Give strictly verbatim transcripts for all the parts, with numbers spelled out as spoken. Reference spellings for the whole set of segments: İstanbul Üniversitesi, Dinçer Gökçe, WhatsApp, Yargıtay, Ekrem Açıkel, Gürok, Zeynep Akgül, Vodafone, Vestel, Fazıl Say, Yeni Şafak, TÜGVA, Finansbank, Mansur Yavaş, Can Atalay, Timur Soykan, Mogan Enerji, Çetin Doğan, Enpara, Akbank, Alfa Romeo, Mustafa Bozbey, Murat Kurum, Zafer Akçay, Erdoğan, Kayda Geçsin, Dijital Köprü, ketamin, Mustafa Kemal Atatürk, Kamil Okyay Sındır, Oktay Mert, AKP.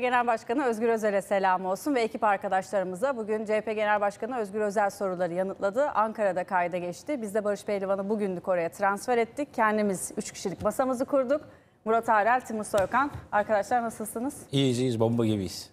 Genel Başkanı Özgür Özel'e selam olsun ve ekip arkadaşlarımıza bugün C H P Genel Başkanı Özgür Özel soruları yanıtladı. Ankara'da kayda geçti. Biz de Barış Pehlivan'ı bugünlük oraya transfer ettik. Kendimiz üç kişilik masamızı kurduk. Murat Ağırel, Timur Soykan. Arkadaşlar nasılsınız? İyiyiz, iyiyiz. Bomba gibiyiz.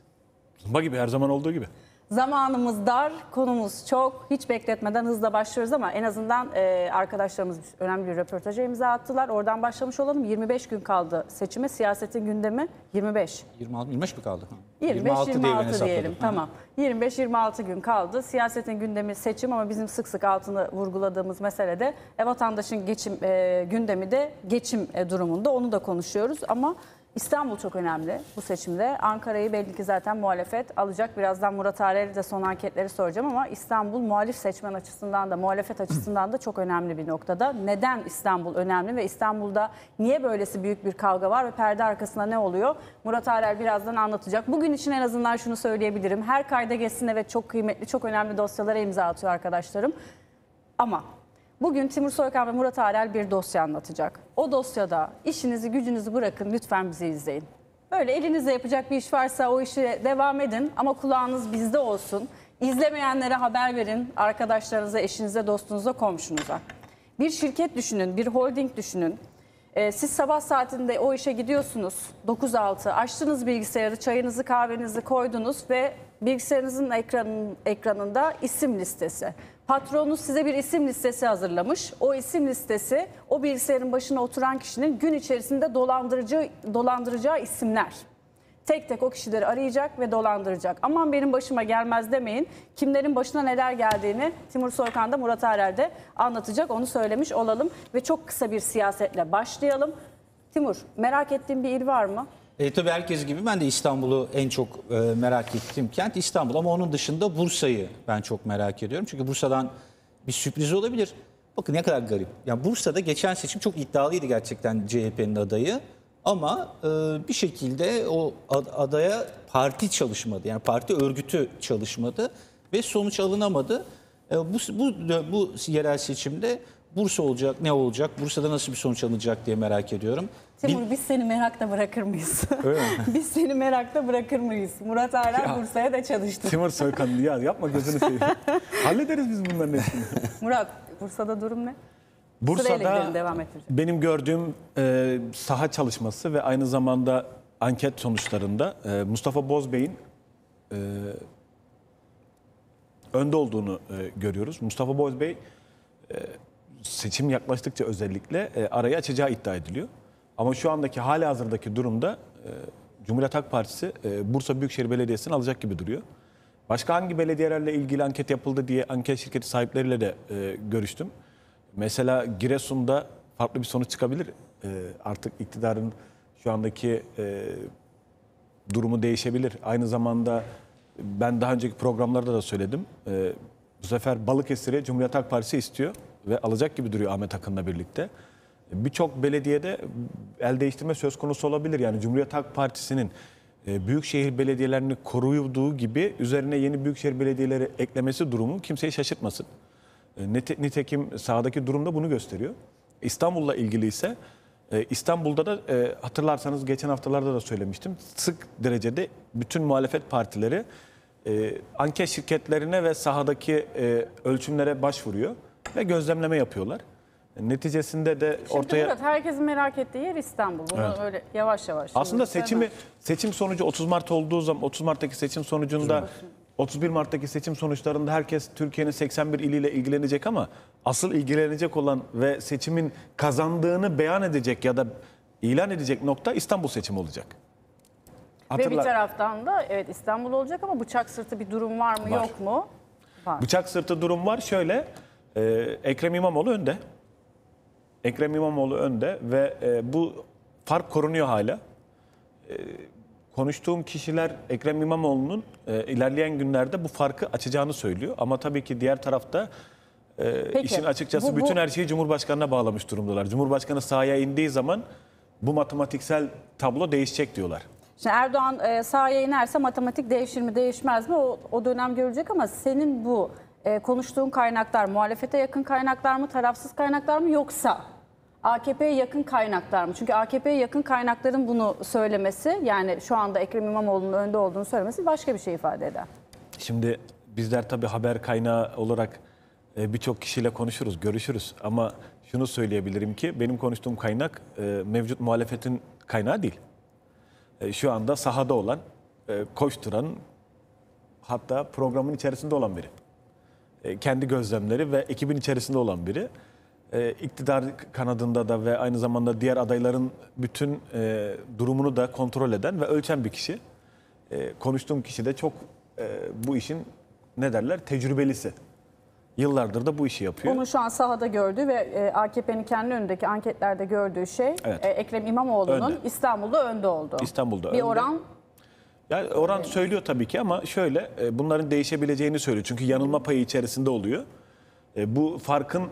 Bomba gibi, her zaman olduğu gibi. Zamanımız dar, konumuz çok. Hiç bekletmeden hızla başlıyoruz ama en azından e, arkadaşlarımız önemli bir röportaja imza attılar. Oradan başlamış olalım. yirmi beş gün kaldı seçime. Siyasetin gündemi yirmi beş. yirmi beş mi kaldı? yirmi beş yirmi altı diyelim. Tamam. yirmi beş yirmi altı gün kaldı. Siyasetin gündemi seçim ama bizim sık sık altını vurguladığımız mesele de e, vatandaşın geçim e, gündemi de geçim e, durumunda. Onu da konuşuyoruz ama İstanbul çok önemli bu seçimde. Ankara'yı belli ki zaten muhalefet alacak. Birazdan Murat Arel'e de son anketleri soracağım ama İstanbul muhalif seçmen açısından da muhalefet açısından da çok önemli bir noktada. Neden İstanbul önemli ve İstanbul'da niye böylesi büyük bir kavga var ve perde arkasında ne oluyor? Murat Arel birazdan anlatacak. Bugün için en azından şunu söyleyebilirim. Her kayda geçsin, evet, çok kıymetli, çok önemli dosyalara imza atıyor arkadaşlarım. Ama bugün Timur Soykan ve Murat Ağırel bir dosya anlatacak. O dosyada işinizi gücünüzü bırakın, lütfen bizi izleyin. Böyle elinizle yapacak bir iş varsa o işe devam edin ama kulağınız bizde olsun. İzlemeyenlere haber verin, arkadaşlarınıza, eşinize, dostunuza, komşunuza. Bir şirket düşünün, bir holding düşünün. Ee, siz sabah saatinde o işe gidiyorsunuz, dokuz altı, açtınız bilgisayarı, çayınızı, kahvenizi koydunuz ve bilgisayarınızın ekranın, ekranında isim listesi. Patronunuz size bir isim listesi hazırlamış. O isim listesi o bilgisayarın başına oturan kişinin gün içerisinde dolandırıcı, dolandıracağı isimler. Tek tek o kişileri arayacak ve dolandıracak. Aman benim başıma gelmez demeyin. Kimlerin başına neler geldiğini Timur Soykan da Murat Ağırel de anlatacak. Onu söylemiş olalım ve çok kısa bir siyasetle başlayalım. Timur, merak ettiğin bir il var mı? E, tabii herkes gibi ben de İstanbul'u en çok e, merak ettiğim kent İstanbul ama onun dışında Bursa'yı ben çok merak ediyorum. Çünkü Bursa'dan bir sürpriz olabilir. Bakın ne kadar garip. Yani Bursa'da geçen seçim çok iddialıydı gerçekten C H P'nin adayı. Ama e, bir şekilde o adaya parti çalışmadı. Yani parti örgütü çalışmadı ve sonuç alınamadı. E, bu, bu, bu yerel seçimde Bursa olacak, ne olacak, Bursa'da nasıl bir sonuç alınacak diye merak ediyorum. Timur, Bil biz seni merakta bırakır mıyız? Öyle mi? Biz seni merakta bırakır mıyız? Murat Ağırel Bursa'ya da çalıştı. Timur Soykan, ya yapma gözünü seveyim. Hallederiz biz bunların hepsini. Murat, Bursa'da durum ne? Bursa'da devam benim gördüğüm e, saha çalışması ve aynı zamanda anket sonuçlarında e, Mustafa Bozbey'in e, önde olduğunu e, görüyoruz. Mustafa Bozbey e, seçim yaklaştıkça özellikle e, arayı açacağı iddia ediliyor. Ama şu andaki halihazırdaki durumda e, Cumhuriyet Halk Partisi e, Bursa Büyükşehir Belediyesi'ni alacak gibi duruyor. Başka hangi belediyelerle ilgili anket yapıldı diye anket şirketi sahipleriyle de e, görüştüm. Mesela Giresun'da farklı bir sonuç çıkabilir. E, artık iktidarın şu andaki e, durumu değişebilir. Aynı zamanda ben daha önceki programlarda da söyledim. E, bu sefer Balıkesir'i Cumhuriyet Halk Partisi istiyor ve alacak gibi duruyor Ahmet Akın'la birlikte. Birçok belediyede el değiştirme söz konusu olabilir. Yani Cumhuriyet Halk Partisi'nin büyükşehir belediyelerini koruduğu gibi üzerine yeni büyükşehir belediyeleri eklemesi durumu kimseyi şaşırtmasın. Nitekim sahadaki durum da bunu gösteriyor. İstanbul'la ilgili ise İstanbul'da da hatırlarsanız geçen haftalarda da söylemiştim. Sık derecede bütün muhalefet partileri anket şirketlerine ve sahadaki ölçümlere başvuruyor ve gözlemleme yapıyorlar. Neticesinde de şimdi ortaya... Murat, herkesin merak ettiği yer İstanbul. Bunu evet. Öyle yavaş yavaş. Aslında seçimi seçim sonucu otuz Mart olduğu zaman otuz Mart'taki seçim sonucunda otuz bir Mart'taki seçim sonuçlarında herkes Türkiye'nin seksen bir iliyle ilgilenecek ama asıl ilgilenecek olan ve seçimin kazandığını beyan edecek ya da ilan edecek nokta İstanbul seçimi olacak. Hatırlar. Ve bir taraftan da evet İstanbul olacak ama bıçak sırtı bir durum var mı var. Yok mu? Var. Bıçak sırtı durum var. Şöyle e, Ekrem İmamoğlu önde. Ekrem İmamoğlu önde ve e, bu fark korunuyor hala. E, konuştuğum kişiler Ekrem İmamoğlu'nun e, ilerleyen günlerde bu farkı açacağını söylüyor. Ama tabii ki diğer tarafta e, Peki, işin açıkçası bu, bütün bu... her şeyi Cumhurbaşkanı'na bağlamış durumdalar. Cumhurbaşkanı sahaya indiği zaman bu matematiksel tablo değişecek diyorlar. Şimdi Erdoğan e, sahaya inerse matematik değişir mi değişmez mi o, o dönem görecek ama senin bu... Ee, konuştuğun kaynaklar muhalefete yakın kaynaklar mı, tarafsız kaynaklar mı yoksa A K P'ye yakın kaynaklar mı? Çünkü A K P'ye yakın kaynakların bunu söylemesi, yani şu anda Ekrem İmamoğlu'nun önde olduğunu söylemesi başka bir şey ifade eder. Şimdi bizler tabii haber kaynağı olarak birçok kişiyle konuşuruz, görüşürüz. Ama şunu söyleyebilirim ki benim konuştuğum kaynak mevcut muhalefetin kaynağı değil. Şu anda sahada olan, koşturan, hatta programın içerisinde olan biri. Kendi gözlemleri ve ekibin içerisinde olan biri. İktidar kanadında da ve aynı zamanda diğer adayların bütün durumunu da kontrol eden ve ölçen bir kişi. Konuştuğum kişi de çok bu işin, ne derler, tecrübelisi. Yıllardır da bu işi yapıyor. Onu şu an sahada gördüğü ve A K P'nin kendi önündeki anketlerde gördüğü şey, evet, Ekrem İmamoğlu'nun önde. İstanbul'da önde oldu. İstanbul'da bir önde. oran. Yani oran evet. söylüyor tabii ki ama şöyle, bunların değişebileceğini söylüyor. Çünkü yanılma payı içerisinde oluyor. Bu farkın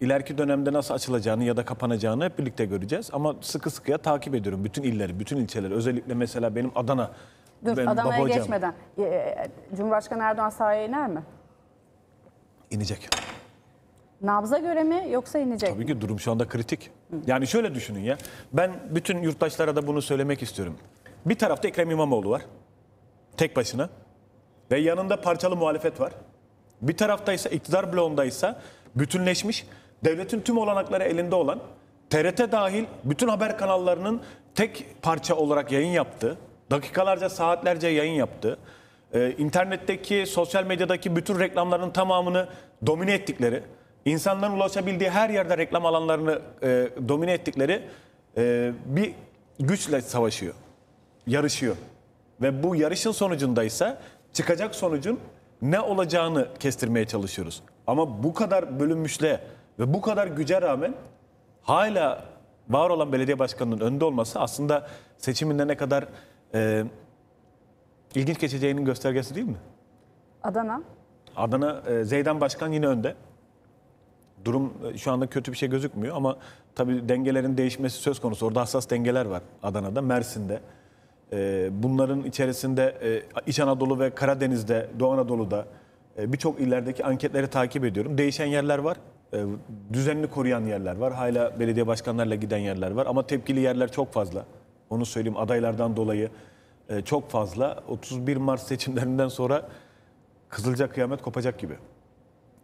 ileriki dönemde nasıl açılacağını ya da kapanacağını hep birlikte göreceğiz. Ama sıkı sıkıya takip ediyorum bütün illeri, bütün ilçeleri. Özellikle mesela benim Adana. Dur, benim Adana'ya babacığım. geçmeden. Cumhurbaşkanı Erdoğan sahaya iner mi? İnecek. Nabza göre mi yoksa inecek Tabii mi? ki durum şu anda kritik. Hı. Yani şöyle düşünün ya. Ben bütün yurttaşlara da bunu söylemek istiyorum. Bir tarafta Ekrem İmamoğlu var. Tek başına. Ve yanında parçalı muhalefet var. Bir taraftaysa, iktidar bloğundaysa bütünleşmiş, devletin tüm olanakları elinde olan, T R T dahil bütün haber kanallarının tek parça olarak yayın yaptığı, dakikalarca, saatlerce yayın yaptığı, Ee, internetteki, sosyal medyadaki bütün reklamların tamamını domine ettikleri, insanların ulaşabildiği her yerde reklam alanlarını e, domine ettikleri e, bir güçle savaşıyor, yarışıyor. Ve bu yarışın sonucundaysa çıkacak sonucun ne olacağını kestirmeye çalışıyoruz. Ama bu kadar bölünmüşlüğe ve bu kadar güce rağmen hala var olan belediye başkanının önde olması aslında seçiminde ne kadar... E, İlginç geçeceğinin göstergesi değil mi? Adana. Adana, Zeydan Başkan yine önde. Durum şu anda kötü bir şey gözükmüyor ama tabii dengelerin değişmesi söz konusu. Orada hassas dengeler var Adana'da, Mersin'de. Bunların içerisinde İç Anadolu ve Karadeniz'de, Doğu Anadolu'da birçok illerdeki anketleri takip ediyorum. Değişen yerler var, düzenini koruyan yerler var. Hala belediye başkanlarıyla giden yerler var ama tepkili yerler çok fazla. Onu söyleyeyim, adaylardan dolayı. Çok fazla. otuz bir Mart seçimlerinden sonra kızılca kıyamet kopacak gibi.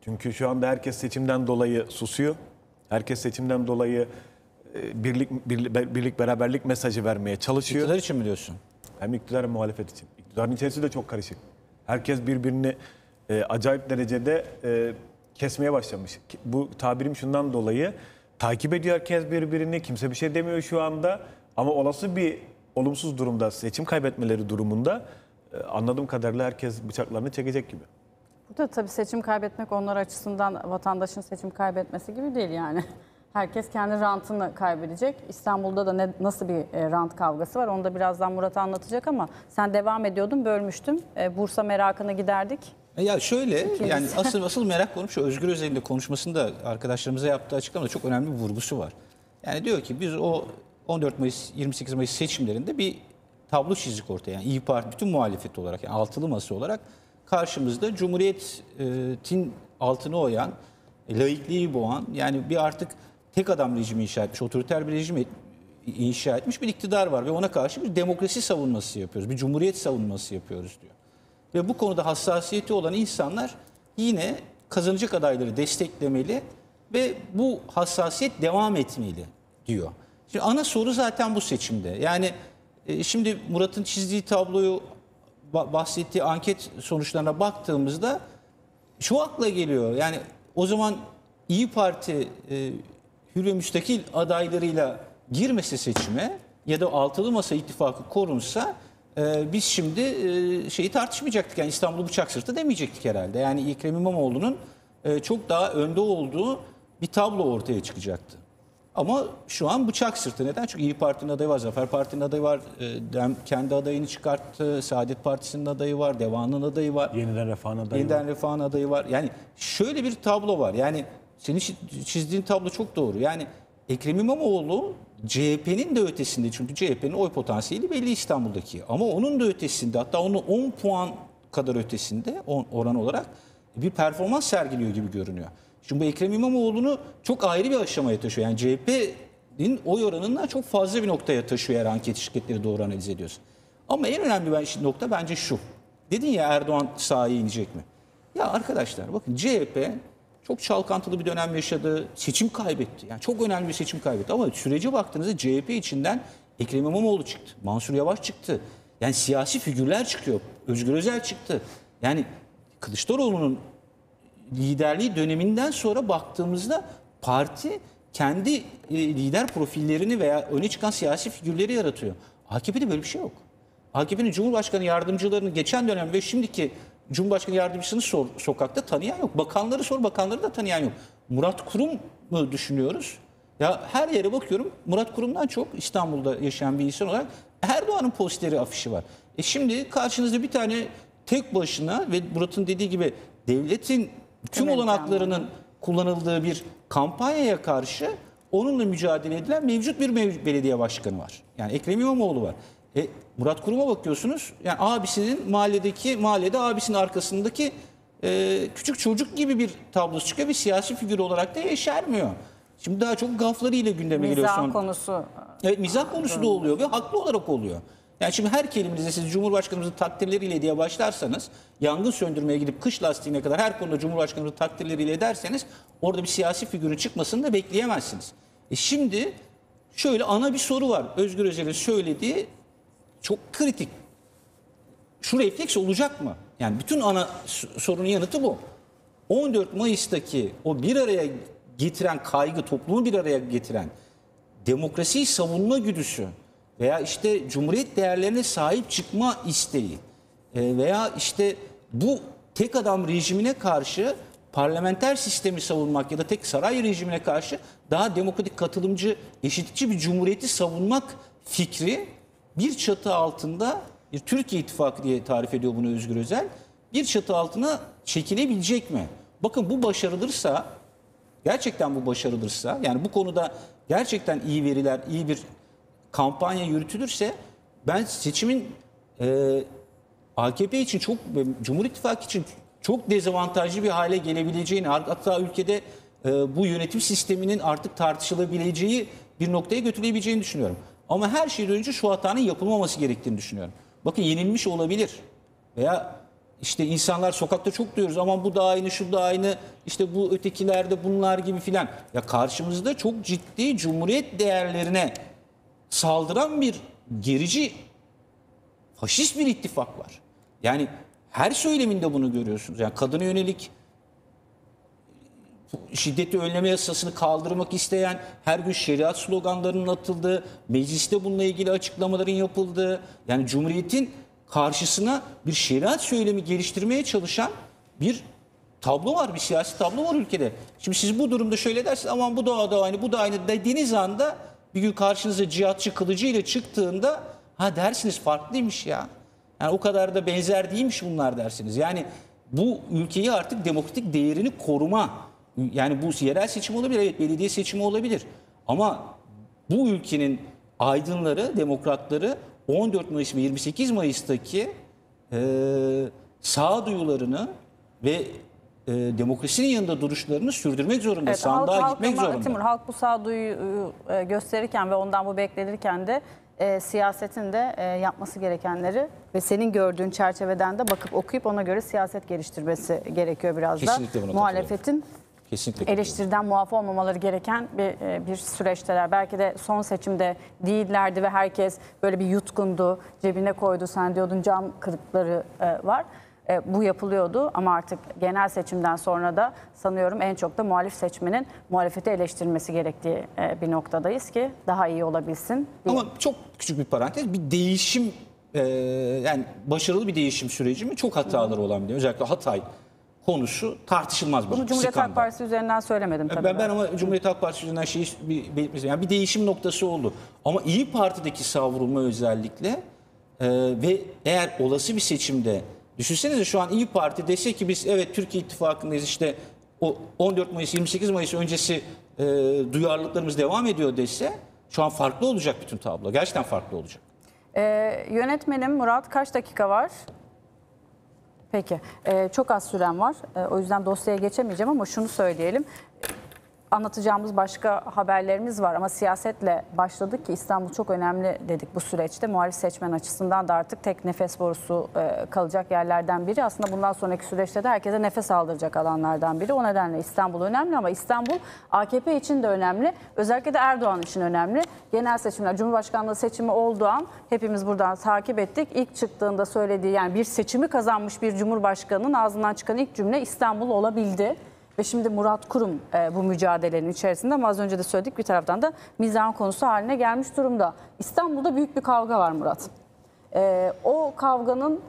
Çünkü şu anda herkes seçimden dolayı susuyor. Herkes seçimden dolayı birlik birlik, birlik beraberlik mesajı vermeye çalışıyor. İktidar için mi diyorsun? Hem iktidar hem muhalefet için. İktidarın içerisi de çok karışık. Herkes birbirini e, acayip derecede e, kesmeye başlamış. Bu tabirim şundan dolayı, takip ediyor herkes birbirini. Kimse bir şey demiyor şu anda. Ama olası bir olumsuz durumda, seçim kaybetmeleri durumunda anladığım kadarıyla herkes bıçaklarını çekecek gibi. Bu da tabii seçim kaybetmek onlar açısından vatandaşın seçim kaybetmesi gibi değil yani. Herkes kendi rantını kaybedecek. İstanbul'da da ne, nasıl bir rant kavgası var onu da birazdan Murat anlatacak ama sen devam ediyordun, bölmüştüm. Bursa merakını giderdik. Ya şöyle, İkimiz. yani asıl asıl merak konusu şu, Özgür Özel'in konuşmasında arkadaşlarımıza yaptığı açıklamada çok önemli bir vurgusu var. Yani diyor ki biz o on dört Mayıs, yirmi sekiz Mayıs seçimlerinde bir tablo çizdik ortaya. Yani İYİ Parti bütün muhalefet olarak, yani altılı masa olarak karşımızda Cumhuriyet'in altını oyan, laikliği boğan, yani bir artık tek adam rejimi inşa etmiş, otoriter bir rejimi inşa etmiş bir iktidar var ve ona karşı bir demokrasi savunması yapıyoruz, bir cumhuriyet savunması yapıyoruz diyor. Ve bu konuda hassasiyeti olan insanlar yine kazanacak adayları desteklemeli ve bu hassasiyet devam etmeli diyor. Şimdi ana soru zaten bu seçimde. Yani e, şimdi Murat'ın çizdiği tabloyu, bahsettiği anket sonuçlarına baktığımızda şu akla geliyor. Yani o zaman İYİ Parti e, hür ve müstakil adaylarıyla girmese seçime ya da altılı masa ittifakı korunsa e, biz şimdi e, şeyi tartışmayacaktık. Yani İstanbul'u bıçak sırtı demeyecektik herhalde. Yani Ekrem İmamoğlu'nun e, çok daha önde olduğu bir tablo ortaya çıkacaktı. Ama şu an bıçak sırtı. Neden? Çünkü İYİ Parti'nin adayı var, Zafer Parti'nin adayı var, Dem kendi adayını çıkarttı, Saadet Partisi'nin adayı var, Devan'ın adayı var. Yeniden Refah'ın adayı Yeniden var. Yeniden Refah'ın adayı var. Yani şöyle bir tablo var. Yani senin çizdiğin tablo çok doğru. Yani Ekrem İmamoğlu C H P'nin de ötesinde. Çünkü C H P'nin oy potansiyeli belli İstanbul'daki. Ama onun da ötesinde, hatta onun on puan kadar ötesinde oran olarak bir performans sergiliyor gibi görünüyor. Şimdi bu Ekrem İmamoğlu'nu çok ayrı bir aşamaya taşıyor. Yani C H P oy oranından çok fazla bir noktaya taşıyor eğer anket şirketleri doğru analiz ediyorsun. Ama en önemli nokta bence şu. Dedin ya Erdoğan sahaya inecek mi? Ya arkadaşlar bakın C H P çok çalkantılı bir dönem yaşadı. Seçim kaybetti. Yani çok önemli bir seçim kaybetti. Ama sürece baktığınızda C H P içinden Ekrem İmamoğlu çıktı. Mansur Yavaş çıktı. Yani siyasi figürler çıkıyor. Özgür Özel çıktı. Yani Kılıçdaroğlu'nun liderliği döneminden sonra baktığımızda parti kendi lider profillerini veya öne çıkan siyasi figürleri yaratıyor. A K P'de böyle bir şey yok. A K P'nin Cumhurbaşkanı yardımcılarını geçen dönem ve şimdiki Cumhurbaşkanı yardımcısını sor, sokakta tanıyan yok. Bakanları sor, bakanları da tanıyan yok. Murat Kurum mu düşünüyoruz? Ya her yere bakıyorum, Murat Kurum'dan çok İstanbul'da yaşayan bir insan olarak Erdoğan'ın posteri, afişi var. E şimdi karşınızda bir tane tek başına ve Murat'ın dediği gibi devletin tüm olanaklarının kullanıldığı bir kampanyaya karşı onunla mücadele edilen mevcut bir mev- belediye başkanı var. Yani Ekrem İmamoğlu var. E, Murat Kurum'a bakıyorsunuz, yani abisinin mahalledeki, mahallede abisinin arkasındaki e, küçük çocuk gibi bir tablosu çıkıyor ve siyasi figür olarak da yeşermiyor. Şimdi daha çok gaflarıyla gündeme geliyor son. Mizah konusu. Evet, mizah konusu da oluyor ve haklı olarak oluyor. Yani şimdi her kelimenizde siz Cumhurbaşkanımızın takdirleriyle diye başlarsanız, yangın söndürmeye gidip kış lastiğine kadar her konuda Cumhurbaşkanımızın takdirleriyle ederseniz orada bir siyasi figürün çıkmasını da bekleyemezsiniz. E şimdi şöyle ana bir soru var. Özgür Özel'in söylediği çok kritik. Şu refleks olacak mı? Yani bütün ana sorunun yanıtı bu. on dört Mayıs'taki o bir araya getiren kaygı, toplumu bir araya getiren demokrasiyi savunma güdüsü veya işte cumhuriyet değerlerine sahip çıkma isteği veya işte bu tek adam rejimine karşı parlamenter sistemi savunmak ya da tek saray rejimine karşı daha demokratik, katılımcı, eşitçi bir cumhuriyeti savunmak fikri bir çatı altında, bir Türkiye İttifakı diye tarif ediyor bunu Özgür Özel, bir çatı altına çekilebilecek mi? Bakın bu başarılırsa, gerçekten bu başarılırsa, yani bu konuda gerçekten iyi veriler, iyi bir kampanya yürütülürse ben seçimin e, A K P için çok, Cumhur İttifakı için çok dezavantajlı bir hale gelebileceğini, hatta ülkede e, bu yönetim sisteminin artık tartışılabileceği bir noktaya götürülebileceğini düşünüyorum. Ama her şeyden önce şu hatanın yapılmaması gerektiğini düşünüyorum. Bakın yenilmiş olabilir veya işte insanlar sokakta çok duyuyoruz ama bu da aynı, şu da aynı, işte bu ötekilerde bunlar gibi filan. Ya karşımızda çok ciddi cumhuriyet değerlerine saldıran bir gerici, faşist bir ittifak var. Yani her söyleminde bunu görüyorsunuz. Yani kadına yönelik şiddeti önleme yasasını kaldırmak isteyen, her gün şeriat sloganlarının atıldığı, mecliste bununla ilgili açıklamaların yapıldığı, yani Cumhuriyet'in karşısına bir şeriat söylemi geliştirmeye çalışan bir tablo var, bir siyasi tablo var ülkede. Şimdi siz bu durumda şöyle dersiniz, aman bu da, da aynı, bu da aynı dediğiniz anda bir gün karşınıza cihatçı kılıcıyla çıktığında ha dersiniz farklıymış ya. Yani o kadar da benzer değilmiş bunlar dersiniz. Yani bu ülkeyi artık demokratik değerini koruma, yani bu yerel seçim olabilir, evet belediye seçimi olabilir. Ama bu ülkenin aydınları, demokratları on dört Mayıs ve yirmi sekiz Mayıs'taki e, sağduyularını ve e, demokrasinin yanında duruşlarını sürdürmek zorunda, evet, sandığa halk, gitmek halk, zorunda. Timur, halk bu sağduyuyu e, gösterirken ve ondan bu beklenirken de e, siyasetin de e, yapması gerekenleri ve senin gördüğün çerçeveden de bakıp okuyup ona göre siyaset geliştirmesi gerekiyor biraz kesinlikle da muhalefetin. Kesinlikle. Eleştiriden muaf olmamaları gereken bir, bir süreçteler. Belki de son seçimde değillerdi ve herkes böyle bir yutkundu, cebine koydu. Sen diyordun cam kırıkları var. Bu yapılıyordu ama artık genel seçimden sonra da sanıyorum en çok da muhalif seçmenin muhalefeti eleştirmesi gerektiği bir noktadayız ki daha iyi olabilsin. Ama çok küçük bir parantez, bir değişim, yani başarılı bir değişim süreci mi? Çok hataları olan bir, özellikle Hatay konusu tartışılmaz. Bunu Cumhuriyet Halk Partisi üzerinden söylemedim tabii. Ben, ben ama Cumhuriyet Halk Partisi üzerinden şeyi belirtmiştim. Yani bir değişim noktası oldu. Ama İYİ Parti'deki savrulma özellikle e, ve eğer olası bir seçimde, düşünsenize şu an İYİ Parti dese ki biz evet Türkiye İttifakı'ndayız, işte o on dört Mayıs, yirmi sekiz Mayıs öncesi e, duyarlılıklarımız devam ediyor dese şu an farklı olacak bütün tablo. Gerçekten farklı olacak. E, yönetmenim Murat, kaç dakika var? Peki, ee, çok az süren var. Ee, o yüzden dosyaya geçemeyeceğim ama şunu söyleyelim. anlatacağımız başka haberlerimiz var ama siyasetle başladık ki İstanbul çok önemli dedik bu süreçte. Muhalif seçmen açısından da artık tek nefes borusu kalacak yerlerden biri. Aslında bundan sonraki süreçte de herkese nefes aldıracak alanlardan biri. O nedenle İstanbul önemli ama İstanbul A K P için de önemli. Özellikle de Erdoğan için önemli. Genel seçimler, Cumhurbaşkanlığı seçimi olduğu an hepimiz buradan takip ettik. İlk çıktığında söylediği, yani bir seçimi kazanmış bir Cumhurbaşkanı'nın ağzından çıkan ilk cümle İstanbul olabildi. Ve şimdi Murat Kurum e, bu mücadelenin içerisinde, ama az önce de söyledik, bir taraftan da mizahın konusu haline gelmiş durumda. İstanbul'da büyük bir kavga var Murat. E, o kavganın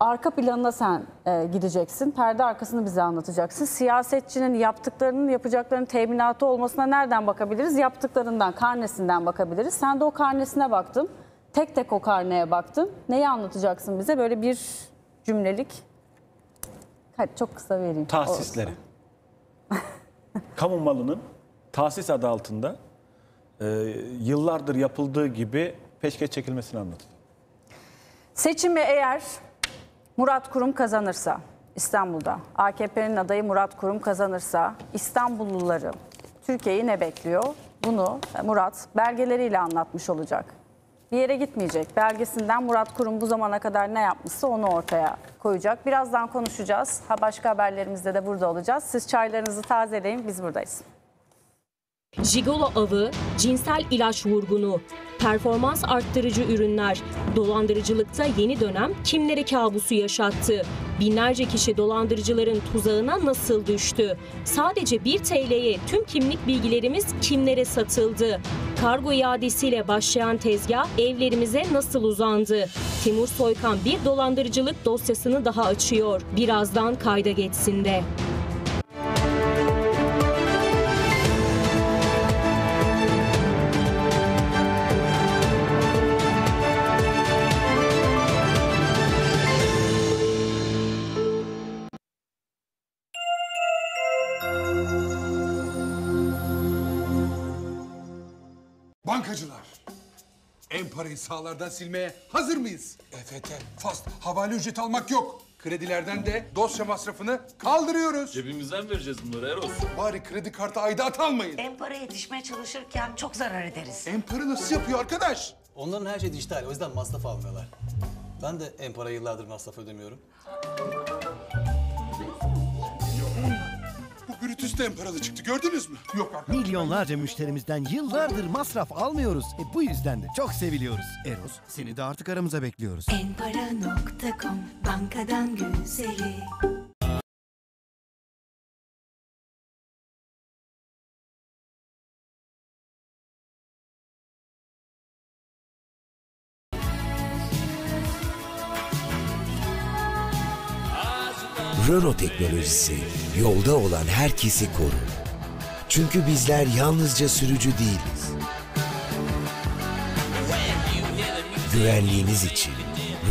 arka planına sen e, gideceksin. Perde arkasını bize anlatacaksın. Siyasetçinin yaptıklarının, yapacaklarının teminatı olmasına nereden bakabiliriz? Yaptıklarından, karnesinden bakabiliriz. Sen de o karnesine baktın. Tek tek o karneye baktın. Neyi anlatacaksın bize? Böyle bir cümlelik. Hadi çok kısa vereyim. Tahsisleri. Kamu malının tahsis adı altında e, yıllardır yapıldığı gibi peşkeş çekilmesini anlatıyor. Seçimi eğer Murat Kurum kazanırsa İstanbul'da, A K P'nin adayı Murat Kurum kazanırsa İstanbulluları, Türkiye'yi ne bekliyor? Bunu Murat belgeleriyle anlatmış olacak. Bir yere gitmeyecek. Belgesinden Murat Kurum bu zamana kadar ne yapmışsa onu ortaya koyacak. Birazdan konuşacağız. Ha, başka haberlerimizde de burada olacağız. Siz çaylarınızı tazeleyin. Biz buradayız. Jigolo avı, cinsel ilaç vurgunu, performans arttırıcı ürünler, dolandırıcılıkta yeni dönem kimleri kabusu yaşattı? Binlerce kişi dolandırıcıların tuzağına nasıl düştü? Sadece bir T L'ye tüm kimlik bilgilerimiz kimlere satıldı? Kargo iadesiyle başlayan tezgah evlerimize nasıl uzandı? Timur Soykan bir dolandırıcılık dosyasını daha açıyor. Birazdan Kayda Geçsin de. Bankacılar, en parayı sahalardan silmeye hazır mıyız? E F T, fast, havale ücreti almak yok. Kredilerden de dosya masrafını kaldırıyoruz. Cebimizden vereceğiz bunları Eros. Bari kredi kartı aidat almayın. En paraya yetişmeye çalışırken çok zarar ederiz. En para nasıl yapıyor arkadaş? Onların her şey dijital, o yüzden masraf almıyorlar. Ben de en para yıllardır masraf ödemiyorum. Gürültüsü de emparalı çıktı, gördünüz mü? Yok arkadaşlar. Milyonlarca müşterimizden yıllardır masraf almıyoruz. E bu yüzden de çok seviliyoruz. Eros, seni de artık aramıza bekliyoruz. Enpara nokta com, bankadan güzeli. Röro teknolojisi yolda olan herkesi korur. Çünkü bizler yalnızca sürücü değiliz. Güvenliğiniz için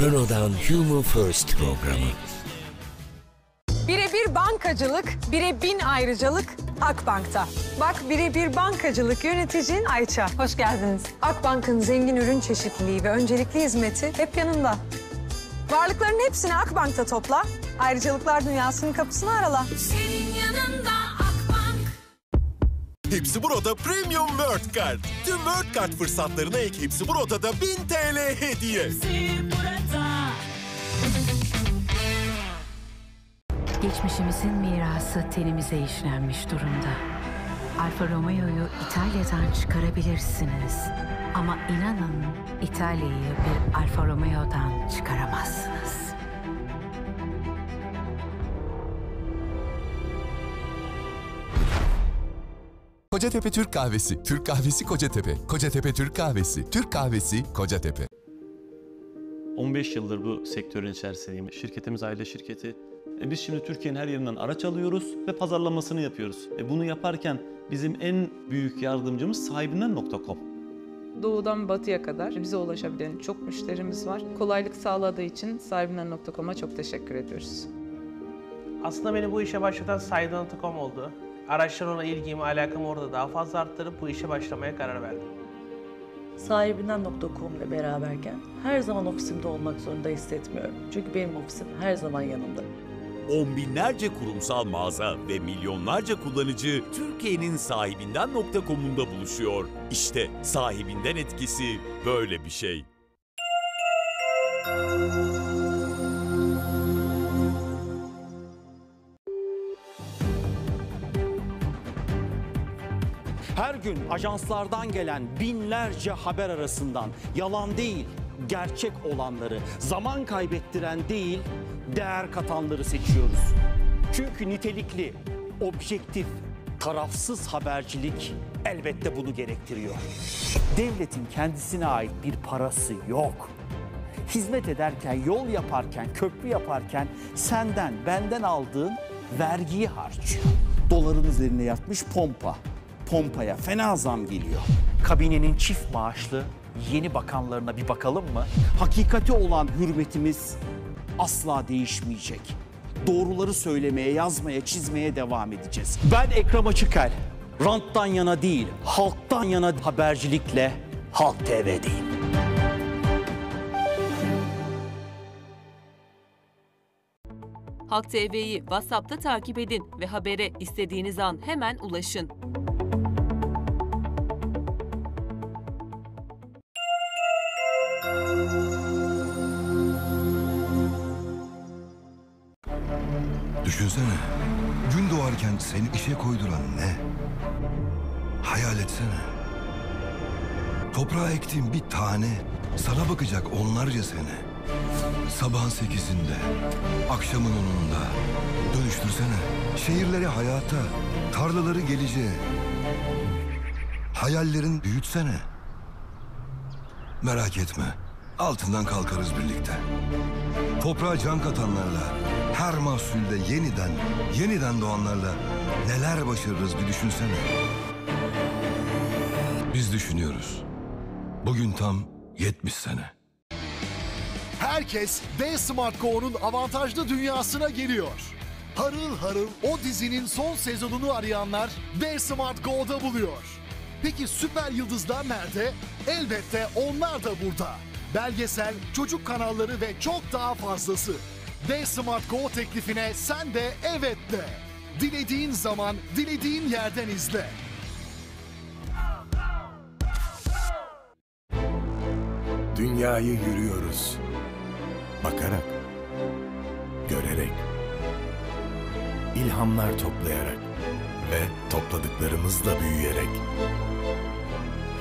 Renault'dan Human First programı. Birebir bankacılık, bire bin ayrıcalık Akbank'ta. Bak, birebir bankacılık yöneticin Ayça. Hoş geldiniz. Akbank'ın zengin ürün çeşitliliği ve öncelikli hizmeti hep yanında. Varlıkların hepsini Akbank'ta topla. Ayrıcalıklar dünyasının kapısını arala. Senin yanında Akbank. Hepsi burada Premium World Card. Tüm World Card fırsatlarına ek Hepsi burada da bin T L hediye. Hepsi burada. Geçmişimizin mirası tenimize işlenmiş durumda. Alfa Romeo'yu İtalya'dan çıkarabilirsiniz. Ama inanın İtalya'yı bir Alfa Romeo'dan çıkaramazsınız. Kocatepe Türk Kahvesi. Türk Kahvesi Kocatepe. Kocatepe Türk Kahvesi. Türk Kahvesi Kocatepe. on beş yıldır bu sektörün içerisindeyim. Şirketimiz aile şirketi. E biz şimdi Türkiye'nin her yerinden araç alıyoruz ve pazarlamasını yapıyoruz. E bunu yaparken bizim en büyük yardımcımız sahibinden nokta com. Doğudan batıya kadar bize ulaşabilen çok müşterimiz var. Kolaylık sağladığı için sahibinden nokta com'a çok teşekkür ediyoruz. Aslında beni bu işe başlatan sahibinden nokta com oldu. Araçlara olan ilgimi, alakamı orada daha fazla arttırıp bu işe başlamaya karar verdim. sahibinden nokta com ile beraberken her zaman ofisimde olmak zorunda hissetmiyorum. Çünkü benim ofisim her zaman yanımda. on binlerce kurumsal mağaza ve milyonlarca kullanıcı Türkiye'nin sahibinden nokta com'unda buluşuyor. İşte sahibinden etkisi böyle bir şey. Her gün ajanslardan gelen binlerce haber arasından yalan değil, gerçek olanları, zaman kaybettiren değil, değer katanları seçiyoruz. Çünkü nitelikli, objektif, tarafsız habercilik elbette bunu gerektiriyor. Devletin kendisine ait bir parası yok. Hizmet ederken, yol yaparken, köprü yaparken senden, benden aldığın vergiyi harcıyor. Doların üzerine yatmış pompa. Pompaya fena zam geliyor. Kabinenin çift maaşlı yeni bakanlarına bir bakalım mı? Hakikati olan hürmetimiz asla değişmeyecek. Doğruları söylemeye, yazmaya, çizmeye devam edeceğiz. Ben Ekrem Açıkel. Ranttan yana değil, halktan yana habercilikle Halk T V'deyim. Halk T V'yi WhatsApp'ta takip edin ve habere istediğiniz an hemen ulaşın. Düşünsene, gün doğarken seni işe koyduran ne? Hayal etsene. Toprağa ektiğin bir tane, sana bakacak onlarca sene. Sabahın sekizinde, akşamın onunda. Dönüştürsene, şehirleri hayata, tarlaları geleceğe. Hayallerin büyütsene. Merak etme, altından kalkarız birlikte. Toprağa can katanlarla, her mahsulde yeniden, yeniden doğanlarla neler başarırız bir düşünsene. Biz düşünüyoruz. Bugün tam yetmiş sene. Herkes D-Smart Go'nun avantajlı dünyasına geliyor. Harıl harıl o dizinin son sezonunu arayanlar D-Smart Go'da buluyor. Peki süper yıldızlar nerede? Elbette onlar da burada. Belgesel, çocuk kanalları ve çok daha fazlası. D-Smart Go teklifine sen de evet de. Dilediğin zaman, dilediğin yerden izle. Dünyayı yürüyoruz. Bakarak, görerek, ilhamlar toplayarak ve topladıklarımızla büyüyerek.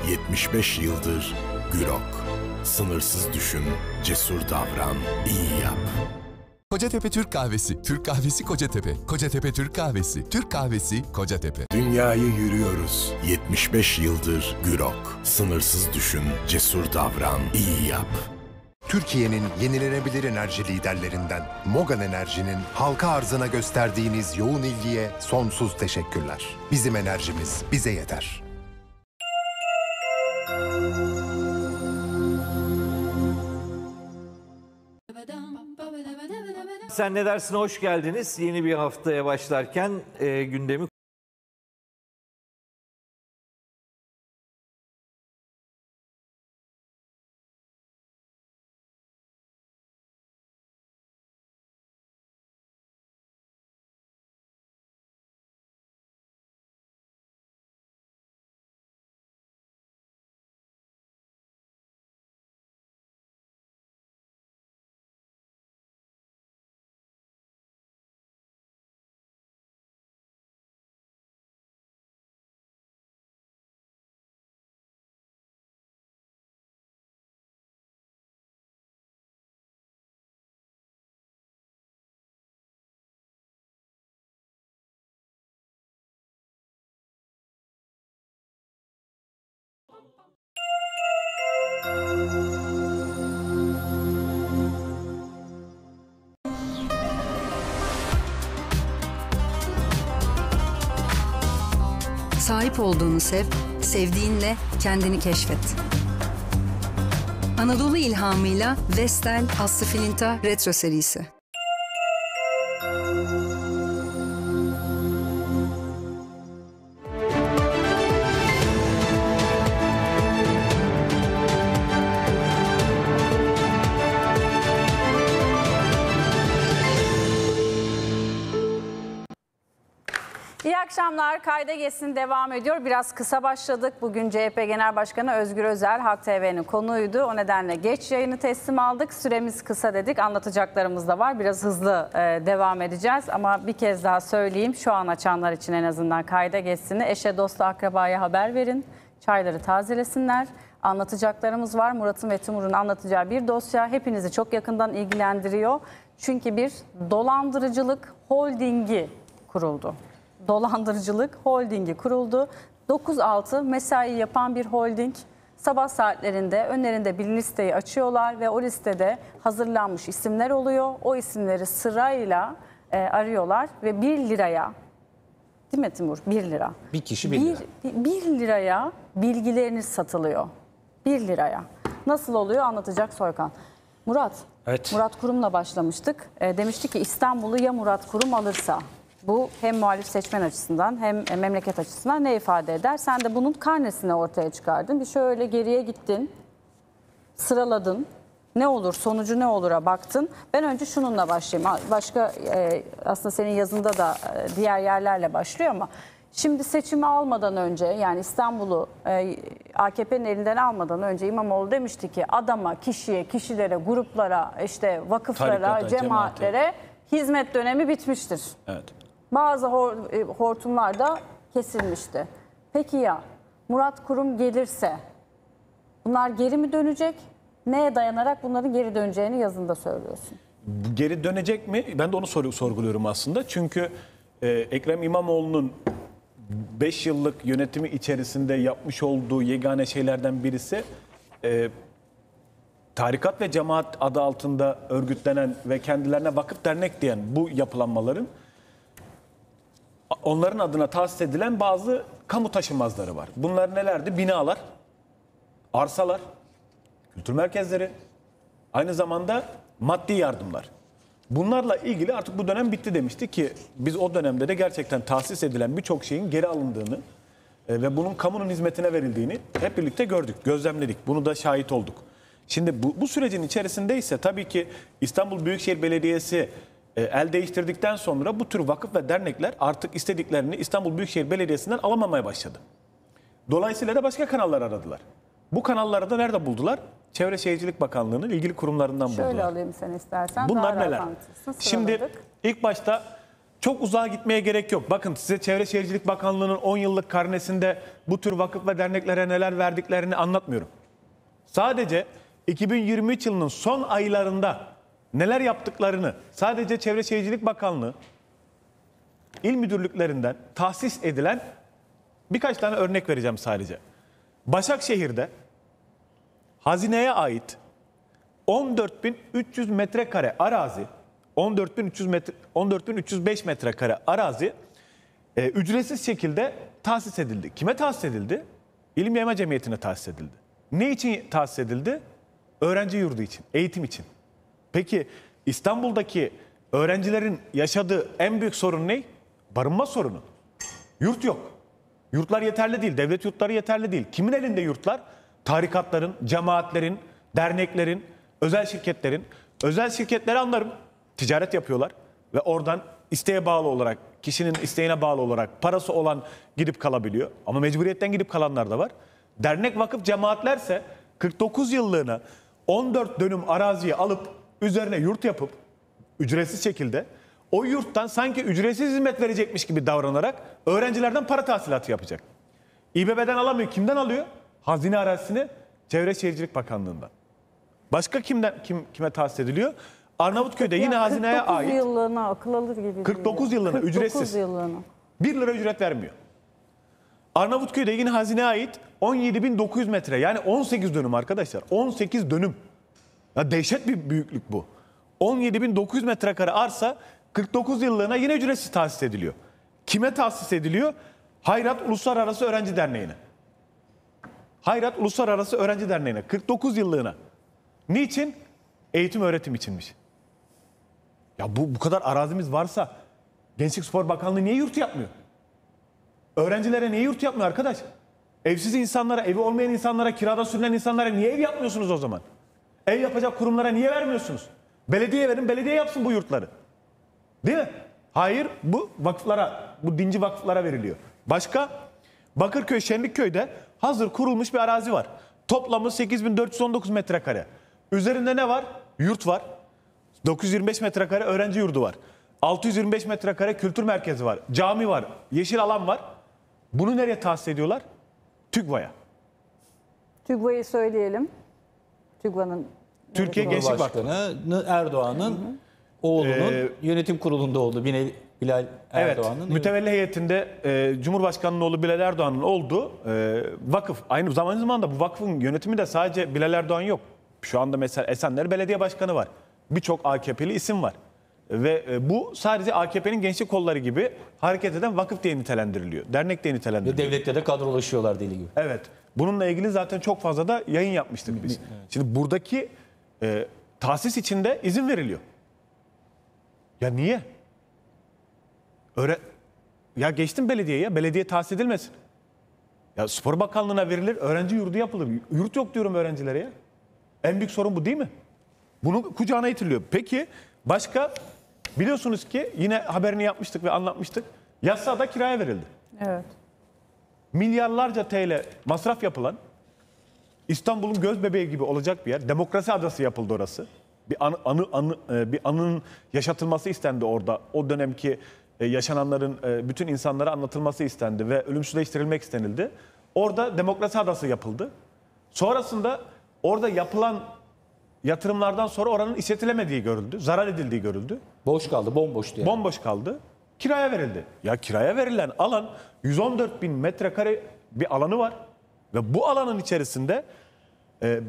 yetmiş beş yıldır Gürok. Sınırsız düşün, cesur davran, iyi yap. Kocatepe Türk Kahvesi. Türk Kahvesi Kocatepe. Kocatepe Türk Kahvesi. Türk Kahvesi Kocatepe. Dünyayı yürüyoruz. yetmiş beş yıldır Gürok. Sınırsız düşün, cesur davran, iyi yap. Türkiye'nin yenilenebilir enerji liderlerinden Mogan Enerji'nin halka arzına gösterdiğiniz yoğun ilgiye sonsuz teşekkürler. Bizim enerjimiz bize yeter. Sen ne dersin? Hoş geldiniz. Yeni bir haftaya başlarken e, gündemi sahip olduğunu sev, sevdiğinle kendini keşfet. Anadolu ilhamıyla Vestel Aslı Filinta Retro serisi. İyi akşamlar. Kayda Geçsin devam ediyor. Biraz kısa başladık. Bugün C H P Genel Başkanı Özgür Özel Halk T V'nin konuğuydu. O nedenle geç yayını teslim aldık. Süremiz kısa dedik. Anlatacaklarımız da var. Biraz hızlı devam edeceğiz. Ama bir kez daha söyleyeyim. Şu an açanlar için en azından Kayda Geçsin'i eşe, dosta, akrabaya haber verin. Çayları tazelesinler. Anlatacaklarımız var. Murat'ın ve Timur'un anlatacağı bir dosya hepinizi çok yakından ilgilendiriyor. Çünkü bir dolandırıcılık holdingi kuruldu. Dolandırıcılık holdingi kuruldu. dokuz altı mesai yapan bir holding. Sabah saatlerinde önlerinde bir listeyi açıyorlar ve o listede hazırlanmış isimler oluyor. O isimleri sırayla e, arıyorlar ve bir liraya, değil mi Timur? bir lira. Bir kişi bir lira. bir liraya bilgileriniz satılıyor. bir liraya. Nasıl oluyor anlatacak Soykan. Murat, evet. Murat Kurum'la başlamıştık. E, demiştik ki İstanbul'u ya Murat Kurum alırsa... Bu hem muhalif seçmen açısından hem memleket açısından ne ifade eder? Sen de bunun karnesini ortaya çıkardın. Bir şöyle geriye gittin, sıraladın. Ne olur, sonucu ne olur'a baktın. Ben önce şununla başlayayım. Başka aslında senin yazında da diğer yerlerle başlıyor ama şimdi seçimi almadan önce, yani İstanbul'u A K P'nin elinden almadan önce İmamoğlu demişti ki adama, kişiye, kişilere, gruplara, işte vakıflara, tarikata, cemaatlere cemaate. hizmet dönemi bitmiştir. Evet. Bazı hortumlar da kesilmişti. Peki ya Murat Kurum gelirse bunlar geri mi dönecek? Neye dayanarak bunların geri döneceğini yazında söylüyorsun. Geri dönecek mi? Ben de onu sorguluyorum aslında. Çünkü Ekrem İmamoğlu'nun beş yıllık yönetimi içerisinde yapmış olduğu yegane şeylerden birisi... tarikat ve cemaat adı altında örgütlenen ve kendilerine vakıf dernek diyen bu yapılanmaların... Onların adına tahsis edilen bazı kamu taşınmazları var. Bunlar nelerdi? Binalar, arsalar, kültür merkezleri, aynı zamanda maddi yardımlar. Bunlarla ilgili artık bu dönem bitti demişti ki biz o dönemde de gerçekten tahsis edilen birçok şeyin geri alındığını ve bunun kamunun hizmetine verildiğini hep birlikte gördük, gözlemledik. Bunu da şahit olduk. Şimdi bu, bu sürecin içerisinde ise tabii ki İstanbul Büyükşehir Belediyesi el değiştirdikten sonra bu tür vakıf ve dernekler artık istediklerini İstanbul Büyükşehir Belediyesi'nden alamamaya başladı. Dolayısıyla da başka kanallar aradılar. Bu kanalları da nerede buldular? Çevre Şehircilik Bakanlığı'nın ilgili kurumlarından Şöyle buldular. Şöyle alayım sen istersen. Bunlar neler? Şimdi ilk başta çok uzağa gitmeye gerek yok. Bakın size Çevre Şehircilik Bakanlığı'nın on yıllık karnesinde bu tür vakıf ve derneklere neler verdiklerini anlatmıyorum. Sadece iki bin yirmi üç yılının son aylarında neler yaptıklarını sadece Çevre Şehircilik Bakanlığı il müdürlüklerinden tahsis edilen birkaç tane örnek vereceğim sadece. Başakşehir'de hazineye ait on dört bin üç yüz metrekare arazi, on dört bin üç yüz metre, on dört bin üç yüz beş metrekare arazi e, ücretsiz şekilde tahsis edildi. Kime tahsis edildi? İlim Yayma Cemiyeti'ne tahsis edildi. Ne için tahsis edildi? Öğrenci yurdu için, eğitim için. Peki İstanbul'daki öğrencilerin yaşadığı en büyük sorun ne? Barınma sorunu. Yurt yok. Yurtlar yeterli değil. Devlet yurtları yeterli değil. Kimin elinde yurtlar? Tarikatların, cemaatlerin, derneklerin, özel şirketlerin. Özel şirketleri anlarım. Ticaret yapıyorlar ve oradan isteğe bağlı olarak, kişinin isteğine bağlı olarak parası olan gidip kalabiliyor. Ama mecburiyetten gidip kalanlar da var. Dernek, vakıf, cemaatlerse kırk dokuz yıllığına on dört dönüm araziyi alıp üzerine yurt yapıp ücretsiz şekilde o yurttan sanki ücretsiz hizmet verecekmiş gibi davranarak öğrencilerden para tahsilatı yapacak. İBB'den alamıyor. Kimden alıyor? Hazine arazisini Çevre Şehircilik Bakanlığı'ndan. Başka kimden kim kime tahsis ediliyor? Arnavutköy'de yine hazineye ait. kırk dokuz yıllığına akıl alır gibi. kırk dokuz yıllığına ücretsiz. Yıllığına. bir lira ücret vermiyor. Arnavutköy'de yine hazineye ait on yedi bin dokuz yüz metre, yani on sekiz dönüm arkadaşlar. on sekiz dönüm. Ya dehşet bir büyüklük bu. on yedi bin dokuz yüz metrekare arsa kırk dokuz yıllığına yine ücretsiz tahsis ediliyor. Kime tahsis ediliyor? Hayrat Uluslararası Öğrenci Derneği'ne. Hayrat Uluslararası Öğrenci Derneği'ne kırk dokuz yıllığına. Niçin? Eğitim öğretim içinmiş. Ya bu, bu kadar arazimiz varsa Gençlik Spor Bakanlığı niye yurt yapmıyor? Öğrencilere niye yurt yapmıyor arkadaş? Evsiz insanlara, evi olmayan insanlara, kirada sürülen insanlara niye ev yapmıyorsunuz o zaman? Ev yapacak kurumlara niye vermiyorsunuz? Belediye verin, belediye yapsın bu yurtları. Değil mi? Hayır, bu vakıflara, bu dinci vakıflara veriliyor. Başka? Bakırköy Şenlikköy'de hazır kurulmuş bir arazi var. Toplamı sekiz bin dört yüz on dokuz metrekare. Üzerinde ne var? Yurt var. dokuz yüz yirmi beş metrekare öğrenci yurdu var. altı yüz yirmi beş metrekare kültür merkezi var. Cami var. Yeşil alan var. Bunu nereye tahsis ediyorlar? TÜGVA'ya. TÜGVA'yı söyleyelim. TÜGVA'nın Türkiye Gençlik Başkanı Erdoğan'ın oğlunun ee, yönetim kurulunda oldu. Bilal Erdoğan'ın. Evet, mütevelli heyetinde e, Cumhurbaşkanı'nın oğlu Bilal Erdoğan'ın olduğu e, vakıf. Aynı zamanda bu vakfın yönetimi de sadece Bilal Erdoğan yok. Şu anda mesela Esenler Belediye Başkanı var. Birçok A K P'li isim var. Ve e, bu sadece A K P'nin gençlik kolları gibi hareket eden vakıf diye nitelendiriliyor. Dernek diye nitelendiriliyor. Ve devlette de kadrolaşıyorlar deli gibi. Evet. Bununla ilgili zaten çok fazla da yayın yapmıştık biz. Evet. Şimdi buradaki e, tahsis içinde izin veriliyor. Ya niye? Öyle... Ya geçtim belediyeye. Belediye tahsis edilmesin. Ya Spor Bakanlığı'na verilir. Öğrenci yurdu yapılır. Yurt yok diyorum öğrencilere ya. En büyük sorun bu değil mi? Bunu kucağına itiliyor. Peki başka, biliyorsunuz ki yine haberini yapmıştık ve anlatmıştık. Yassıada kiraya verildi. Evet. Milyarlarca T L masraf yapılan, İstanbul'un göz bebeği gibi olacak bir yer. Demokrasi adası yapıldı orası. Bir anı, anı, anı bir anının yaşatılması istendi orada. O dönemki yaşananların bütün insanlara anlatılması istendi ve ölümsüzleştirilmek istenildi. Orada demokrasi adası yapıldı. Sonrasında orada yapılan yatırımlardan sonra oranın işletilemediği görüldü. Zarar edildiği görüldü. Boş kaldı, bomboştu yani. Bomboş kaldı. Kiraya verildi. Ya kiraya verilen alan yüz on dört bin metrekare bir alanı var. Ve bu alanın içerisinde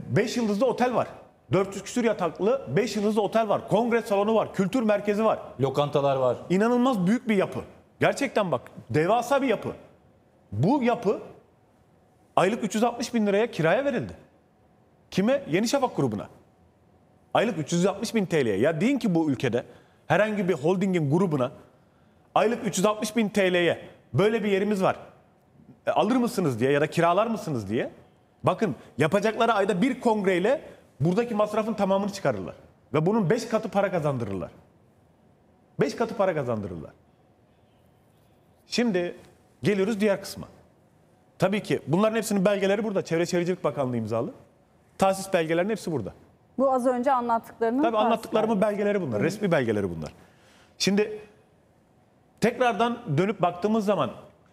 beş yıldızlı otel var. dört yüz küsur yataklı beş yıldızlı otel var. Kongre salonu var. Kültür merkezi var. Lokantalar var. İnanılmaz büyük bir yapı. Gerçekten bak, devasa bir yapı. Bu yapı aylık üç yüz altmış bin liraya kiraya verildi. Kime? Yeni Şafak grubuna. Aylık üç yüz altmış bin T L'ye. Ya deyin ki bu ülkede herhangi bir holdingin grubuna aylık üç yüz altmış bin T L'ye böyle bir yerimiz var, E, alır mısınız diye ya da kiralar mısınız diye. Bakın, yapacakları ayda bir kongreyle buradaki masrafın tamamını çıkarırlar. Ve bunun beş katı para kazandırırlar. beş katı para kazandırırlar. Şimdi geliyoruz diğer kısma. Tabii ki bunların hepsinin belgeleri burada. Çevre Şehircilik Bakanlığı imzalı. Tahsis belgelerinin hepsi burada. Bu az önce anlattıklarının... Tabii anlattıklarımın belgeleri bunlar. Hı. Resmi belgeleri bunlar. Şimdi tekrardan dönüp baktığımız zaman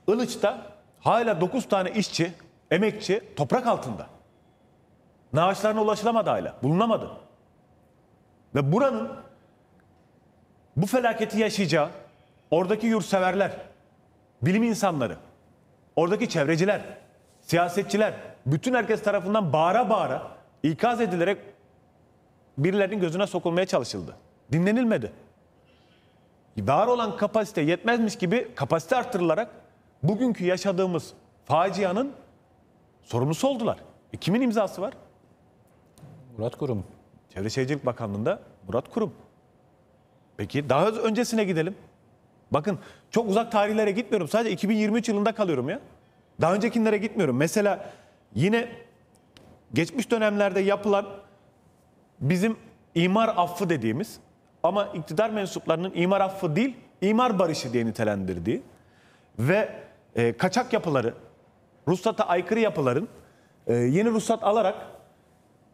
Ilıç'ta hala dokuz tane işçi, emekçi toprak altında. Naaşlarına ulaşılamadı hala. Bulunamadı. Ve buranın bu felaketi yaşayacağı oradaki yurtseverler, bilim insanları, oradaki çevreciler, siyasetçiler, bütün herkes tarafından bağıra bağıra ikaz edilerek birilerinin gözüne sokulmaya çalışıldı. Dinlenilmedi. Var olan kapasite yetmezmiş gibi kapasite artırılarak bugünkü yaşadığımız facianın sorumlusu oldular. E kimin imzası var? Murat Kurum. Çevre Şehircilik Bakanlığı'nda Murat Kurum. Peki daha öncesine gidelim. Bakın, çok uzak tarihlere gitmiyorum. Sadece iki bin yirmi üç yılında kalıyorum ya. Daha öncekilere gitmiyorum. Mesela yine geçmiş dönemlerde yapılan bizim imar affı dediğimiz ama iktidar mensuplarının imar affı değil, imar barışı diye nitelendirdiği ve e, kaçak yapıları, ruhsata aykırı yapıların e, yeni ruhsat alarak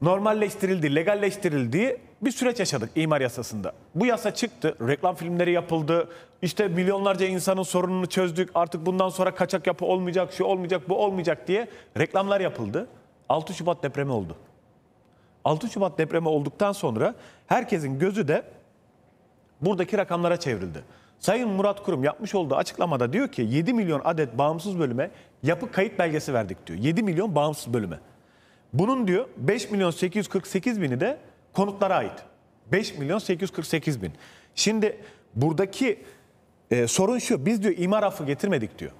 normalleştirildiği, legalleştirildiği bir süreç yaşadık imar yasasında. Bu yasa çıktı, reklam filmleri yapıldı, işte milyonlarca insanın sorununu çözdük, artık bundan sonra kaçak yapı olmayacak, şu olmayacak, bu olmayacak diye reklamlar yapıldı. altı Şubat depremi oldu. altı Şubat depremi olduktan sonra herkesin gözü de buradaki rakamlara çevrildi. Sayın Murat Kurum yapmış olduğu açıklamada diyor ki yedi milyon adet bağımsız bölüme yapı kayıt belgesi verdik diyor. yedi milyon bağımsız bölüme. Bunun diyor beş milyon sekiz yüz kırk sekiz bini de konutlara ait. beş milyon sekiz yüz kırk sekiz bin. Şimdi buradaki e, sorun şu. Biz diyor imar affı getirmedik diyor.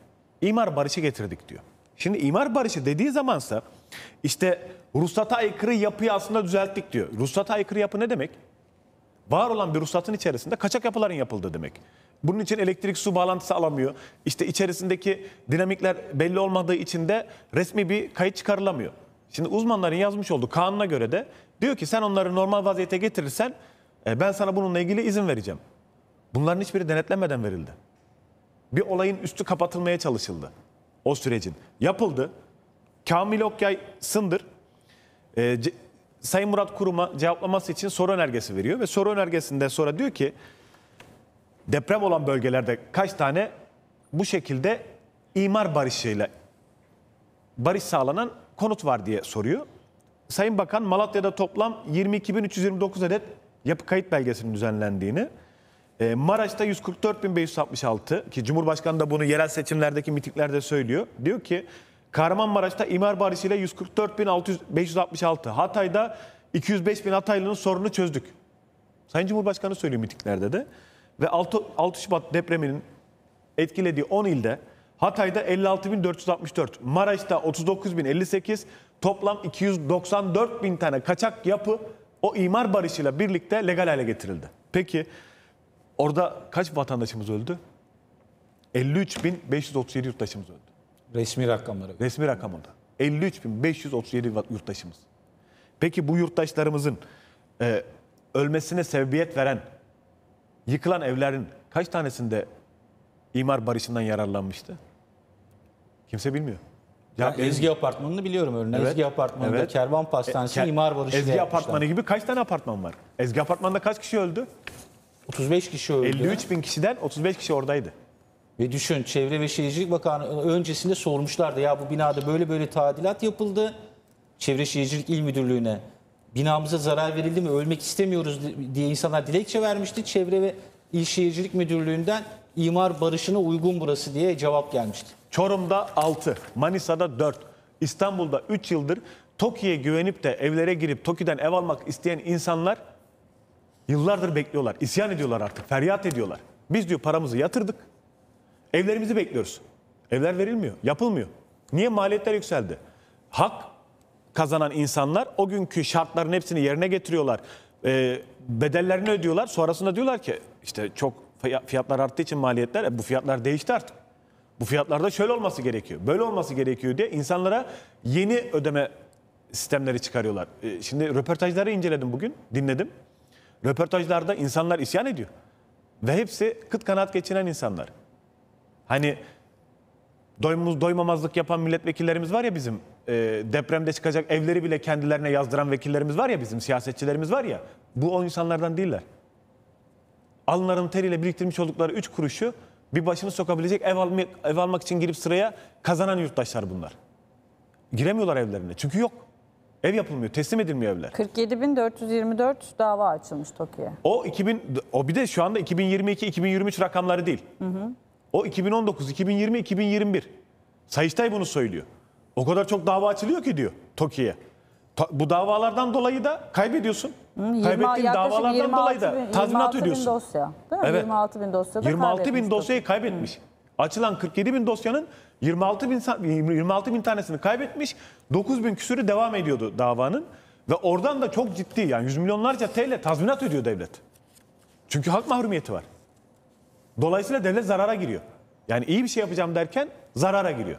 İmar barışı getirdik diyor. Şimdi imar barışı dediği zamansa işte ruhsata aykırı yapıyı aslında düzelttik diyor. Ruhsata aykırı yapı ne demek? Var olan bir ruhsatın içerisinde kaçak yapıların yapıldığı demek. Bunun için elektrik su bağlantısı alamıyor. İşte içerisindeki dinamikler belli olmadığı için de resmi bir kayıt çıkarılamıyor. Şimdi uzmanların yazmış olduğu kanuna göre de diyor ki sen onları normal vaziyete getirirsen ben sana bununla ilgili izin vereceğim. Bunların hiçbiri denetlenmeden verildi. Bir olayın üstü kapatılmaya çalışıldı. O sürecin. Yapıldı. Kamil Okyay Sındır e, Sayın Murat Kurum'a cevaplaması için soru önergesi veriyor ve soru önergesinde sonra diyor ki deprem olan bölgelerde kaç tane bu şekilde imar barışıyla barış sağlanan konut var diye soruyor. Sayın Bakan Malatya'da toplam yirmi iki bin üç yüz yirmi dokuz adet yapı kayıt belgesinin düzenlendiğini, Maraş'ta yüz kırk dört bin beş yüz altmış altı ki Cumhurbaşkanı da bunu yerel seçimlerdeki mitinglerde söylüyor. Diyor ki Kahramanmaraş'ta imar barışıyla yüz kırk dört bin beş yüz altmış altı, Hatay'da iki yüz beş bin Hataylı'nın sorunu çözdük. Sayın Cumhurbaşkanı söylüyor mitinglerde de. Ve altı Şubat depreminin etkilediği on ilde Hatay'da elli altı bin dört yüz altmış dört, Maraş'ta otuz dokuz bin elli sekiz, toplam iki yüz doksan dört bin tane kaçak yapı o imar barışıyla birlikte legal hale getirildi. Peki orada kaç vatandaşımız öldü? elli üç bin beş yüz otuz yedi yurttaşımız öldü. Resmi rakamları. Resmi rakamında. elli üç bin beş yüz otuz yedi yurttaşımız. Peki bu yurttaşlarımızın e, ölmesine sebebiyet veren, yıkılan evlerin kaç tanesinde imar barışından yararlanmıştı? Kimse bilmiyor. Ya ben Ezgi Apartmanı'nı biliyorum örneğin. Evet, Ezgi Apartmanı'nda evet. Kervan Pastanesi e, imar barışı Ezgi yapmışlar. Apartmanı gibi kaç tane apartman var? Ezgi Apartmanı'nda kaç kişi öldü? otuz beş kişi öldü. elli üç bin kişiden otuz beş kişi oradaydı. Ve düşün, Çevre ve Şehircilik Bakanı öncesinde sormuşlardı. Ya bu binada böyle böyle tadilat yapıldı. Çevre Şehircilik İl Müdürlüğü'ne. Binamıza zarar verildi mi? Ölmek istemiyoruz diye insanlar dilekçe vermişti. Çevre ve İl Şehircilik Müdürlüğü'nden imar barışına uygun burası diye cevap gelmişti. Çorum'da altı, Manisa'da dört, İstanbul'da üç yıldır TOKİ'ye güvenip de evlere girip TOKİ'den ev almak isteyen insanlar yıllardır bekliyorlar. İsyan ediyorlar artık, feryat ediyorlar. Biz diyor paramızı yatırdık, evlerimizi bekliyoruz. Evler verilmiyor, yapılmıyor. Niye? Maliyetler yükseldi. Hak kazanan insanlar o günkü şartların hepsini yerine getiriyorlar. E, bedellerini ödüyorlar. Sonrasında diyorlar ki işte çok fiyatlar arttığı için maliyetler, e, bu fiyatlar değişti artık. Bu fiyatlarda şöyle olması gerekiyor, böyle olması gerekiyor diye insanlara yeni ödeme sistemleri çıkarıyorlar. E, şimdi röportajları inceledim bugün, dinledim. Röportajlarda insanlar isyan ediyor. Ve hepsi kıt kanaat geçinen insanlar. Hani doymuz, doymamazlık yapan milletvekillerimiz var ya bizim, e, depremde çıkacak evleri bile kendilerine yazdıran vekillerimiz var ya bizim, siyasetçilerimiz var ya, bu o insanlardan değiller. Alınların teriyle biriktirmiş oldukları üç kuruşu bir başını sokabilecek ev almak, ev almak için girip sıraya kazanan yurttaşlar bunlar. Giremiyorlar evlerine çünkü yok. Ev yapılmıyor, teslim edilmiyor evler. kırk yedi bin dört yüz yirmi dört dava açılmış TOKİ'ye. O iki bin, o bir de şu anda iki bin yirmi iki iki bin yirmi üç rakamları değil. Hı hı. O iki bin on dokuz iki bin yirmi iki bin yirmi bir. Sayıştay bunu söylüyor. O kadar çok dava açılıyor ki diyor TOKİ'ye. Bu davalardan dolayı da kaybediyorsun. Hı, yirmi, Kaybettiğin davalardan yirmi altı dolayı da bin, tazminat ödüyorsun. Dosya, evet. yirmi altı bin dosyada yirmi altı bin dosyayı kaybetmiş. Hı. Açılan kırk yedi bin dosyanın yirmi altı bin, yirmi altı bin tanesini kaybetmiş. dokuz bin küsürü devam ediyordu davanın. Ve oradan da çok ciddi, yani yüz milyonlarca T L tazminat ödüyor devlet. Çünkü halk mahrumiyeti var. Dolayısıyla devlet zarara giriyor. Yani iyi bir şey yapacağım derken zarara giriyor.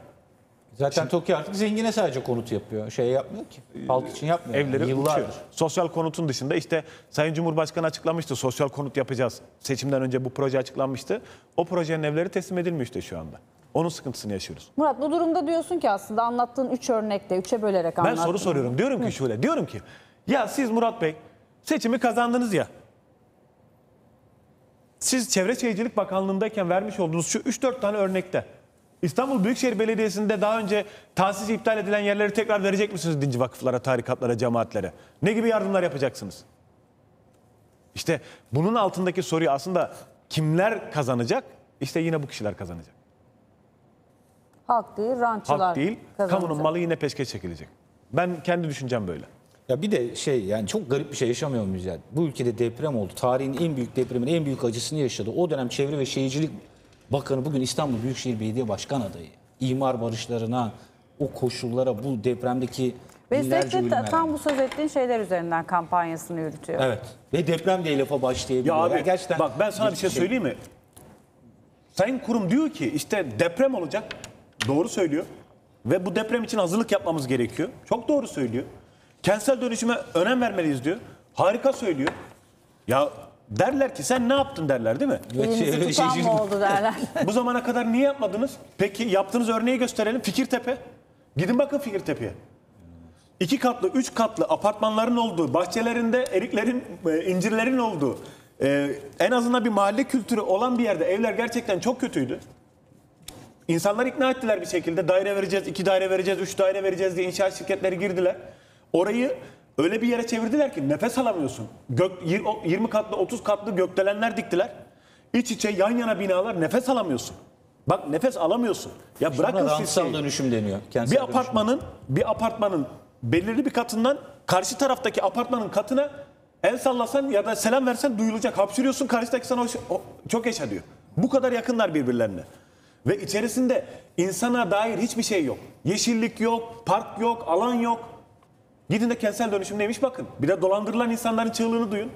Zaten TOKİ artık zengine sadece konut yapıyor. Şey yapmıyor ki. Halk için yapmıyor. Evleri yani, yıllardır. Uçuyor. Sosyal konutun dışında işte Sayın Cumhurbaşkanı açıklamıştı. Sosyal konut yapacağız. Seçimden önce bu proje açıklanmıştı. O projenin evleri teslim edilmiyor işte şu anda. Onun sıkıntısını yaşıyoruz. Murat, bu durumda diyorsun ki aslında anlattığın üç örnekte, üçe bölerek anlattın. Ben soru soruyorum. Diyorum ki şöyle. Diyorum ki ya siz Murat Bey seçimi kazandınız ya. Siz Çevre Şehircilik Bakanlığı'ndayken vermiş olduğunuz şu üç dört tane örnekte İstanbul Büyükşehir Belediyesi'nde daha önce tahsis iptal edilen yerleri tekrar verecek misiniz dinci vakıflara, tarikatlara, cemaatlere? Ne gibi yardımlar yapacaksınız? İşte bunun altındaki soruyu aslında kimler kazanacak? İşte yine bu kişiler kazanacak. Halk değil, rantçılar Halk değil, kazanacak. Kamunun malı yine peşkeş çekilecek. Ben kendi düşüncem böyle. Ya bir de şey, yani çok garip bir şey yaşamıyor muyuz yani? Bu ülkede deprem oldu. Tarihin en büyük depremin en büyük acısını yaşadı. O dönem Çevre ve Şehircilik Bakanı bugün İstanbul Büyükşehir Belediye Başkan adayı. İmar barışlarına, o koşullara, bu depremdeki binlerce ölümler. Tam bu söz ettiğin şeyler üzerinden kampanyasını yürütüyor. Evet. Ve deprem diye lafa başlayabiliyor. Ya abi, ya gerçekten bak ben sana bir şey söyleyeyim mi? Sayın Kurum diyor ki işte deprem olacak. Doğru söylüyor. Ve bu deprem için hazırlık yapmamız gerekiyor. Çok doğru söylüyor. Kentsel dönüşüme önem vermeliyiz diyor. Harika söylüyor. Ya Derler ki sen ne yaptın derler değil mi? Elinizi tutan mı oldu derler. Bu zamana kadar niye yapmadınız? Peki yaptığınız örneği gösterelim. Fikirtepe. Gidin bakın Fikirtepe'ye. İki katlı, üç katlı apartmanların olduğu, bahçelerinde eriklerin, incirlerin olduğu, en azından bir mahalle kültürü olan bir yerde evler gerçekten çok kötüydü. İnsanlar ikna ettiler bir şekilde. Daire vereceğiz, iki daire vereceğiz, üç daire vereceğiz diye inşaat şirketleri girdiler. Orayı öyle bir yere çevirdiler ki nefes alamıyorsun. Gök, yirmi katlı, otuz katlı gökdelenler diktiler. İç içe yan yana binalar, nefes alamıyorsun. Bak nefes alamıyorsun. Ya bırakın siz dönüşüm deniyor. Kentsel bir apartmanın, dönüşüm. bir apartmanın belirli bir katından karşı taraftaki apartmanın katına el sallasan ya da selam versen duyulacak. Hapşırıyorsun, karşıdaki sana hoş, çok yaşa diyor. Bu kadar yakınlar birbirlerine. Ve içerisinde insana dair hiçbir şey yok. Yeşillik yok, park yok, alan yok. Gidin de kentsel dönüşüm neymiş bakın. Bir de dolandırılan insanların çığlığını duyun.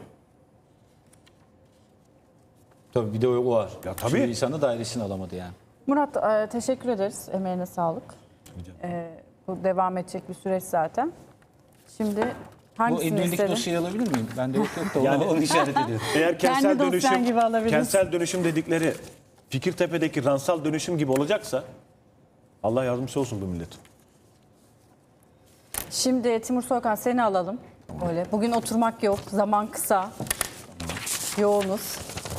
Tabii bir de o var. Ya tabii. Çünkü insanı dairesini alamadı yani. Murat teşekkür ederiz. Emeğine sağlık. Ee, bu devam edecek bir süreç zaten. Şimdi hangisini istedim? Bu evlilik dosyayı alabilir miyim? Ben de yok yok da onu, yani, onu işaret ediyorum. Eğer kentsel dönüşüm, kentsel dönüşüm dedikleri Fikirtepe'deki ransal dönüşüm gibi olacaksa Allah yardımcısı olsun bu millet. Şimdi Timur Soykan seni alalım. Öyle. Bugün oturmak yok. Zaman kısa. Yoğunuz.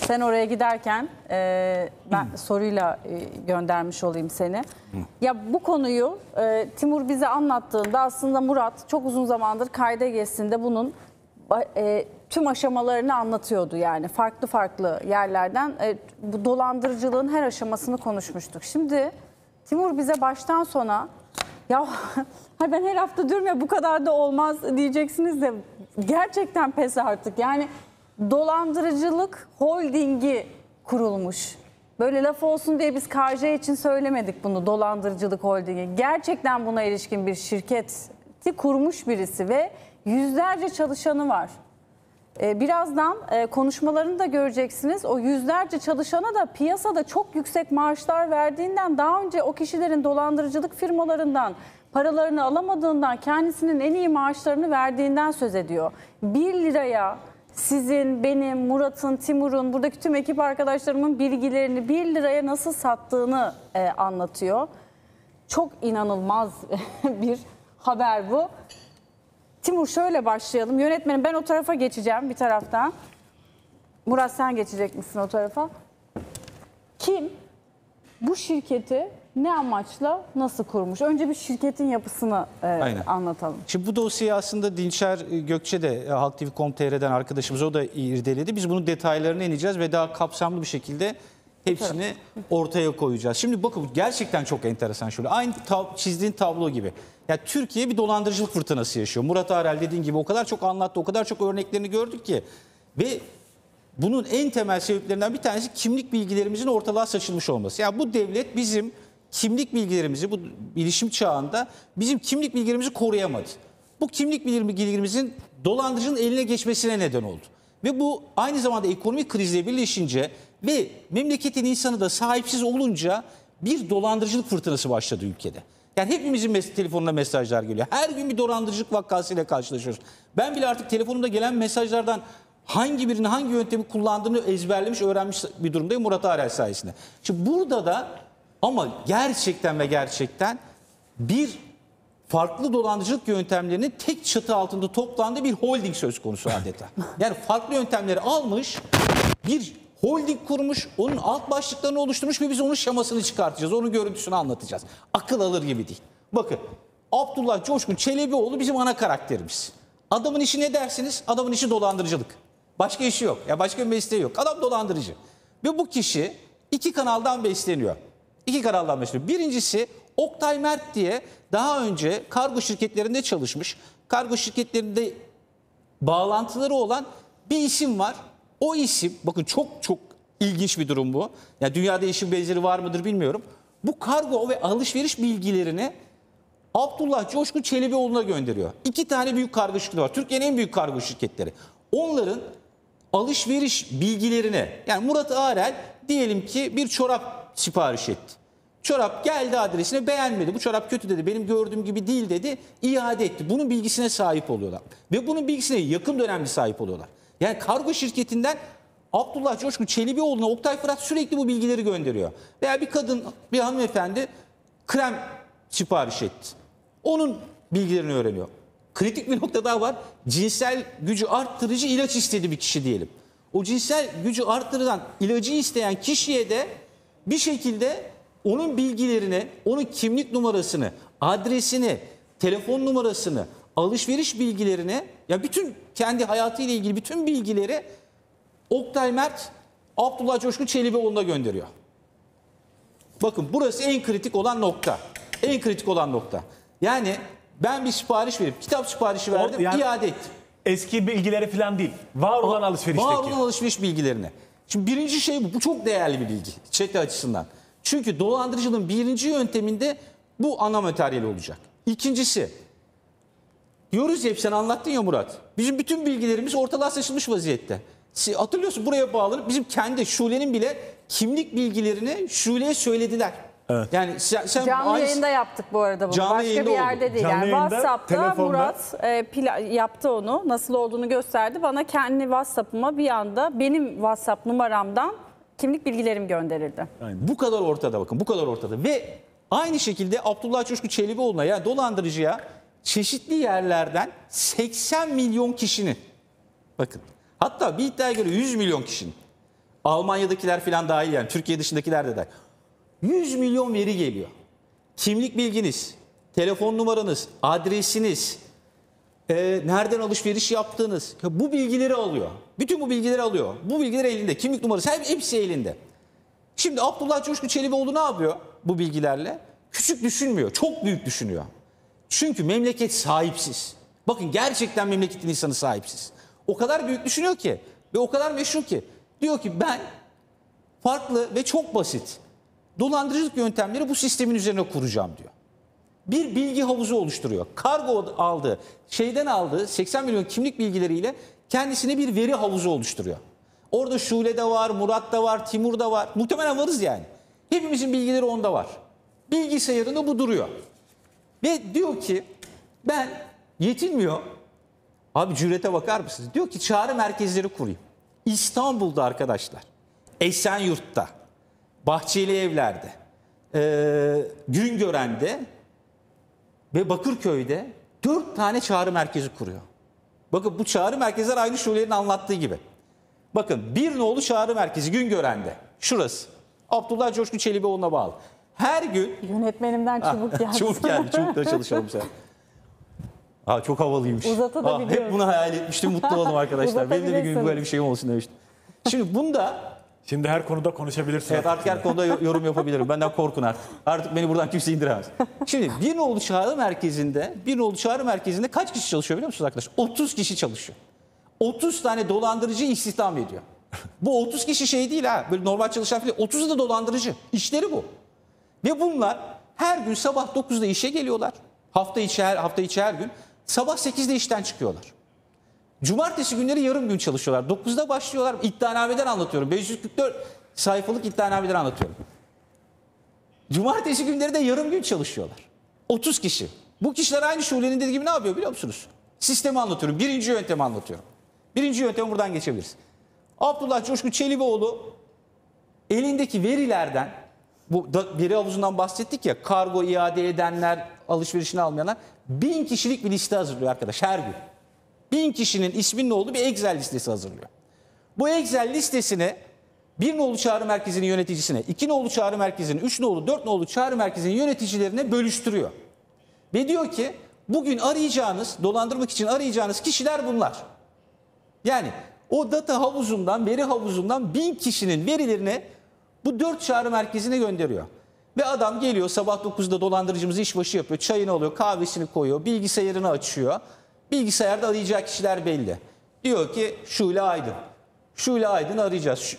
Sen oraya giderken e, ben Hı. soruyla e, göndermiş olayım seni. Hı. Ya bu konuyu e, Timur bize anlattığında aslında Murat çok uzun zamandır Kayda Geçsin'de bunun e, tüm aşamalarını anlatıyordu. Yani farklı farklı yerlerden e, bu dolandırıcılığın her aşamasını konuşmuştuk. Şimdi Timur bize baştan sona ya ben her hafta diyorum ya bu kadar da olmaz diyeceksiniz de gerçekten pes artık. Yani dolandırıcılık holdingi kurulmuş. Böyle laf olsun diye biz K J için söylemedik bunu, dolandırıcılık holdingi. Gerçekten buna ilişkin bir şirketi kurmuş birisi ve yüzlerce çalışanı var. Birazdan konuşmalarını da göreceksiniz. O yüzlerce çalışana da piyasada çok yüksek maaşlar verdiğinden, daha önce o kişilerin dolandırıcılık firmalarından paralarını alamadığından, kendisinin en iyi maaşlarını verdiğinden söz ediyor. bir liraya sizin, benim, Murat'ın, Timur'un, buradaki tüm ekip arkadaşlarımın bilgilerini bir liraya nasıl sattığını anlatıyor. Çok inanılmaz bir haber bu. Timur şöyle başlayalım. Yönetmenim ben o tarafa geçeceğim bir taraftan. Murat sen geçecek misin o tarafa? Kim bu şirketi ne amaçla nasıl kurmuş? Önce bir şirketin yapısını e, anlatalım. Şimdi bu dosyayı aslında Dinçer Gökçe de Halk T V nokta com nokta t r'den arkadaşımız o da irdeledi. Biz bunun detaylarına ineceğiz ve daha kapsamlı bir şekilde hepsini evet. ortaya koyacağız. Şimdi bakın gerçekten çok enteresan şöyle. Aynı tab- çizdiğin tablo gibi. Ya Türkiye bir dolandırıcılık fırtınası yaşıyor. Murat Arel dediğin gibi o kadar çok anlattı, o kadar çok örneklerini gördük ki. Ve bunun en temel sebeplerinden bir tanesi kimlik bilgilerimizin ortalığa saçılmış olması. Ya yani bu devlet bizim kimlik bilgilerimizi, bu bilişim çağında bizim kimlik bilgilerimizi koruyamadı. Bu kimlik bilgilerimizin dolandırıcının eline geçmesine neden oldu. Ve bu aynı zamanda ekonomik krizle birleşince ve memleketin insanı da sahipsiz olunca bir dolandırıcılık fırtınası başladı ülkede. Yani hepimizin mes- telefonuna mesajlar geliyor. Her gün bir dolandırıcılık vakasıyla karşılaşıyoruz. Ben bile artık telefonumda gelen mesajlardan hangi birinin hangi yöntemi kullandığını ezberlemiş, öğrenmiş bir durumdayım Murat Ağırel sayesinde. Şimdi burada da ama gerçekten ve gerçekten bir farklı dolandırıcılık yöntemlerinin tek çatı altında toplandığı bir holding söz konusu adeta. Yani farklı yöntemleri almış, bir holding kurmuş, onun alt başlıklarını oluşturmuş ve biz onun şamasını çıkartacağız, onun görüntüsünü anlatacağız. Akıl alır gibi değil. Bakın, Abdullah Coşkun Çelebioğlu bizim ana karakterimiz. Adamın işi ne dersiniz? Adamın işi dolandırıcılık. Başka işi yok, ya başka bir mesleği yok. Adam dolandırıcı. Ve bu kişi iki kanaldan besleniyor. İki kanaldan besleniyor. Birincisi Oktay Mert diye daha önce kargo şirketlerinde çalışmış, kargo şirketlerinde bağlantıları olan bir isim var. O isim, bakın çok çok ilginç bir durum bu. Yani dünyada işin benzeri var mıdır bilmiyorum. Bu kargo ve alışveriş bilgilerini Abdullah Coşkun Çelebioğlu'na gönderiyor. İki tane büyük kargo şirketi var. Türkiye'nin en büyük kargo şirketleri. Onların alışveriş bilgilerine, yani Murat Arel diyelim ki bir çorap sipariş etti. Çorap geldi adresine, beğenmedi. Bu çorap kötü dedi, benim gördüğüm gibi değil dedi. İade etti. Bunun bilgisine sahip oluyorlar. Ve bunun bilgisine yakın dönemli sahip oluyorlar. Yani kargo şirketinden Abdullah Coşkun Çelebioğlu'na Oktay Fırat sürekli bu bilgileri gönderiyor. Veya bir kadın, bir hanımefendi krem sipariş etti. Onun bilgilerini öğreniyor. Kritik bir nokta daha var. Cinsel gücü arttırıcı ilaç istedi bir kişi diyelim. O cinsel gücü arttıran ilacı isteyen kişiye de bir şekilde onun bilgilerini, onun kimlik numarasını, adresini, telefon numarasını, alışveriş bilgilerini, ya bütün kendi hayatıyla ilgili bütün bilgileri Oktay Mert, Abdullah Coşkun Çelebioğlu'na gönderiyor. Bakın burası en kritik olan nokta. En kritik olan nokta. Yani ben bir sipariş verip, kitap siparişi verdim, yani iade ettim. Eski bilgileri falan değil. Var olan alışverişteki. Var olan alışveriş bilgilerine. Şimdi birinci şey bu. Bu çok değerli bir bilgi. Çete açısından. Çünkü dolandırıcılığın birinci yönteminde bu ana materyal olacak. İkincisi, diyoruz ya, hep sen anlattın ya Murat. Bizim bütün bilgilerimiz ortalığa saçılmış vaziyette. Hatırlıyorsun, buraya bağlanıp bizim kendi Şule'nin bile kimlik bilgilerini Şule'ye söylediler. Evet. Yani sen, sen canlı aynı... yayında yaptık bu arada bunu. Başka bir yerde oldu. değil. Yani WhatsApp'ta telefonda... Murat e, yaptı onu. Nasıl olduğunu gösterdi. Bana kendi WhatsApp'ıma bir anda benim WhatsApp numaramdan kimlik bilgilerim gönderildi. Yani bu kadar ortada, bakın bu kadar ortada. Ve aynı şekilde Abdullah Coşkun Çelebioğlu'na, yani dolandırıcıya çeşitli yerlerden seksen milyon kişinin, bakın hatta bir iddiaya göre yüz milyon kişinin, Almanya'dakiler falan dahil, yani Türkiye dışındakiler de dahil, yüz milyon veri geliyor. Kimlik bilginiz, telefon numaranız, adresiniz, e, nereden alışveriş yaptığınız, bu bilgileri alıyor. Bütün bu bilgileri alıyor. Bu bilgiler elinde. Kimlik numarası, hepsi elinde. Şimdi Abdullah Coşkun Çelebioğlu ne yapıyor bu bilgilerle? Küçük düşünmüyor, çok büyük düşünüyor. Çünkü memleket sahipsiz. Bakın gerçekten memleketin insanı sahipsiz. O kadar büyük düşünüyor ki ve o kadar meşhur ki. Diyor ki ben farklı ve çok basit dolandırıcılık yöntemleri bu sistemin üzerine kuracağım diyor. Bir bilgi havuzu oluşturuyor. Kargo aldığı, şeyden aldığı seksen milyon kimlik bilgileriyle kendisine bir veri havuzu oluşturuyor. Orada Şule de var, Murat da var, Timur da var. Muhtemelen varız yani. Hepimizin bilgileri onda var. Bilgisayarında bu duruyor. Ve diyor ki ben yetinmiyor. Abi cürete bakar mısınız? Diyor ki çağrı merkezleri kurayım. İstanbul'da arkadaşlar, Esenyurt'ta, Bahçeli Evler'de, e, Güngören'de ve Bakırköy'de dört tane çağrı merkezi kuruyor. Bakın bu çağrı merkezler aynı Şule'nin anlattığı gibi. Bakın bir nolu çağrı merkezi Güngören'de. Şurası. Abdullah Coşkun Çelebioğlu'na bağlı. Her gün... Yönetmenimden çubuk geldi. Çubuk geldi. Çubukta çalışalım sen. Ha, çok havalıymış. Ha, hep bunu hayal etmiştim. Mutlu oldum arkadaşlar. Benim de bir gün böyle bir şeyim olsun demiştim. Şimdi bunda... Şimdi her konuda konuşabilirsin. Evet, artık her konuda yorum yapabilirim. Benden korkun artık. Artık beni buradan kimse indiremez. Şimdi bir nolu çağrı merkezinde, bir nolu çağrı merkezinde kaç kişi çalışıyor biliyor musunuz arkadaşlar? otuz kişi çalışıyor. otuz tane dolandırıcı istihdam ediyor. Bu otuz kişi şey değil ha. Böyle normal çalışan falan. otuzu da dolandırıcı. İşleri bu. Ve bunlar her gün sabah dokuzda işe geliyorlar. Hafta içi her, hafta içi her gün. Sabah sekizde işten çıkıyorlar. Cumartesi günleri yarım gün çalışıyorlar. dokuzda başlıyorlar. İddianameden anlatıyorum. beş yüz kırk dört sayfalık iddianameden anlatıyorum. Cumartesi günleri de yarım gün çalışıyorlar. otuz kişi. Bu kişiler aynı Şule'nin dediği gibi ne yapıyor biliyor musunuz? Sistemi anlatıyorum. Birinci yöntemi anlatıyorum. Birinci yöntemi buradan geçebiliriz. Abdullah Coşkun Çelebioğlu elindeki verilerden, bu veri havuzundan bahsettik ya, kargo iade edenler, alışverişini almayanlar, bin kişilik bir liste hazırlıyor arkadaş her gün. bin kişinin isminin olduğu bir Excel listesi hazırlıyor. Bu Excel listesini bir nolu çağrı merkezinin yöneticisine, iki nolu çağrı merkezinin, üç nolu, dört nolu çağrı merkezinin yöneticilerine bölüştürüyor. Ve diyor ki bugün arayacağınız, dolandırmak için arayacağınız kişiler bunlar. Yani o data havuzundan, veri havuzundan bin kişinin verilerini bu dört çağrı merkezine gönderiyor. Ve adam geliyor sabah dokuzda dolandırıcımız işbaşı yapıyor, çayını alıyor, kahvesini koyuyor, bilgisayarını açıyor. Bilgisayarda arayacak kişiler belli. Diyor ki Şule Aydın. Şule Aydın arayacağız.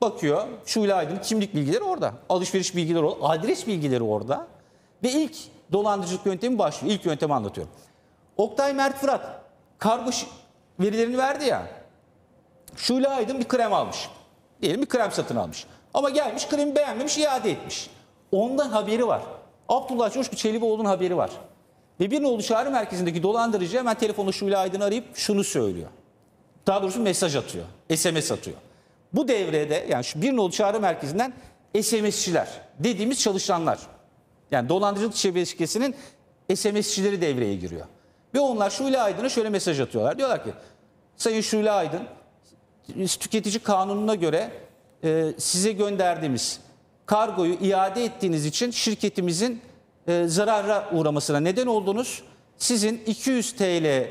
Bakıyor Şule Aydın kimlik bilgileri orada. Alışveriş bilgileri orada. Adres bilgileri orada. Ve ilk dolandırıcılık yöntemi başlıyor. İlk yöntemi anlatıyorum. Oktay Mert Fırat kargo verilerini verdi ya. Şule Aydın bir krem almış. Diyelim bir krem satın almış. Ama gelmiş kremi beğenmemiş, iade etmiş. Ondan haberi var. Abdullah Coşkun Çelebioğlu'nun haberi var. Ve bir nolu çağrı merkezindeki dolandırıcı hemen telefonla Şule Aydın'ı arayıp şunu söylüyor. Daha doğrusu mesaj atıyor. S M S atıyor. bu devrede, yani şu bir nolu çağrı merkezinden S M S'çiler dediğimiz çalışanlar, yani dolandırıcılık şebekesinin S M S'çileri devreye giriyor. Ve onlar Şule Aydın'a şöyle mesaj atıyorlar. Diyorlar ki, Sayın Şule Aydın, tüketici kanununa göre e, size gönderdiğimiz kargoyu iade ettiğiniz için şirketimizin e, zarara uğramasına neden oldunuz. Sizin iki yüz TL e,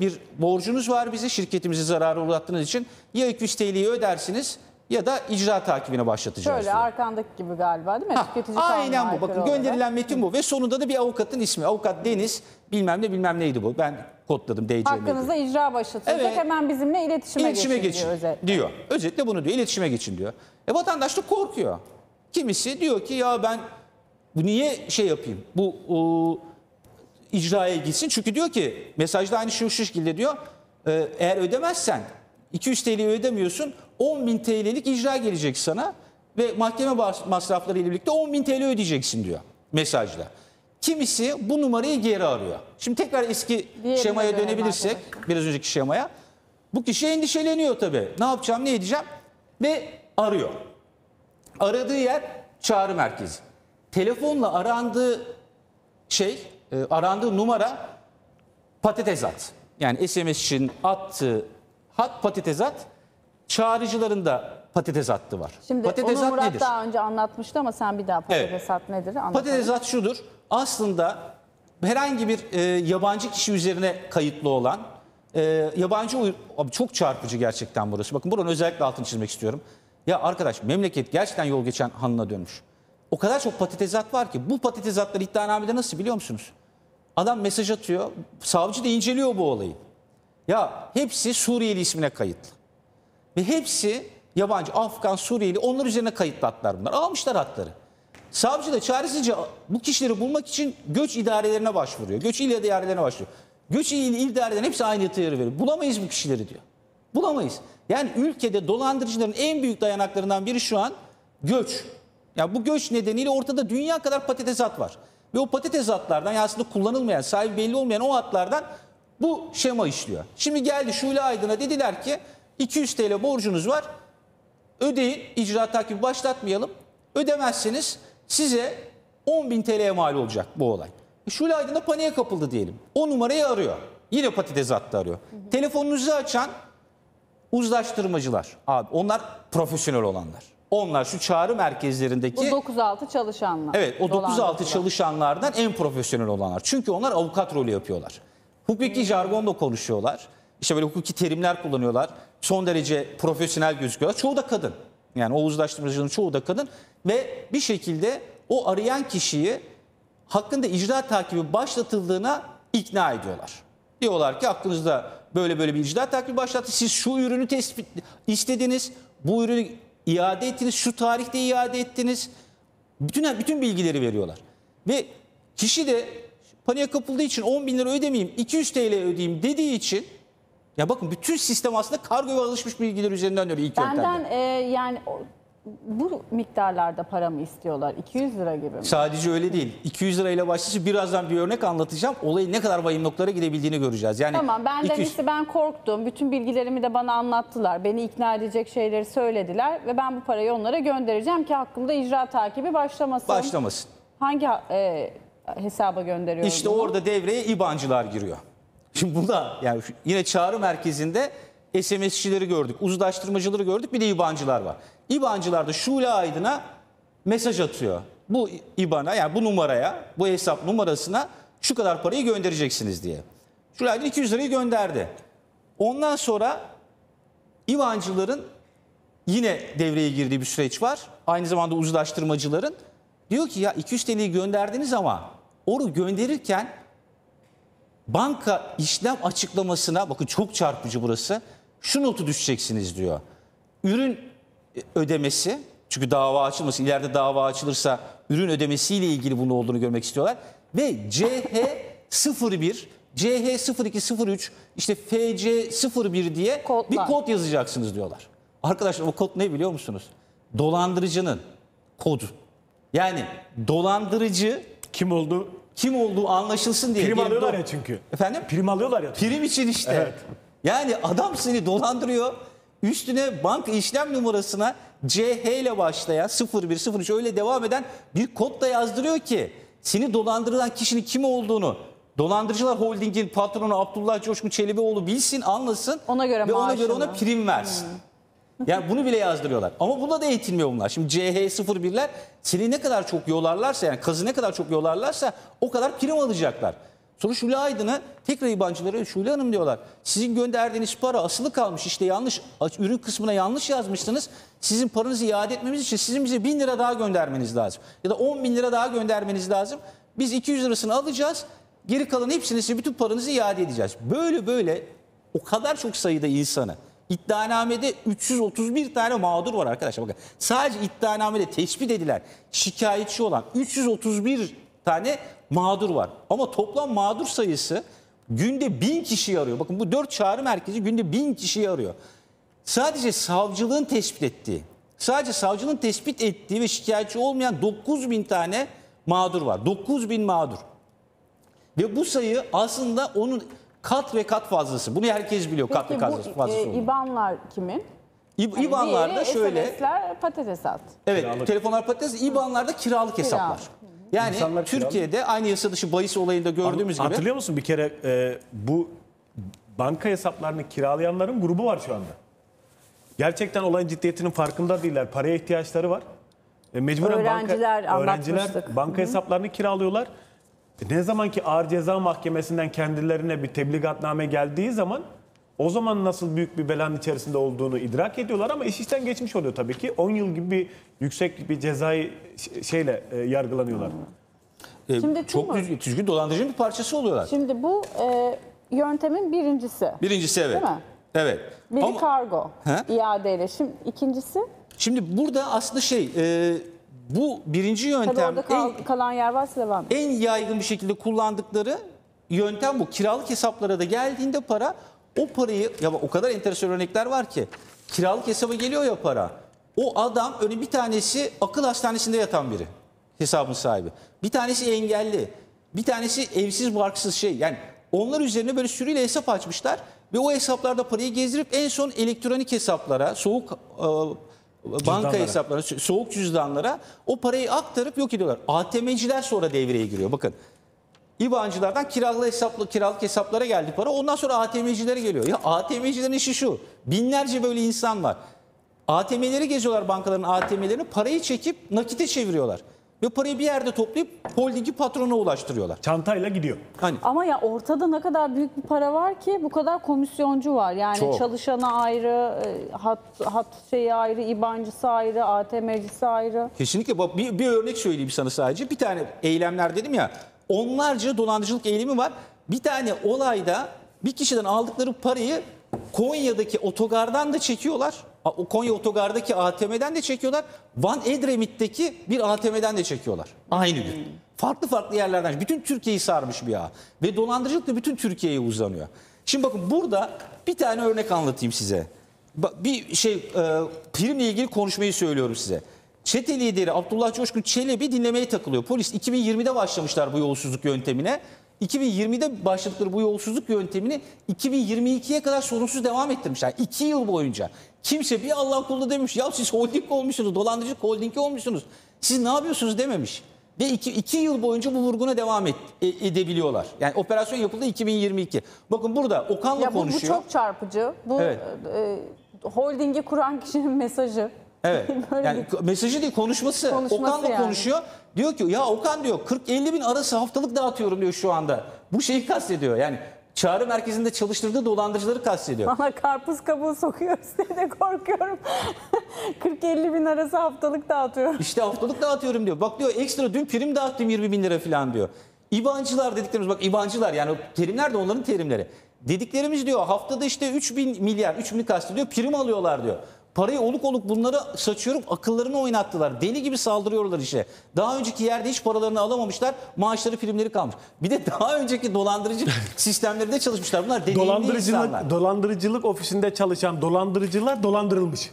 bir borcunuz var bize, şirketimizi zarara uğrattığınız için. Ya iki yüz TL'yi ödersiniz ya da icra takibine başlatacağız. Şöyle diyor. Arkandaki gibi galiba, değil mi? Ha, aynen bu. Bakın olarak gönderilen metin bu ve sonunda da bir avukatın ismi. Avukat Deniz bilmem ne bilmem neydi bu. Ben kodladım. D C M hakkınızda diyor. İcra başlatılacak. Evet. Hemen bizimle iletişime, iletişime geçin, geçin diyor, özetle. diyor. Özetle bunu diyor. İletişime geçin diyor. E, vatandaş da korkuyor. Kimisi diyor ki ya ben niye şey yapayım? Bu o, icraya gitsin. Çünkü diyor ki mesajda aynı şu şu şekilde diyor. E, eğer ödemezsen iki yüz TL'yi ödemiyorsun, on bin TL'lik icra gelecek sana ve mahkeme masrafları ile birlikte on bin TL ödeyeceksin diyor mesajla. Kimisi bu numarayı geri arıyor. Şimdi tekrar eski Diğerine şemaya dönebilirsek, arkadaşlar. biraz önceki şemaya. Bu kişi endişeleniyor tabii. Ne yapacağım, ne edeceğim? Ve arıyor. Aradığı yer çağrı merkezi. Telefonla arandığı şey, arandığı numara patates at. Yani S M S'çinin attığı hat patates at. Çağrıcıların da patates hattı var. Şimdi patates onu Murat nedir? daha önce anlatmıştı ama sen bir daha patates evet. hat nedir anlatalım. Patates hat şudur. Aslında herhangi bir e, yabancı kişi üzerine kayıtlı olan e, yabancı uy Abi çok çarpıcı gerçekten burası. Bakın buranın özellikle altını çizmek istiyorum. Ya arkadaş, memleket gerçekten yol geçen hanına dönmüş. O kadar çok patates hat var ki bu patates hatları iddianamede nasıl biliyor musunuz? Adam mesaj atıyor. Savcı da inceliyor bu olayı. Ya hepsi Suriyeli ismine kayıtlı. Ve hepsi yabancı, Afgan, Suriyeli, onlar üzerine kayıtlattılar bunlar. Almışlar hatları. Savcı da çaresizce bu kişileri bulmak için göç idarelerine başvuruyor. Göç il idarelerine başvuruyor. Göç il, il idarelerine hepsi aynı hatayı veriyor. Bulamayız bu kişileri diyor. Bulamayız. Yani ülkede dolandırıcıların en büyük dayanaklarından biri şu an göç. Yani bu göç nedeniyle ortada dünya kadar patates hat var. Ve o patates hatlardan, yani aslında kullanılmayan, sahibi belli olmayan o hatlardan bu şema işliyor. Şimdi geldi Şule Aydın'a dediler ki iki yüz TL borcunuz var. Ödeyin, icra takibi başlatmayalım. Ödemezseniz size on bin TL'ye mal olacak bu olay. Şule Aydın da paniğe kapıldı diyelim. O numarayı arıyor. Yine patates hattı arıyor. Hı hı. Telefonunuzu açan uzlaştırmacılar. Abi onlar profesyonel olanlar. Onlar şu çağrı merkezlerindeki... Bu dokuz altı çalışanlar. Evet, o dokuz altı çalışanlardan en profesyonel olanlar. Çünkü onlar avukat rolü yapıyorlar. Hukuki jargonla konuşuyorlar. İşte böyle hukuki terimler kullanıyorlar. Son derece profesyonel gözüküyorlar. Çoğu da kadın. Yani o uzlaştırmacıların çoğu da kadın. Ve bir şekilde o arayan kişiyi hakkında icra takibi başlatıldığına ikna ediyorlar. Diyorlar ki aklınızda böyle böyle bir icra takibi başlattı. Siz şu ürünü tespit istediniz. Bu ürünü iade ettiniz. Şu tarihte iade ettiniz. Bütün, bütün bilgileri veriyorlar. Ve kişi de paniğe kapıldığı için on bin lira ödemeyeyim, iki yüz TL ödeyeyim dediği için... Ya bakın bütün sistem aslında kargoya alışmış bilgiler üzerinden öyle ilk yöntemde. Benden e, yani bu miktarlarda para mı istiyorlar? iki yüz lira gibi mi? Sadece öyle değil. iki yüz lirayla başlayıp birazdan bir örnek anlatacağım. Olayın ne kadar vahim noktalara gidebildiğini göreceğiz. Yani tamam, ben de iki yüz... ben korktum. Bütün bilgilerimi de bana anlattılar. Beni ikna edecek şeyleri söylediler. Ve ben bu parayı onlara göndereceğim ki hakkımda icra takibi başlamasın. Başlamasın. Hangi e, hesaba gönderiyorum? İşte bunu? Orada devreye İbancılar giriyor. Şimdi burada yani yine çağrı merkezinde S M S'çileri gördük, uzlaştırmacıları gördük, bir de İbancılar var. İbancılar da Şule Aydın'a mesaj atıyor. Bu İban'a, yani bu numaraya, bu hesap numarasına şu kadar parayı göndereceksiniz diye. Şule Aydın iki yüz lirayı gönderdi. Ondan sonra İbancıların yine devreye girdiği bir süreç var. Aynı zamanda uzlaştırmacıların diyor ki ya iki yüz TL'yi gönderdiniz ama onu gönderirken banka işlem açıklamasına, bakın çok çarpıcı burası, şu notu düşeceksiniz diyor. Ürün ödemesi, çünkü dava açılması, ileride dava açılırsa ürün ödemesiyle ilgili bunun olduğunu görmek istiyorlar. Ve C H sıfır bir, C H sıfır iki sıfır üç, işte F C sıfır bir diye kodlar, bir kod yazacaksınız diyorlar. Arkadaşlar o kod ne biliyor musunuz? Dolandırıcının kodu. Yani dolandırıcı kim oldu? Kim olduğu anlaşılsın diye. Prim alıyorlar ya çünkü. Efendim? Prim alıyorlar ya. Prim için işte. Evet. Yani adam seni dolandırıyor. üstüne banka işlem numarasına C H ile başlayan sıfır bir sıfır üç öyle devam eden bir kod da yazdırıyor ki seni dolandırılan kişinin kim olduğunu Dolandırıcılar Holding'in patronu Abdullah Coşkun Çelebioğlu bilsin, anlasın ona göre ve maaşını. Ona göre ona prim versin. Hmm. Yani bunu bile yazdırıyorlar. Ama buna da eğitilmiyor bunlar. Şimdi C H sıfır birler seni ne kadar çok yollarlarsa, yani kazı ne kadar çok yollarlarsa o kadar prim alacaklar. Sonra Şule Aydın'a tekrar yabancılara Şule Hanım diyorlar. Sizin gönderdiğiniz para asılı kalmış, işte yanlış ürün kısmına yanlış yazmışsınız. Sizin paranızı iade etmemiz için sizin bize bin lira daha göndermeniz lazım. Ya da on bin lira daha göndermeniz lazım. Biz iki yüz lirasını alacağız. Geri kalan hepsini, size bütün paranızı iade edeceğiz. Böyle böyle o kadar çok sayıda insanı. İddianamede üç yüz otuz bir tane mağdur var arkadaşlar. Bakın sadece iddianamede tespit edilen şikayetçi olan üç yüz otuz bir tane mağdur var. Ama toplam mağdur sayısı günde bin kişiyi arıyor. Bakın bu dört çağrı merkezi günde bin kişiyi arıyor. Sadece savcılığın tespit ettiği, sadece savcılığın tespit ettiği ve şikayetçi olmayan dokuz bin tane mağdur var. dokuz bin mağdur. Ve bu sayı aslında onun kat ve kat fazlası. Bunu herkes biliyor. Peki kat ve kat bu, fazlası. Peki bu İBAN'lar kimin? Yani İBAN'larda şöyle. S M S'ler patates at. Evet, kiralık. Telefonlar patates. İBAN'larda kiralık Kira. hesaplar. Yani İnsanlar Türkiye'de kiralık. Aynı yasa dışı bahis olayında gördüğümüz An gibi. Hatırlıyor musun bir kere e, bu banka hesaplarını kiralayanların grubu var şu anda. Gerçekten olayın ciddiyetinin farkında değiller. Paraya ihtiyaçları var. E, mecburen öğrenciler, banka, öğrenciler banka Hı-hı. hesaplarını kiralıyorlar. Ne zaman ki Ağır Ceza Mahkemesi'nden kendilerine bir tebligatname geldiği zaman o zaman nasıl büyük bir belanın içerisinde olduğunu idrak ediyorlar ama iş işten geçmiş oluyor tabii ki. on yıl gibi bir yüksek bir cezai şeyle e, yargılanıyorlar. Şimdi e, çok düzgün dolandırıcının bir parçası oluyorlar. Şimdi bu e, yöntemin birincisi. Birincisi evet. Değil mi? Evet. Biri ama, kargo he? iadeyle. Şimdi ikincisi? Şimdi burada aslında şey... E, Bu birinci yöntem kal, en, kalan yer varsa devam en yaygın bir şekilde kullandıkları yöntem bu. Kiralık hesaplara da geldiğinde para o parayı ya o kadar enteresan örnekler var ki kiralık hesaba geliyor ya para. O adam öyle bir tanesi akıl hastanesinde yatan biri hesabın sahibi. Bir tanesi engelli. Bir tanesi evsiz barksız şey. Yani onlar üzerine böyle sürüyle hesap açmışlar ve o hesaplarda parayı gezdirip en son elektronik hesaplara soğuk ıı, banka cüzdanlara. hesapları, soğuk cüzdanlara o parayı aktarıp yok ediyorlar. A T M'ciler sonra devreye giriyor. Bakın İBAN'cılardan kiralı hesaplı, kiralık hesaplara geldi para. Ondan sonra A T M'cilere geliyor. Ya A T M'cilerin işi şu. Binlerce böyle insan var. A T M'leri geziyorlar, bankaların A T M'lerini. Parayı çekip nakite çeviriyorlar. Ve parayı bir yerde toplayıp holdingi patrona ulaştırıyorlar. Çantayla gidiyor. Hani? Ama ya ortada ne kadar büyük bir para var ki bu kadar komisyoncu var. Yani çok. Çalışana ayrı, hat, hat şeyi ayrı, İBAN'cısı ayrı, A T M'cisi ayrı. Kesinlikle. Bak bir, bir örnek söyleyeyim sana sadece. Bir tane eylemler dedim ya, onlarca dolandırıcılık eylemi var. Bir tane olayda bir kişiden aldıkları parayı Konya'daki otogardan da çekiyorlar. O Konya Otogar'daki A T M'den de çekiyorlar. Van Edremit'teki bir A T M'den de çekiyorlar. Aynı gün. Farklı farklı yerlerden. Bütün Türkiye'yi sarmış bir ağ. Ve dolandırıcılık da bütün Türkiye'ye uzanıyor. Şimdi bakın burada bir tane örnek anlatayım size. Bir şey e, primle ilgili konuşmayı söylüyorum size. Çete lideri Abdullah Coşkun Çelebi dinlemeye takılıyor. Polis iki bin yirmide başlamışlar bu yolsuzluk yöntemine. iki bin yirmide başladıkları bu yolsuzluk yöntemini iki bin yirmi ikiye kadar sorunsuz devam ettirmişler. iki yıl boyunca. Kimse bir Allah kulda demiş ya siz holding olmuşsunuz, dolandırıcı holding olmuşsunuz. Siz ne yapıyorsunuz dememiş. Ve iki yıl boyunca bu vurguna devam et, edebiliyorlar. Yani operasyon yapıldı iki bin yirmi iki. Bakın burada Okan'la ya bu, konuşuyor. Bu çok çarpıcı. Bu evet. e, holdingi kuran kişinin mesajı. Evet. Yani mesajı değil konuşması. konuşması Okan'la yani. konuşuyor. Diyor ki ya Okan diyor kırk elli bin arası haftalık dağıtıyorum diyor şu anda. Bu şeyi kastediyor. Yani çağrı merkezinde çalıştırdığı dolandırıcıları kastediyor. Bana karpuz kabuğu sokuyoruz diye de korkuyorum. kırk elli bin arası haftalık dağıtıyorum. İşte haftalık dağıtıyorum diyor. Bak diyor ekstra dün prim dağıttım yirmi bin lira falan diyor. İBAN'cılar dediklerimiz bak İBAN'cılar yani terimler de onların terimleri. Dediklerimiz diyor haftada işte üç bin milyar üç bini kastediyor prim alıyorlar diyor. Parayı oluk oluk bunları saçıyorum akıllarını oynattılar. Deli gibi saldırıyorlar işe. Daha önceki yerde hiç paralarını alamamışlar. Maaşları primleri kalmış. Bir de daha önceki dolandırıcı sistemlerinde çalışmışlar. Bunlar deneyimli insanlar. Dolandırıcılık ofisinde çalışan dolandırıcılar dolandırılmış.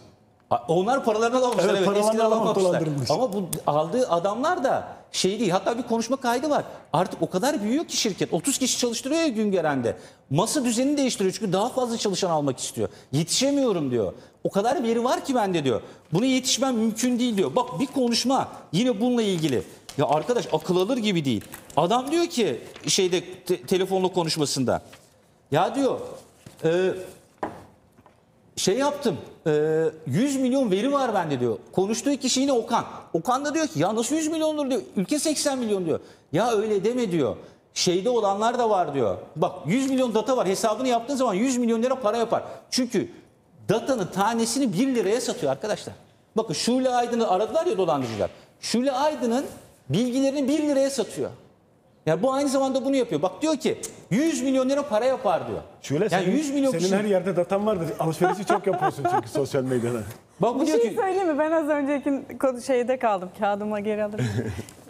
Onlar paralarını alamamışlar. Evet, evet. Paralarını alamamışlar. Ama bu aldığı adamlar da şey değil. Hatta bir konuşma kaydı var. Artık o kadar büyüyor ki şirket. otuz kişi çalıştırıyor ya Güngeren'de. Masa düzenini değiştiriyor çünkü daha fazla çalışan almak istiyor. Yetişemiyorum diyor. O kadar veri var ki bende diyor. Buna yetişmem mümkün değil diyor. Bak bir konuşma yine bununla ilgili. Ya arkadaş akıl alır gibi değil. Adam diyor ki şeyde te- telefonla konuşmasında. Ya diyor e, şey yaptım e, yüz milyon veri var bende diyor. Konuştuğu kişi yine Okan. Okan da diyor ki ya nasıl yüz milyondur diyor. Ülke seksen milyon diyor. Ya öyle deme diyor. Şeyde olanlar da var diyor. Bak yüz milyon data var, hesabını yaptığın zaman yüz milyon lira para yapar. Çünkü datanın tanesini bir liraya satıyor arkadaşlar. Bakın Şule Aydın'ı aradılar ya dolandırıcılar. Şule Aydın'ın bilgilerini bir liraya satıyor. Yani bu aynı zamanda bunu yapıyor. Bak diyor ki yüz milyon lira para yapar diyor. Şule yani senin, yüz milyon senin kişi... her yerde datan vardır. Alışverişi çok yapıyorsun çünkü sosyal medyada. Bak, bir şey ki... söyleyeyim mi? Ben az önceki şeyde kaldım. Kağıdıma geri alırım.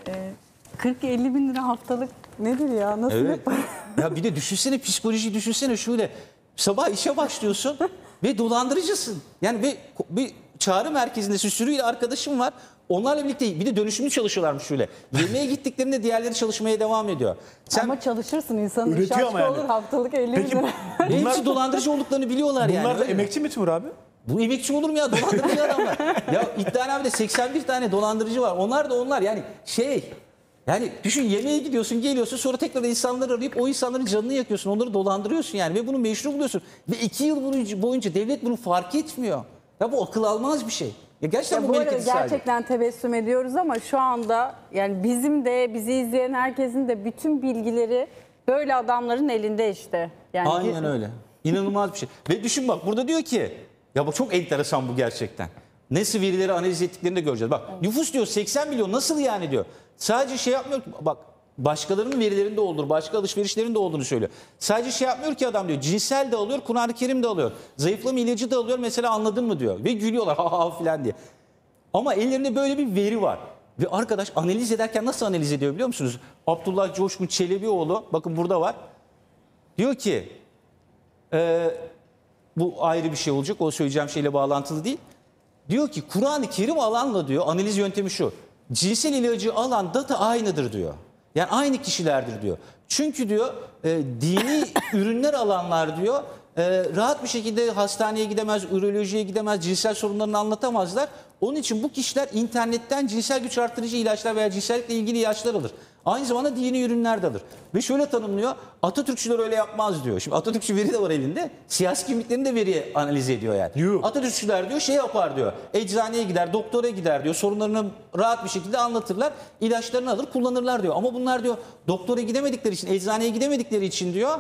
ee, kırk elli bin lira haftalık nedir ya? Nasıl evet. yapar? Ya bir de düşünsene, psikolojiyi düşünsene Şule. Sabah işe başlıyorsun ve dolandırıcısın. Yani bir, bir çağrı merkezindesin, sürüyle arkadaşım var. Onlarla birlikte bir de dönüşümlü çalışıyorlarmış şöyle. Yemeğe gittiklerinde diğerleri çalışmaya devam ediyor. Sen ama çalışırsın, insanın işi aşkı olur yani. Haftalık elli bin lira. Hepsi dolandırıcı olduklarını biliyorlar bunlar yani. Bunlar da emekçi mi Timur abi? Bu emekçi olur mu ya, dolandırıcı adamlar. Ya iddianamede seksen bir tane dolandırıcı var. Onlar da onlar yani şey... Yani düşün, yemeğe gidiyorsun, geliyorsun, sonra tekrar insanları arayıp o insanların canını yakıyorsun, onları dolandırıyorsun yani ve bunu meşru buluyorsun. Ve iki yıl boyunca devlet bunu fark etmiyor. Ya bu akıl almaz bir şey. Ya gerçekten ya bu memleketi gerçekten sadece. Tebessüm ediyoruz ama şu anda yani bizim de, bizi izleyen herkesin de bütün bilgileri böyle adamların elinde işte. Yani aynen bir... öyle. İnanılmaz bir şey. Ve düşün bak, burada diyor ki ya bu çok enteresan bu gerçekten. Nasıl verileri analiz ettiklerini de göreceğiz. Bak evet. Nüfus diyor seksen milyon, nasıl yani diyor. Sadece şey yapmıyor ki, bak başkalarının verilerinde olduğunu, başka alışverişlerinde olduğunu söylüyor. Sadece şey yapmıyor ki adam diyor, cinsel de alıyor, Kur'an-ı Kerim de alıyor. Zayıflama ilacı da alıyor mesela, anladın mı diyor. Ve gülüyorlar ha ha filan diye. Ama ellerinde böyle bir veri var. Ve arkadaş analiz ederken nasıl analiz ediyor biliyor musunuz? Abdullah Coşkun Çelebioğlu, bakın burada var. Diyor ki, e, bu ayrı bir şey olacak, o söyleyeceğim şeyle bağlantılı değil. Diyor ki Kur'an-ı Kerim alanla diyor, analiz yöntemi şu. Cinsel ilacı alan data aynıdır diyor. Yani aynı kişilerdir diyor. Çünkü diyor e, dini ürünler alanlar diyor e, rahat bir şekilde hastaneye gidemez, ürolojiye gidemez, cinsel sorunlarını anlatamazlar. Onun için bu kişiler internetten cinsel güç artırıcı ilaçlar veya cinsellikle ilgili ilaçlar alır. Aynı zamanda dini ürünler de alır. Ve şöyle tanımlıyor, Atatürkçüler öyle yapmaz diyor. Şimdi Atatürkçü veri de var elinde. Siyasi kimliklerini de veri analiz ediyor yani. Yuh. Atatürkçüler diyor şey yapar diyor. Eczaneye gider, doktora gider diyor. Sorunlarını rahat bir şekilde anlatırlar. İlaçlarını alır, kullanırlar diyor. Ama bunlar diyor doktora gidemedikleri için, eczaneye gidemedikleri için diyor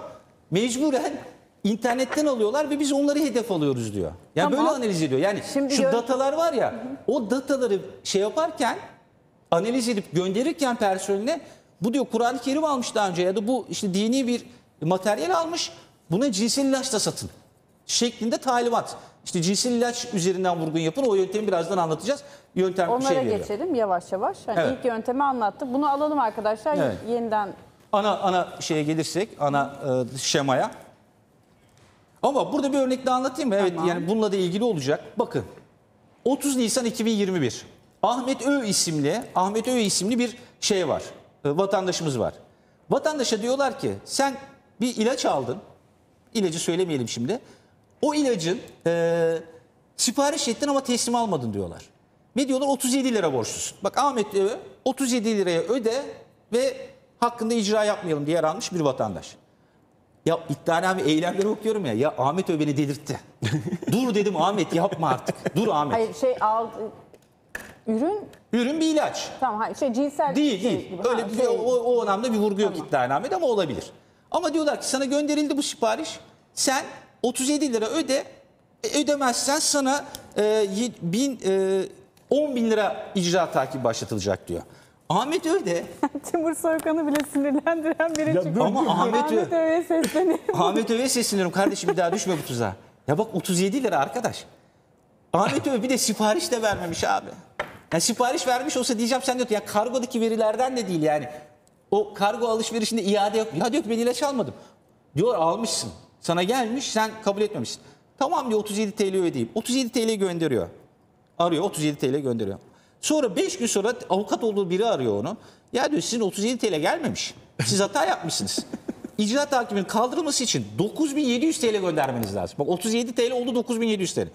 mecburen internetten alıyorlar ve biz onları hedef alıyoruz diyor. Yani tamam. Böyle analiz ediyor. Yani şimdi şu gör- datalar var ya, hı-hı. O dataları şey yaparken, analiz edip gönderirken personeline, bu diyor Kur'an-ı Kerim almış daha önce ya da bu işte dini bir materyal almış, buna cinsel ilaç da satın şeklinde talimat. İşte cinsel ilaç üzerinden vurgun yapın, o yöntemi birazdan anlatacağız. Yöntem onlara şey geçelim yavaş yavaş. Yani evet. İlk yöntemi anlattı. Bunu alalım arkadaşlar, evet. Yeniden. Ana ana şeye gelirsek, ana e, şemaya. Ama burada bir örnek daha anlatayım mı? Evet tamam. Yani bununla da ilgili olacak. Bakın otuz Nisan iki bin yirmi bir. Ahmet Ö isimli, Ahmet Ö isimli bir şey var. Vatandaşımız var. Vatandaşa diyorlar ki sen bir ilaç aldın. İlacı söylemeyelim şimdi. O ilacın e, sipariş ettin ama teslim almadın diyorlar. Ne diyorlar? otuz yedi lira borçlusun. Bak Ahmet Ö otuz yedi liraya öde ve hakkında icra yapmayalım diye almış bir vatandaş. Ya iddianame eylemleri okuyorum ya. Ya Ahmet Ö beni delirtti. Dur dedim Ahmet, yapma artık. Dur Ahmet. Hayır şey al... Ürün? Ürün bir ilaç. Tamam, hayır, şey cinsel değil, şey değil. Gibi. Öyle ha, bir, şey. o, o anlamda bir vurgu yok tamam. İddianamede ama olabilir. Ama diyorlar ki sana gönderildi bu sipariş. Sen otuz yedi lira öde. E, ödemezsen sana e, bin, e, on bin lira icra takibi başlatılacak diyor. Ahmet öde. Timur Soykan'ı bile sinirlendiren biri çıktı. Ama dur, Ahmet, Ahmet Ö'ye sesleniyorum. Ahmet Ö'ye sesleniyorum kardeşim, bir daha düşme bu tuzağa. Ya bak otuz yedi lira arkadaş. Ahmet Ö bir de sipariş de vermemiş abi. Yani sipariş vermiş olsa diyeceğim sen diyor ya kargodaki verilerden de değil yani. O kargo alışverişinde iade yok. Ya diyor ki ben ilaç almadım. Diyor almışsın. Sana gelmiş, sen kabul etmemişsin. Tamam diyor otuz yedi T L ödeyeyim. otuz yedi T L gönderiyor. Arıyor otuz yedi T L gönderiyor. Sonra beş gün sonra avukat olduğu biri arıyor onu. Ya diyor sizin otuz yedi TL gelmemiş. Siz hata yapmışsınız. İcra takibinin kaldırılması için dokuz bin yedi yüz TL göndermeniz lazım. Bak otuz yedi TL oldu dokuz bin yedi yüz TL.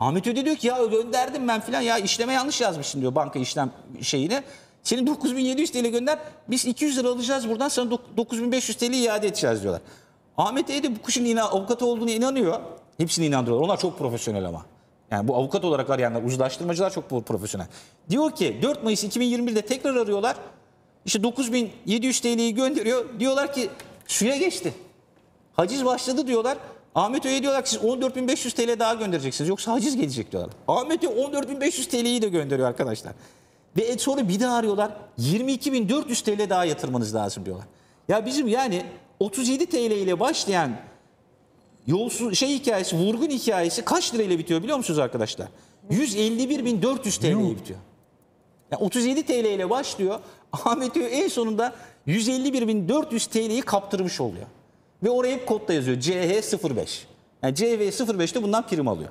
Ahmet Öde diyor ki ya gönderdim ben filan, ya işleme yanlış yazmışsın diyor banka işlem şeyine. Senin dokuz bin yedi yüz TL gönder, biz iki yüz lira alacağız buradan, sana dokuz bin beş yüz TL iade edeceğiz diyorlar. Ahmet Öde bu kuşun inan, avukatı olduğunu inanıyor. Hepsini inandırıyorlar. Onlar çok profesyonel ama. Yani bu avukat olarak arayanlar, uzlaştırmacılar çok profesyonel. Diyor ki dört Mayıs iki bin yirmi bir'de tekrar arıyorlar. İşte dokuz bin yedi yüz TL'yi gönderiyor. Diyorlar ki suya geçti. Haciz başladı diyorlar. Ahmet Öğe'ye diyorlar ki siz on dört bin beş yüz TL daha göndereceksiniz. Yoksa haciz gelecek diyorlar. Ahmet Öğe on dört bin beş yüz TL'yi de gönderiyor arkadaşlar. Ve sonra bir daha arıyorlar. yirmi iki bin dört yüz TL daha yatırmanız lazım diyorlar. Ya bizim yani otuz yedi TL ile başlayan yolsuz şey hikayesi, vurgun hikayesi kaç lirayla bitiyor biliyor musunuz arkadaşlar? yüz elli bir bin dört yüz TL'ye bitiyor. Yani otuz yedi TL ile başlıyor. Ahmet Öğe en sonunda yüz elli bir bin dört yüz TL'yi kaptırmış oluyor. Ve oraya hep kodda yazıyor. C H sıfır beş. Yani C H sıfır beş'te bundan prim alıyor.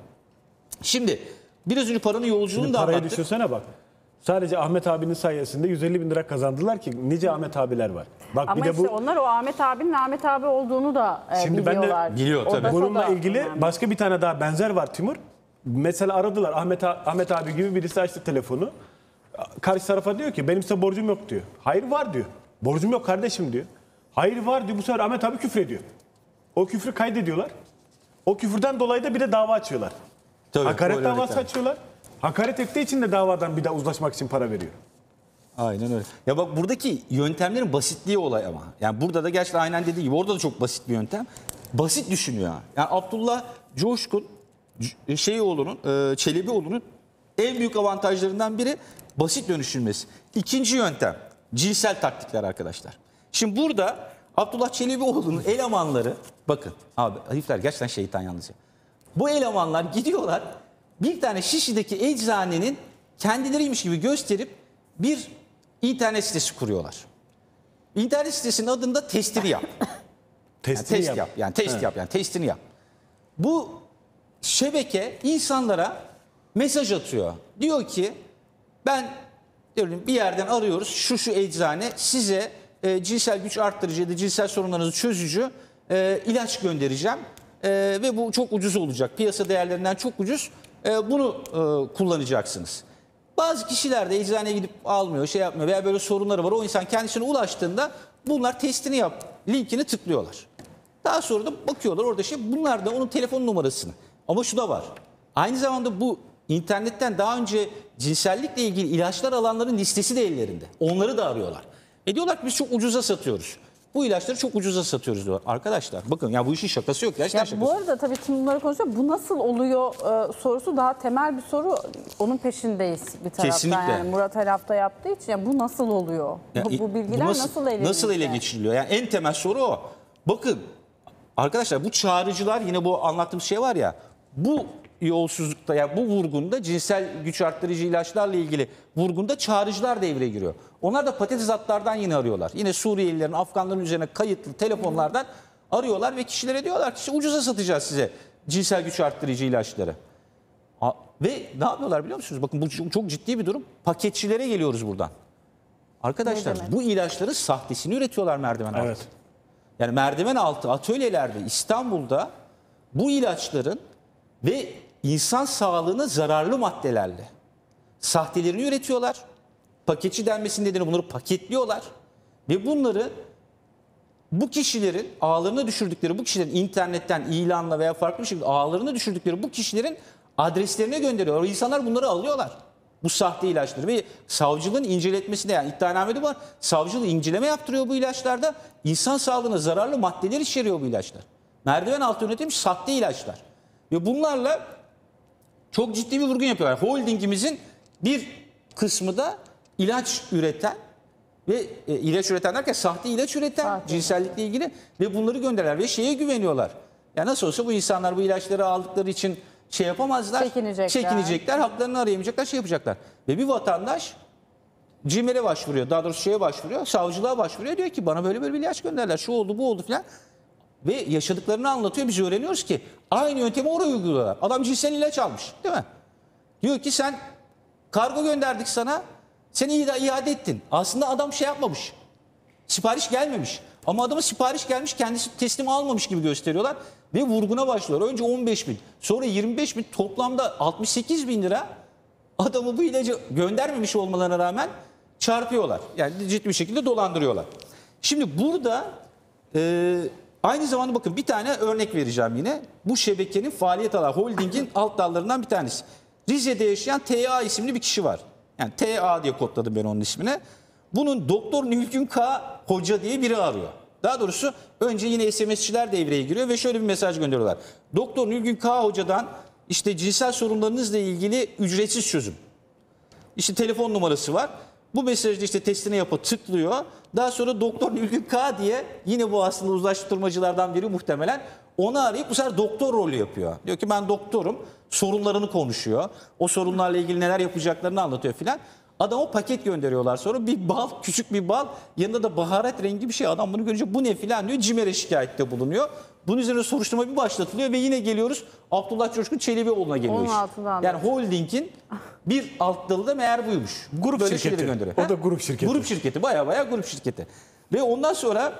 Şimdi biraz önce paranın yolculuğunu da anlattık. Paraya düşürsene bak. Sadece Ahmet abinin sayesinde yüz elli bin lira kazandılar ki nice Ahmet abiler var. Bak, ama bir de işte bu... onlar o Ahmet abinin Ahmet abi olduğunu da e, şimdi biliyorlar. Şimdi ben de biliyor tabii. Bununla ilgili önemli. Başka bir tane daha benzer var Timur. Mesela aradılar Ahmet, Ahmet abi gibi birisi açtı telefonu. Karşı tarafa diyor ki benim size borcum yok diyor. Hayır var diyor. Borcum yok kardeşim diyor. Hayır var diyor. Bu sefer Ahmet abi küfür ediyor. O küfrü kaydediyorlar. O küfürden dolayı da bir de dava açıyorlar. Tabii, hakaret davası yani. Açıyorlar. Hakaret ettiği için de davadan bir daha uzlaşmak için para veriyor. Aynen öyle. Ya bak buradaki yöntemlerin basitliği olay ama. Yani burada da gerçekten aynen dediği gibi orada da çok basit bir yöntem. Basit düşünüyor. Yani Abdullah Coşkun Şeyoğlu'nun, Çelebioğlu'nun en büyük avantajlarından biri basit dönüşülmesi. İkinci yöntem cinsel taktikler arkadaşlar. Şimdi burada Abdullah Çelebioğlu'nun elemanları, bakın abi herifler gerçekten şeytan yalnız ya. Bu elemanlar gidiyorlar bir tane Şişli'deki eczanenin kendileriymiş gibi gösterip bir internet sitesi kuruyorlar. İnternet sitesinin adında testini yap. testini yani test yap. yap. Yani test evet. yap yani testini yap. Bu şebeke insanlara mesaj atıyor. Diyor ki ben diyorum bir yerden arıyoruz şu şu eczane size E, cinsel güç arttırıcı ya da cinsel sorunlarınızı çözücü e, ilaç göndereceğim. E, ve bu çok ucuz olacak. Piyasa değerlerinden çok ucuz. E, bunu e, kullanacaksınız. Bazı kişiler de eczaneye gidip almıyor, şey yapmıyor veya böyle sorunları var. O insan kendisine ulaştığında bunlar testini yap, linkini tıklıyorlar. Daha sonra da bakıyorlar orada şey, bunlar da onun telefon numarasını. Ama şu da var. Aynı zamanda bu internetten daha önce cinsellikle ilgili ilaçlar alanların listesi de ellerinde. Onları da arıyorlar. E diyorlar ki biz çok ucuza satıyoruz. Bu ilaçları çok ucuza satıyoruz diyorlar. Arkadaşlar bakın ya bu işin şakası yok. Ya şakası. Bu arada tabii bunları konuşuyor. Bu nasıl oluyor e, sorusu daha temel bir soru. Onun peşindeyiz bir taraftan. Kesinlikle. Yani Murat her hafta yaptığı için yani bu nasıl oluyor? Ya, bu, bu bilgiler bu nasıl, nasıl, ele, nasıl ele geçiriliyor? Yani en temel soru o. Bakın arkadaşlar bu çağrıcılar yine bu anlattığım şey var ya. Bu yolsuzlukta ya yani bu vurgunda cinsel güç arttırıcı ilaçlarla ilgili vurgunda çağrıcılar devreye giriyor. Onlar da patates atlardan yine arıyorlar. Yine Suriyelilerin, Afganların üzerine kayıtlı telefonlardan arıyorlar ve kişilere diyorlar ki ucuza satacağız size cinsel güç arttırıcı ilaçları. Ve ne yapıyorlar biliyor musunuz? Bakın bu çok ciddi bir durum. Paketçilere geliyoruz buradan. Arkadaşlar bu ilaçların sahtesini üretiyorlar merdiven altı. Evet. Yani merdiven altı atölyelerde İstanbul'da bu ilaçların ve İnsan sağlığına zararlı maddelerle sahtelerini üretiyorlar. Paketçi denmesinin nedeni bunları paketliyorlar. Ve bunları bu kişilerin ağlarına düşürdükleri bu kişilerin internetten ilanla veya farklı bir şekilde ağlarına düşürdükleri bu kişilerin adreslerine gönderiyorlar. O insanlar bunları alıyorlar. Bu sahte ilaçları ve savcılığın inceletmesine yani iddianamede var. Savcılığı inceleme yaptırıyor bu ilaçlarda. İnsan sağlığına zararlı maddeler içeriyor bu ilaçlar. Merdiven altı üretilmiş sahte ilaçlar. Ve bunlarla çok ciddi bir vurgun yapıyorlar. Holdingimizin bir kısmı da ilaç üreten ve e, ilaç üreten derken sahte ilaç üreten sahte. Cinsellikle ilgili ve bunları gönderirler ve şeye güveniyorlar. Ya nasıl olsa bu insanlar bu ilaçları aldıkları için şey yapamazlar, çekinecekler, çekinecekler haklarını arayamayacaklar, şey yapacaklar. Ve bir vatandaş CİMER'e başvuruyor, daha doğrusu şeye başvuruyor, savcılığa başvuruyor. Diyor ki bana böyle böyle bir ilaç gönderler, şu oldu bu oldu filan. Ve yaşadıklarını anlatıyor. Biz öğreniyoruz ki aynı yöntemi oraya uyguluyorlar. Adam cinsel ilaç almış değil mi? Diyor ki sen Kargo gönderdik sana. Sen iade ettin. Aslında adam şey yapmamış. Sipariş gelmemiş. Ama adama sipariş gelmiş, kendisi teslim almamış gibi gösteriyorlar. Ve vurguna başlıyorlar. Önce on beş bin, sonra yirmi beş bin, toplamda altmış sekiz bin lira adamı bu ilacı göndermemiş olmalarına rağmen çarpıyorlar. Yani ciddi bir şekilde dolandırıyorlar. Şimdi burada e, aynı zamanda bakın bir tane örnek vereceğim yine. Bu şebekenin faaliyet alanı, holdingin alt dallarından bir tanesi. Rize'de yaşayan T A isimli bir kişi var. Yani T A diye kodladım ben onun ismini. Bunun Doktor Nülgün K. Hoca diye biri arıyor. Daha doğrusu önce yine S M S'çiler devreye giriyor ve şöyle bir mesaj gönderiyorlar. Doktor Nülgün K. Hoca'dan işte cinsel sorunlarınızla ilgili ücretsiz çözüm. İşte telefon numarası var. Bu mesajda işte testine yapıp tıklıyor. Daha sonra Doktor Nülgün K. diye yine bu aslında uzlaştırmacılardan biri muhtemelen. Onu arayıp bu sefer doktor rolü yapıyor. Diyor ki ben doktorum. Sorunlarını konuşuyor. O sorunlarla ilgili neler yapacaklarını anlatıyor filan. Adama paket gönderiyorlar sonra bir bal, küçük bir bal, yanında da baharat rengi bir şey. Adam bunu görünce bu ne filan diyor, CİMER'e şikayette bulunuyor. Bunun üzerine soruşturma bir başlatılıyor ve yine geliyoruz Abdullah Coşkun Çelebioğlu'na geliyor. Yani holdingin bir alt dalı da meğer buymuş. Grup böyle şirketi. O da grup şirketi. Grup şirketi, baya baya grup şirketi. Ve ondan sonra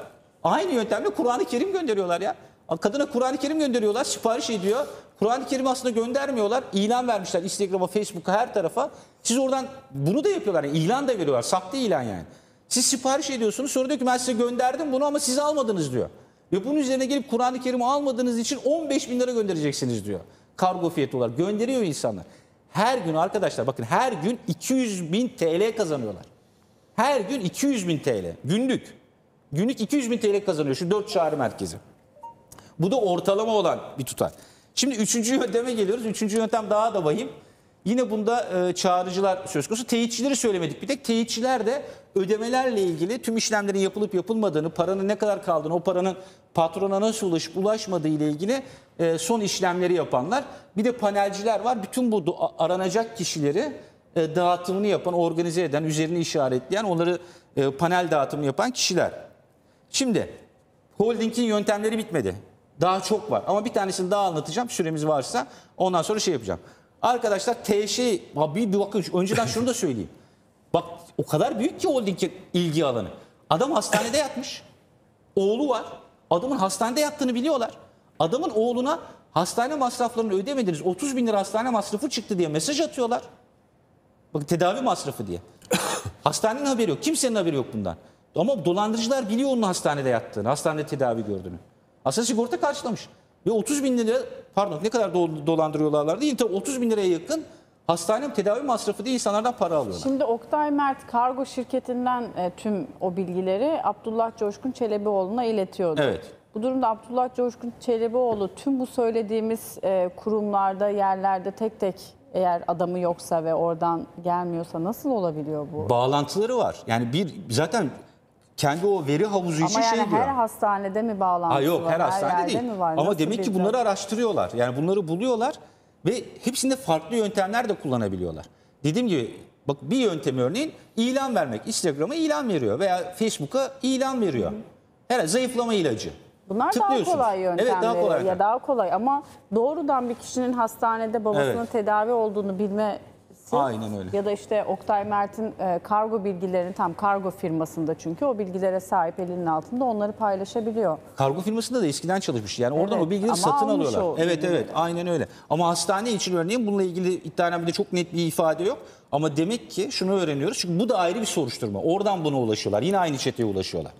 aynı yöntemle Kur'an-ı Kerim gönderiyorlar ya. Kadına Kur'an-ı Kerim gönderiyorlar, sipariş ediyor. Kur'an-ı Kerim aslında göndermiyorlar. İlan vermişler Instagram'a, Facebook'a, her tarafa. Siz oradan bunu da yapıyorlar. Yani ilan da veriyorlar. Sahte ilan yani. Siz sipariş ediyorsunuz. Sonra diyor ki ben size gönderdim bunu ama siz almadınız diyor. Ve bunun üzerine gelip Kur'an-ı Kerim'i almadığınız için on beş bin lira göndereceksiniz diyor. Kargo fiyatı olarak. Gönderiyor insanlar. Her gün arkadaşlar bakın her gün iki yüz bin T L kazanıyorlar. Her gün iki yüz bin T L. Günlük. Günlük iki yüz bin T L kazanıyor şu dört çağrı merkezi. Bu da ortalama olan bir tutar. Şimdi üçüncü yönteme geliyoruz. Üçüncü yöntem daha da vahim. Yine bunda e, çağrıcılar söz konusu. Teyitçileri söylemedik bir tek. Teyitçiler de ödemelerle ilgili tüm işlemlerin yapılıp yapılmadığını, paranın ne kadar kaldığını, o paranın patrona nasıl ulaşıp ulaşmadığı ile ilgili e, son işlemleri yapanlar. Bir de panelciler var. Bütün bu aranacak kişileri e, dağıtımını yapan, organize eden, üzerini işaretleyen, onları e, panel dağıtımı yapan kişiler. Şimdi holdingin yöntemleri bitmedi. Daha çok var ama bir tanesini daha anlatacağım süremiz varsa ondan sonra şey yapacağım. Arkadaşlar T Ş, bir bakın önceden şunu da söyleyeyim. Bak o kadar büyük ki holdingin ilgi alanı. Adam hastanede yatmış. Oğlu var. Adamın hastanede yattığını biliyorlar. Adamın oğluna hastane masraflarını ödemediniz. otuz bin lira hastane masrafı çıktı diye mesaj atıyorlar. Bakın tedavi masrafı diye. Hastanenin haberi yok. Kimsenin haberi yok bundan. Ama dolandırıcılar biliyor onun hastanede yattığını. Hastanede tedavi gördüğünü. Aslında sigorta karşılamış. Ve otuz bin lira pardon ne kadar do dolandırıyorlarlar değil. Tabii otuz bin liraya yakın hastane tedavi masrafı diye insanlardan para alıyorlar. Şimdi Oktay Mert kargo şirketinden e, tüm o bilgileri Abdullah Coşkun Çelebioğlu'na iletiyordu. Evet. Bu durumda Abdullah Coşkun Çelebioğlu tüm bu söylediğimiz e, kurumlarda, yerlerde tek tek eğer adamı yoksa ve oradan gelmiyorsa nasıl olabiliyor bu? Bağlantıları var. Yani bir zaten... Kendi o veri havuzu için yani şey diyor. Ama yani her hastanede mi bağlantısı var? Yok her var, hastanede her değil. Var, ama demek ki bunları araştırıyorlar. Yani bunları buluyorlar ve hepsinde farklı yöntemler de kullanabiliyorlar. Dediğim gibi bak bir yöntemi örneğin ilan vermek. Instagram'a ilan veriyor veya Facebook'a ilan veriyor. Herhalde zayıflama ilacı. Bunlar daha kolay yöntemleri. Evet, daha kolay. Ya daha kolay ama doğrudan bir kişinin hastanede babasının evet. tedavi olduğunu bilme... Aynen öyle. Ya da işte Oktay Mert'in e, kargo bilgilerini tam kargo firmasında çünkü o bilgilere sahip elinin altında onları paylaşabiliyor. Kargo firmasında da eskiden çalışmış. Yani evet, oradan o bilgileri satın alıyorlar. O, evet bilgileri. Evet aynen öyle. Ama hastane için örneğin bununla ilgili iddianamede çok net bir ifade yok. Ama demek ki şunu öğreniyoruz. Çünkü bu da ayrı bir soruşturma. Oradan buna ulaşıyorlar. Yine aynı çeteye ulaşıyorlar.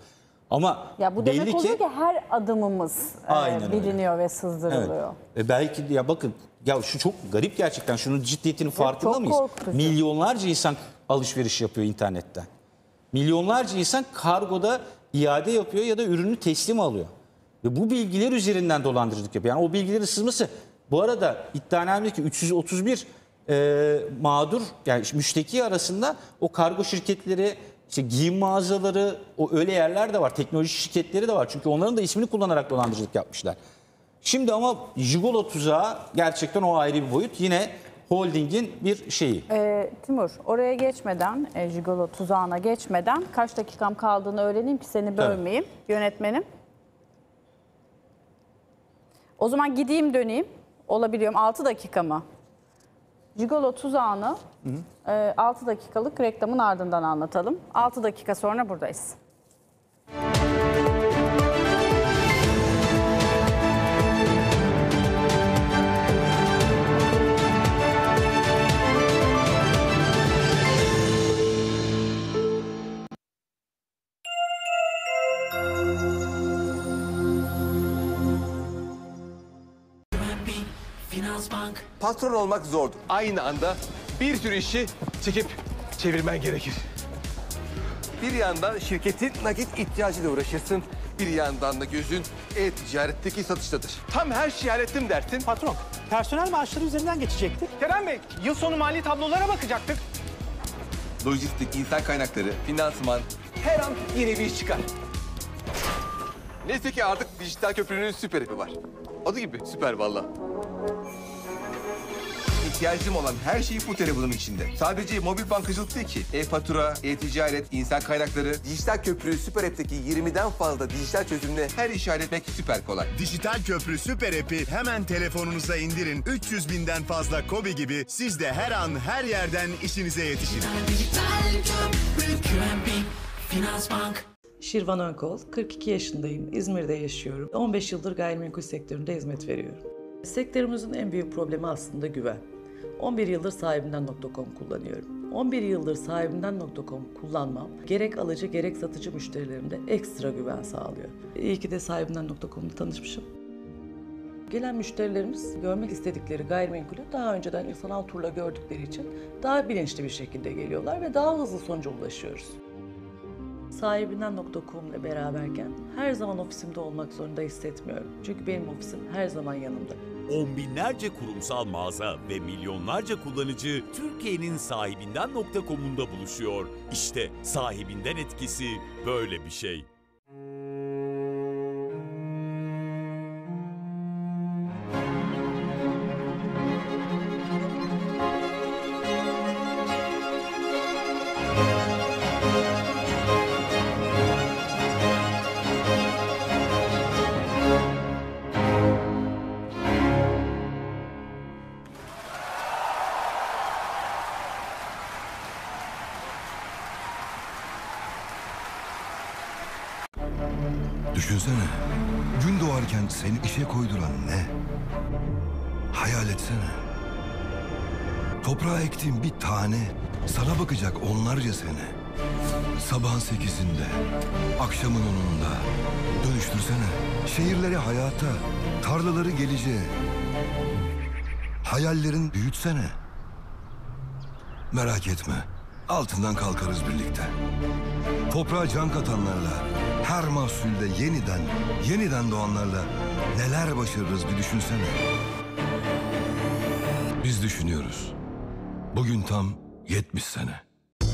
Ama ya bu belli demek oluyor ki, ki her adımımız e, biliniyor öyle. Ve sızdırılıyor. Evet. E belki ya bakın ya şu çok garip gerçekten şunun ciddiyetinin ya farkında mıyız? Korkutucu. Milyonlarca insan alışveriş yapıyor internetten. Milyonlarca insan kargoda iade yapıyor ya da ürünü teslim alıyor. Ve bu bilgiler üzerinden dolandırıcılık yapıyor. Yani o bilgilerin sızması bu arada iddianamedeki üç yüz otuz bir e, mağdur yani müşteki arasında o kargo şirketleri İşte giyim mağazaları, o öyle yerler de var. Teknoloji şirketleri de var. Çünkü onların da ismini kullanarak dolandırıcılık yapmışlar. Şimdi ama jigolo tuzağı gerçekten o ayrı bir boyut. Yine holdingin bir şeyi. Ee, Timur, oraya geçmeden, e, jigolo tuzağına geçmeden kaç dakikam kaldığını öğreneyim ki seni bölmeyeyim. Evet. Yönetmenim. O zaman gideyim döneyim. Olabiliyorum. altı dakika mı? Gigolo tuzağını e, altı dakikalık reklamın ardından anlatalım. altı dakika sonra buradayız. Patron olmak zordur. Aynı anda bir sürü işi çekip çevirmen gerekir. Bir yandan şirketin nakit ihtiyacıyla uğraşırsın. Bir yandan da gözün e-ticaretteki satıştadır. Tam her şeyi hallettim dersin. Patron, personel maaşları üzerinden geçecektik. Kerem Bey, yıl sonu mali tablolara bakacaktık. Lojistik, insan kaynakları, finansman, her an yeni bir iş çıkar. Neyse ki artık Dijital Köprü'nün süper evi var. Adı gibi süper vallahi. İhtiyacım olan her şey bu telefonun içinde. Sadece mobil bankacılık değil ki. E-fatura, e-ticaret, insan kaynakları, Dijital Köprü Süper App'teki yirmiden fazla dijital çözümle her işi halletmek süper kolay. Dijital Köprü Süper App'i hemen telefonunuza indirin. üç yüz binden fazla KOBİ gibi siz de her an her yerden işinize yetişin. Dijital Köprü, Q M B, Finansbank. Şirvan Önkol, kırk iki yaşındayım. İzmir'de yaşıyorum. on beş yıldır gayrimenkul sektöründe hizmet veriyorum. Sektörümüzün en büyük problemi aslında güven. on bir yıldır sahibinden nokta com kullanıyorum. on bir yıldır sahibinden nokta com kullanmam gerek alıcı gerek satıcı müşterilerimde ekstra güven sağlıyor. İyi ki de sahibinden nokta com'la tanışmışım. Gelen müşterilerimiz görmek istedikleri gayrimenkulü daha önceden sanal turla gördükleri için daha bilinçli bir şekilde geliyorlar ve daha hızlı sonuca ulaşıyoruz. sahibinden nokta com ile beraberken her zaman ofisimde olmak zorunda hissetmiyorum. Çünkü benim ofisim her zaman yanımda. On binlerce kurumsal mağaza ve milyonlarca kullanıcı Türkiye'nin sahibinden nokta com'unda buluşuyor. İşte sahibinden etkisi böyle bir şey. Düşünsene, gün doğarken seni işe koyduran ne? Hayal etsene. Toprağa ektiğin bir tane, sana bakacak onlarca sene. Sabahın sekizinde, akşamın onunda. Dönüştürsene, şehirleri hayata, tarlaları geleceğe. Hayallerin büyütsene. Merak etme, altından kalkarız birlikte. Toprağa can katanlarla, her mahsulde yeniden, yeniden doğanlarla neler başarırız bir düşünsene. Biz düşünüyoruz. Bugün tam yetmiş sene.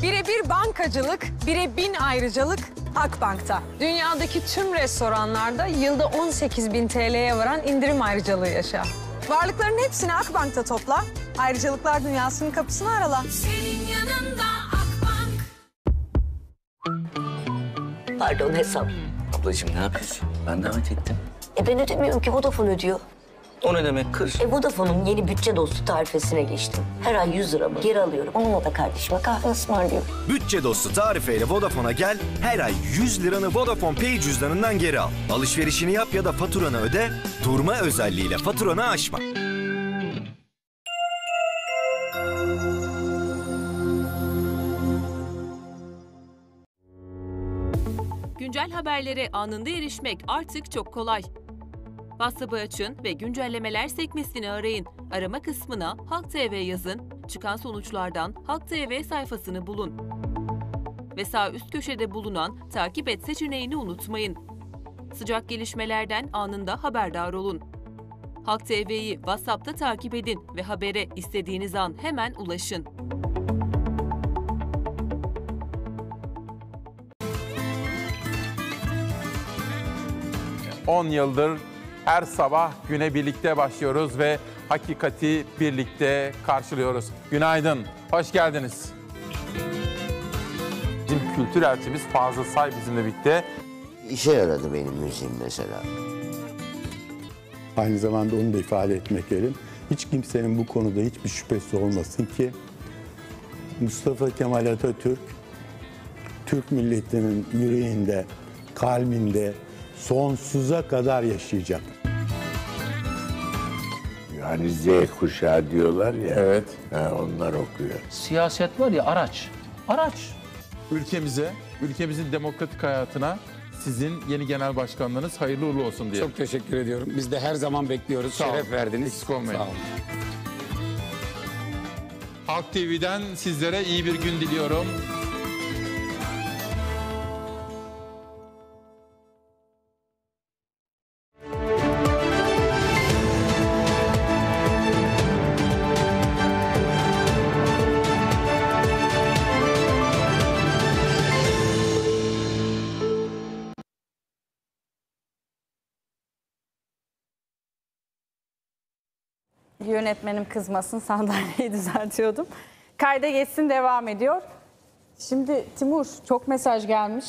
Bire bir bankacılık, bire bin ayrıcalık Akbank'ta. Dünyadaki tüm restoranlarda yılda on sekiz bin TL'ye varan indirim ayrıcalığı yaşa. Varlıkların hepsini Akbank'ta topla, ayrıcalıklar dünyasının kapısını arala. Senin yanında Akbank. Pardon hesap. Ablacığım ne yapıyorsun? Ben davet ettim. E ben ödemiyorum ki, Vodafone ödüyor. O ne demek kız? E Vodafone'un yeni bütçe dostu tarifesine geçtim. Her ay yüz liramı geri alıyorum. Onunla da kardeşime kahve ısmarlıyorum. Bütçe dostu tarifeyle Vodafone'a gel, her ay yüz liranı Vodafone Pay cüzdanından geri al. Alışverişini yap ya da faturanı öde, durma özelliğiyle faturanı aşma. Güncel haberlere anında erişmek artık çok kolay. WhatsApp'ı açın ve güncellemeler sekmesini arayın. Arama kısmına Halk T V yazın, çıkan sonuçlardan Halk T V sayfasını bulun. Ve sağ üst köşede bulunan takip et seçeneğini unutmayın. Sıcak gelişmelerden anında haberdar olun. Halk T V'yi WhatsApp'ta takip edin ve habere istediğiniz an hemen ulaşın. on yıldır her sabah güne birlikte başlıyoruz ve hakikati birlikte karşılıyoruz. Günaydın, hoş geldiniz. Bizim kültür elçimiz Fazıl Say bizimle birlikte. İşe yaradı benim müziğim mesela. Aynı zamanda onu da ifade etmek gerekir. Hiç kimsenin bu konuda hiçbir şüphesi olmasın ki Mustafa Kemal Atatürk, Türk milletinin yüreğinde, kalbinde sonsuza kadar yaşayacak. Yani Z kuşağı diyorlar ya, evet. Ha, onlar okuyor. Siyaset var ya, araç, araç. Ülkemize, ülkemizin demokratik hayatına sizin yeni genel başkanlığınız hayırlı uğurlu olsun diye. Çok teşekkür ediyorum. Biz de her zaman bekliyoruz. Sağ Şeref olun. Verdiniz. Eksik olmayın. Sağ olun. Halk T V'den sizlere iyi bir gün diliyorum. Yönetmenim kızmasın, sandalyeyi düzeltiyordum. Kayda Geçsin devam ediyor. Şimdi Timur, çok mesaj gelmiş.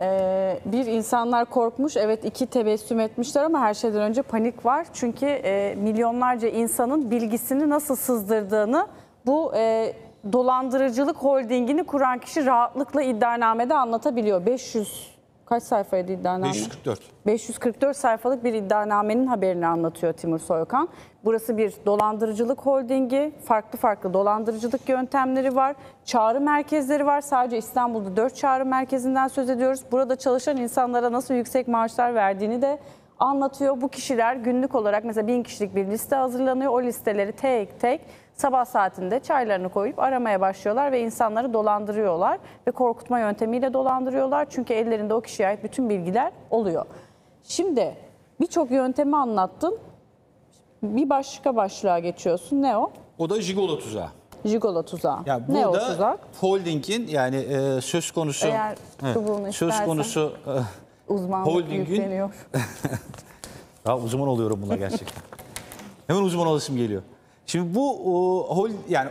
Ee, bir, insanlar korkmuş. Evet, iki, tebessüm etmişler ama her şeyden önce panik var. Çünkü e, milyonlarca insanın bilgisini nasıl sızdırdığını bu e, dolandırıcılık holdingini kuran kişi rahatlıkla iddianamede anlatabiliyor. beş yüz kaç sayfaydı iddianame? beş yüz kırk dört. beş yüz kırk dört sayfalık bir iddianamenin haberini anlatıyor Timur Soykan. Burası bir dolandırıcılık holdingi, farklı farklı dolandırıcılık yöntemleri var, çağrı merkezleri var. Sadece İstanbul'da dört çağrı merkezinden söz ediyoruz. Burada çalışan insanlara nasıl yüksek maaşlar verdiğini de anlatıyor. Bu kişiler günlük olarak mesela bin kişilik bir liste hazırlanıyor. O listeleri tek tek sabah saatinde çaylarını koyup aramaya başlıyorlar ve insanları dolandırıyorlar ve korkutma yöntemiyle dolandırıyorlar. Çünkü ellerinde o kişiye ait bütün bilgiler oluyor. Şimdi birçok yöntemi anlattın. Bir başka başlığa geçiyorsun. Ne o? O da jigolo tuzağı. Jigolo tuzağı. Yani ne o tuzak? Holding'in yani e, söz konusu Eğer evet, söz konusu e, uzmanlık yükleniyor. Daha uzman oluyorum buna gerçekten. Hemen uzman olasım geliyor. Şimdi bu yani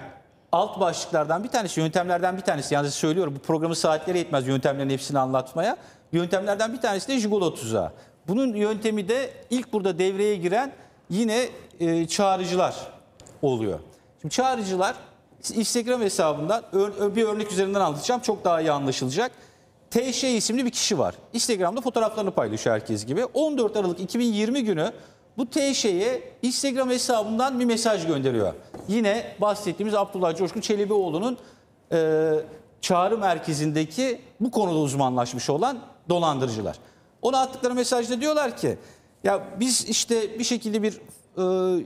alt başlıklardan bir tanesi, yöntemlerden bir tanesi. Yalnız söylüyorum, bu programı saatleri yetmez yöntemlerin hepsini anlatmaya. Yöntemlerden bir tanesi de jigolo tuzağı. Bunun yöntemi de ilk burada devreye giren yine e, çağrıcılar oluyor. Şimdi çağrıcılar Instagram hesabından ör, bir örnek üzerinden anlatacağım. Çok daha iyi anlaşılacak. T Ş isimli bir kişi var. Instagram'da fotoğraflarını paylaşıyor herkes gibi. on dört Aralık iki bin yirmi günü bu T Ş'ye Instagram hesabından bir mesaj gönderiyor. Yine bahsettiğimiz Abdullah Coşkun Çelebioğlu'nun e, çağrı merkezindeki bu konuda uzmanlaşmış olan dolandırıcılar. Ona attıkları mesajda diyorlar ki ya biz işte bir şekilde bir e,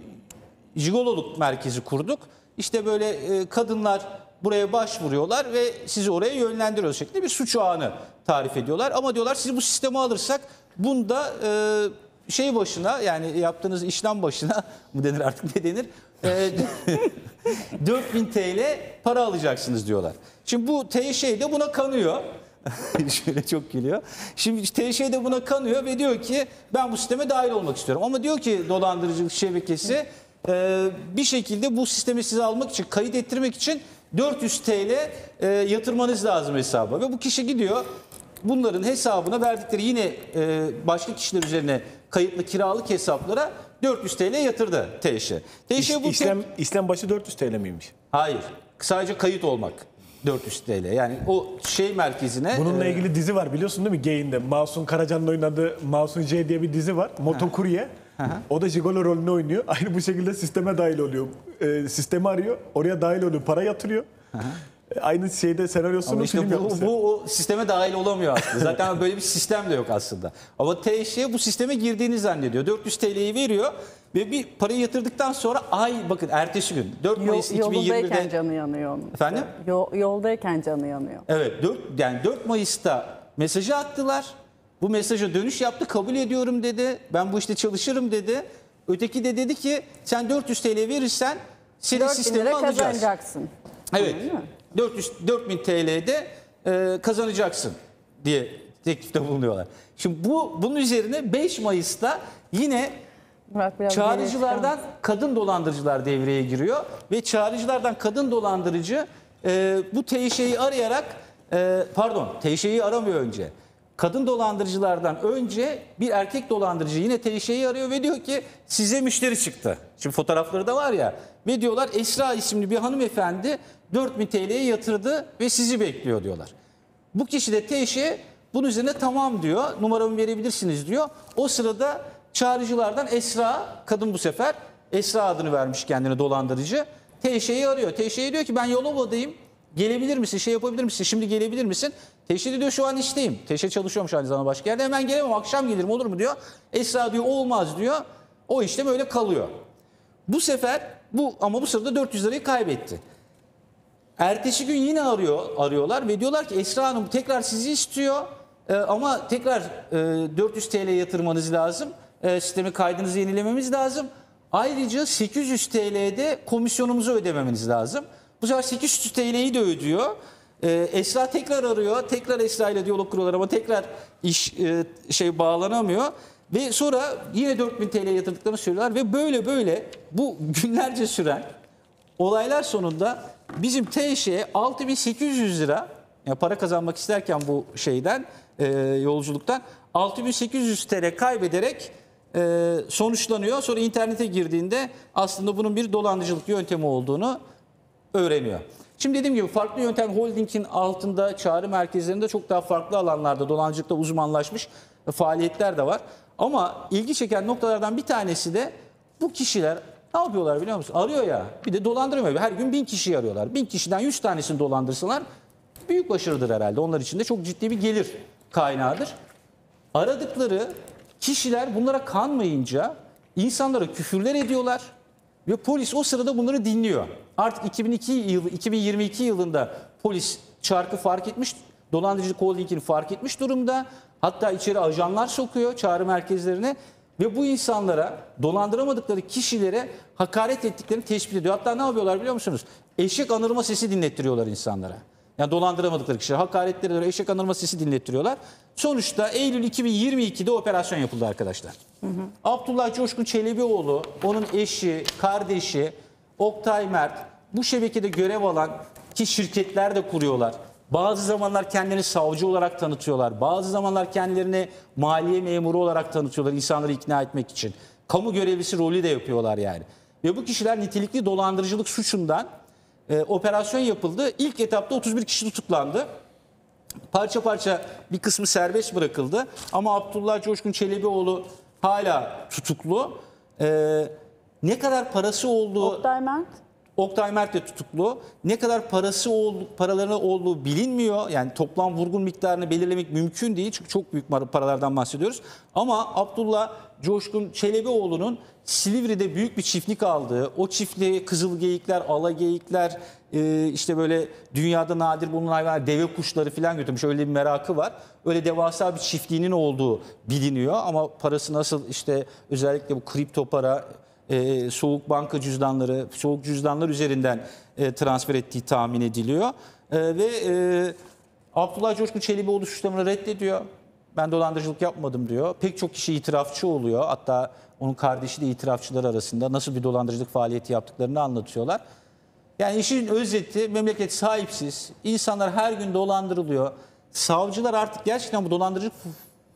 jigololuk merkezi kurduk. İşte böyle e, kadınlar buraya başvuruyorlar ve sizi oraya yönlendiriyoruz şeklinde bir suç ağını tarif ediyorlar. Ama diyorlar siz bu sistemi alırsak bunda e, şey başına yani yaptığınız işlem başına mı denir artık ne denir? E, dört bin T L para alacaksınız diyorlar. Şimdi bu T Ş de buna kanıyor. Şöyle çok gülüyor. Şimdi T Ş de buna kanıyor ve diyor ki ben bu sisteme dahil olmak istiyorum. Ama diyor ki dolandırıcılık şebekesi e, bir şekilde bu sistemi size almak için, kayıt ettirmek için dört yüz T L e, yatırmanız lazım hesaba. Ve bu kişi gidiyor bunların hesabına verdikleri yine e, başka kişiler üzerine kayıtlı kiralık hesaplara dört yüz T L yatırdı T Ş. T Ş bu İşlem, işlem başı dört yüz T L miymiş? Hayır. Sadece kayıt olmak. dört yüz T L yani o şey merkezine. Bununla ilgili e, dizi var biliyorsun değil mi? Gain'de Masum Karaca'nın oynadığı Masum C diye bir dizi var. Motokurye. O da jigolo rolünü oynuyor. Aynı bu şekilde sisteme dahil oluyor. E, sistemi arıyor. Oraya dahil oluyor. Para yatırıyor. E, aynı şeyde senaryosunu işte film bu, bu o sisteme dahil olamıyor aslında. Zaten böyle bir sistem de yok aslında. Ama T Ş bu sisteme girdiğini zannediyor. dört yüz T L'yi veriyor. Ve bir parayı yatırdıktan sonra ay bakın ertesi gün dört Mayıs iki bin yirmi'de yoldayken canı yanıyor. Efendim? Yoldayken canı yanıyor. Evet dört yani dört Mayıs'ta mesajı attılar. Bu mesaja dönüş yaptı. Kabul ediyorum dedi. Ben bu işte çalışırım dedi. Öteki de dedi ki sen dört yüz T L verirsen seni sisteme alacağız. Kazanacaksın. Evet. dört yüz dört bin T L'de e, kazanacaksın diye teklifte bulunuyorlar. Şimdi bu bunun üzerine beş Mayıs'ta yine çağrıcılardan kadın dolandırıcılar devreye giriyor ve çağrıcılardan kadın dolandırıcı e, bu T Ş'yi arayarak e, pardon T Ş'yi aramıyor önce. kadın dolandırıcılardan önce bir erkek dolandırıcı yine teşeyi arıyor ve diyor ki size müşteri çıktı. Şimdi fotoğrafları da var ya. Ve diyorlar Esra isimli bir hanımefendi dört bin TL'ye yatırdı ve sizi bekliyor diyorlar. Bu kişi de teşe bunun üzerine tamam diyor, numaramı verebilirsiniz diyor. O sırada çağrıcılardan Esra, kadın bu sefer Esra adını vermiş kendine dolandırıcı. Teşeyi arıyor. Teşeyi diyor ki ben Yalova'dayım. Gelebilir misin? Şey yapabilir misin? Şimdi gelebilir misin? Teşhir diyor şu an işteyim. Teşhir çalışıyormuş aynı zamanda başka yerde. Hemen gelemem, akşam gelirim olur mu diyor. Esra diyor olmaz diyor. O işte böyle kalıyor. Bu sefer bu ama bu sırada dört yüz lirayı kaybetti. Ertesi gün yine arıyor, arıyorlar ve diyorlar ki Esra Hanım tekrar sizi istiyor. Ee, ama tekrar e, dört yüz TL yatırmanız lazım. E, sistemi kaydınızı yenilememiz lazım. Ayrıca sekiz yüz TL'de komisyonumuzu ödememeniz lazım. Bu sefer sekiz yüz TL'yi de ödüyor. Ee, Esra tekrar arıyor. Tekrar Esra ile diyalog kuruyorlar ama tekrar iş e, şey bağlanamıyor. Ve sonra yine dört bin TL yatırdıklarını söylüyorlar. Ve böyle böyle bu günlerce süren olaylar sonunda bizim T Ş'ye altı bin sekiz yüz lira yani para kazanmak isterken bu şeyden e, yolculuktan altı bin sekiz yüz TL kaybederek e, sonuçlanıyor. Sonra internete girdiğinde aslında bunun bir dolandırıcılık yöntemi olduğunu öğreniyor. Şimdi dediğim gibi farklı yöntem holdingin altında çağrı merkezlerinde çok daha farklı alanlarda dolandırıcılıkta uzmanlaşmış faaliyetler de var. Ama ilgi çeken noktalardan bir tanesi de bu kişiler ne yapıyorlar biliyor musun? Arıyor ya bir de dolandırmıyor. Her gün bin kişiyi arıyorlar. Bin kişiden yüz tanesini dolandırsalar büyük başarıdır herhalde. Onlar için de çok ciddi bir gelir kaynağıdır. Aradıkları kişiler bunlara kanmayınca insanlara küfürler ediyorlar. Ve polis o sırada bunları dinliyor. Artık iki bin iki yılı, iki bin yirmi iki yılında polis çarkı fark etmiş, dolandırıcılık holdingini fark etmiş durumda. Hatta içeri ajanlar sokuyor çağrı merkezlerine ve bu insanlara dolandıramadıkları kişilere hakaret ettiklerini tespit ediyor. Hatta ne yapıyorlar biliyor musunuz? Eşek anırma sesi dinlettiriyorlar insanlara. Yani dolandıramadıkları kişilere hakaretlere göre eşek anırma sesi dinlettiriyorlar. Sonuçta Eylül iki bin yirmi iki'de operasyon yapıldı arkadaşlar. Hı hı. Abdullah Coşkun Çelebioğlu, onun eşi, kardeşi, Oktay Mert bu şebekede görev alan ki şirketler de kuruyorlar. Bazı zamanlar kendilerini savcı olarak tanıtıyorlar. Bazı zamanlar kendilerini maliye memuru olarak tanıtıyorlar insanları ikna etmek için. Kamu görevlisi rolü de yapıyorlar yani. Ve bu kişiler nitelikli dolandırıcılık suçundan e, operasyon yapıldı. İlk etapta otuz bir kişi tutuklandı. Parça parça bir kısmı serbest bırakıldı. Ama Abdullah Coşkun Çelebioğlu hala tutuklu. Ee, ne kadar parası olduğu... Oktay Mert. Oktay Mert de tutuklu. Ne kadar parası oldu, paralarına olduğu bilinmiyor. Yani toplam vurgun miktarını belirlemek mümkün değil. Çünkü çok büyük paralardan bahsediyoruz. Ama Abdullah Coşkun Çelebioğlu'nun Silivri'de büyük bir çiftlik aldığı, o çiftliğe kızıl geyikler, ala geyikler, işte böyle dünyada nadir bulunan hayvanlar, deve kuşları falan götürmüş. Öyle bir merakı var. Öyle devasa bir çiftliğinin olduğu biliniyor. Ama parası nasıl işte özellikle bu kripto para... E, soğuk banka cüzdanları, soğuk cüzdanlar üzerinden e, transfer ettiği tahmin ediliyor. E, ve e, Abdullah Coşkun Çelebioğlu suçlamasını reddediyor. Ben dolandırıcılık yapmadım diyor. Pek çok kişi itirafçı oluyor. Hatta onun kardeşi de itirafçılar arasında nasıl bir dolandırıcılık faaliyeti yaptıklarını anlatıyorlar. Yani işin özeti memleket sahipsiz. İnsanlar her gün dolandırılıyor. Savcılar artık gerçekten bu dolandırıcılık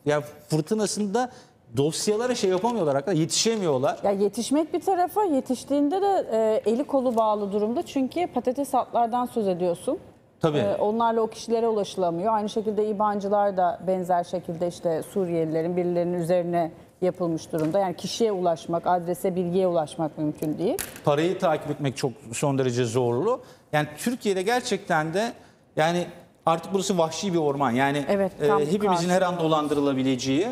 yani fırtınasında dosyalara şey yapamıyorlar arkadaşlar, yetişemiyorlar. Ya yetişmek bir tarafa, yetiştiğinde de e, eli kolu bağlı durumda. Çünkü patates hatlardan söz ediyorsun. Tabii. E, onlarla o kişilere ulaşılamıyor. Aynı şekilde İBAN'cılar da benzer şekilde işte Suriyelilerin birilerinin üzerine yapılmış durumda. Yani kişiye ulaşmak, adrese, bilgiye ulaşmak mümkün değil. Parayı takip etmek çok son derece zorlu. Yani Türkiye'de gerçekten de yani artık burası vahşi bir orman. Yani evet, e, hepimizin karşısında her an dolandırılabileceği.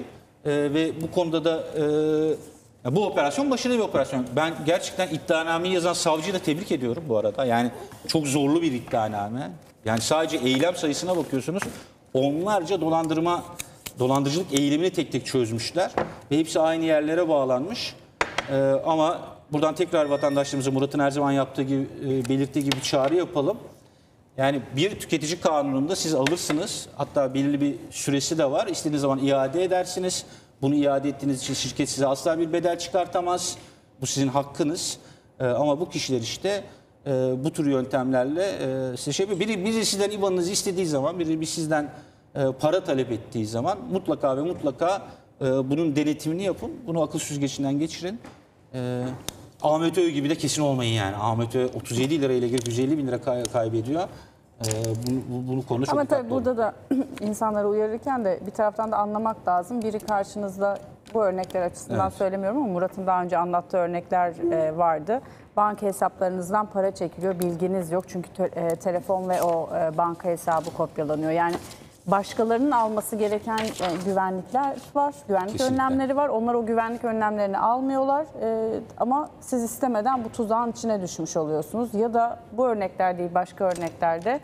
Ee, ve bu konuda da e, bu operasyon başarılı bir operasyon. Ben gerçekten iddianameyi yazan savcıyı da tebrik ediyorum bu arada. Yani çok zorlu bir iddianame. Yani sadece eylem sayısına bakıyorsunuz. Onlarca dolandırma, dolandırıcılık eylemini tek tek çözmüşler. Ve hepsi aynı yerlere bağlanmış. Ee, ama buradan tekrar vatandaşlarımıza Murat'ın her zaman yaptığı gibi, e, belirttiği gibi çağrı yapalım. Yani bir tüketici kanununda siz alırsınız, hatta belirli bir süresi de var. İstediğiniz zaman iade edersiniz. Bunu iade ettiğiniz için şirket size asla bir bedel çıkartamaz. Bu sizin hakkınız. Ee, ama bu kişiler işte e, bu tür yöntemlerle e, size şey yapıyor. Biri, biri sizden İ B A N'ınızı istediği zaman, biri, biri sizden para talep ettiği zaman mutlaka ve mutlaka bunun denetimini yapın. Bunu akıl süzgecinden geçirin. Ahmet Öğü gibi de kesin olmayın yani. Ahmet Öğü otuz yedi lirayla girip yüz elli bin lira kaybediyor. Ee, bunu, bunu konuş. Ama tabii burada olur. Da insanları uyarırken de bir taraftan da anlamak lazım. Biri karşınızda, bu örnekler açısından evet. Söylemiyorum ama Murat'ın daha önce anlattığı örnekler e, vardı. Banka hesaplarınızdan para çekiliyor, bilginiz yok. Çünkü te, e, telefon ve o e, banka hesabı kopyalanıyor. Yani başkalarının alması gereken e, güvenlikler var, güvenlik kesinlikle. Önlemleri var. Onlar o güvenlik önlemlerini almıyorlar e, ama siz istemeden bu tuzağın içine düşmüş oluyorsunuz. Ya da bu örnekler değil, başka örneklerde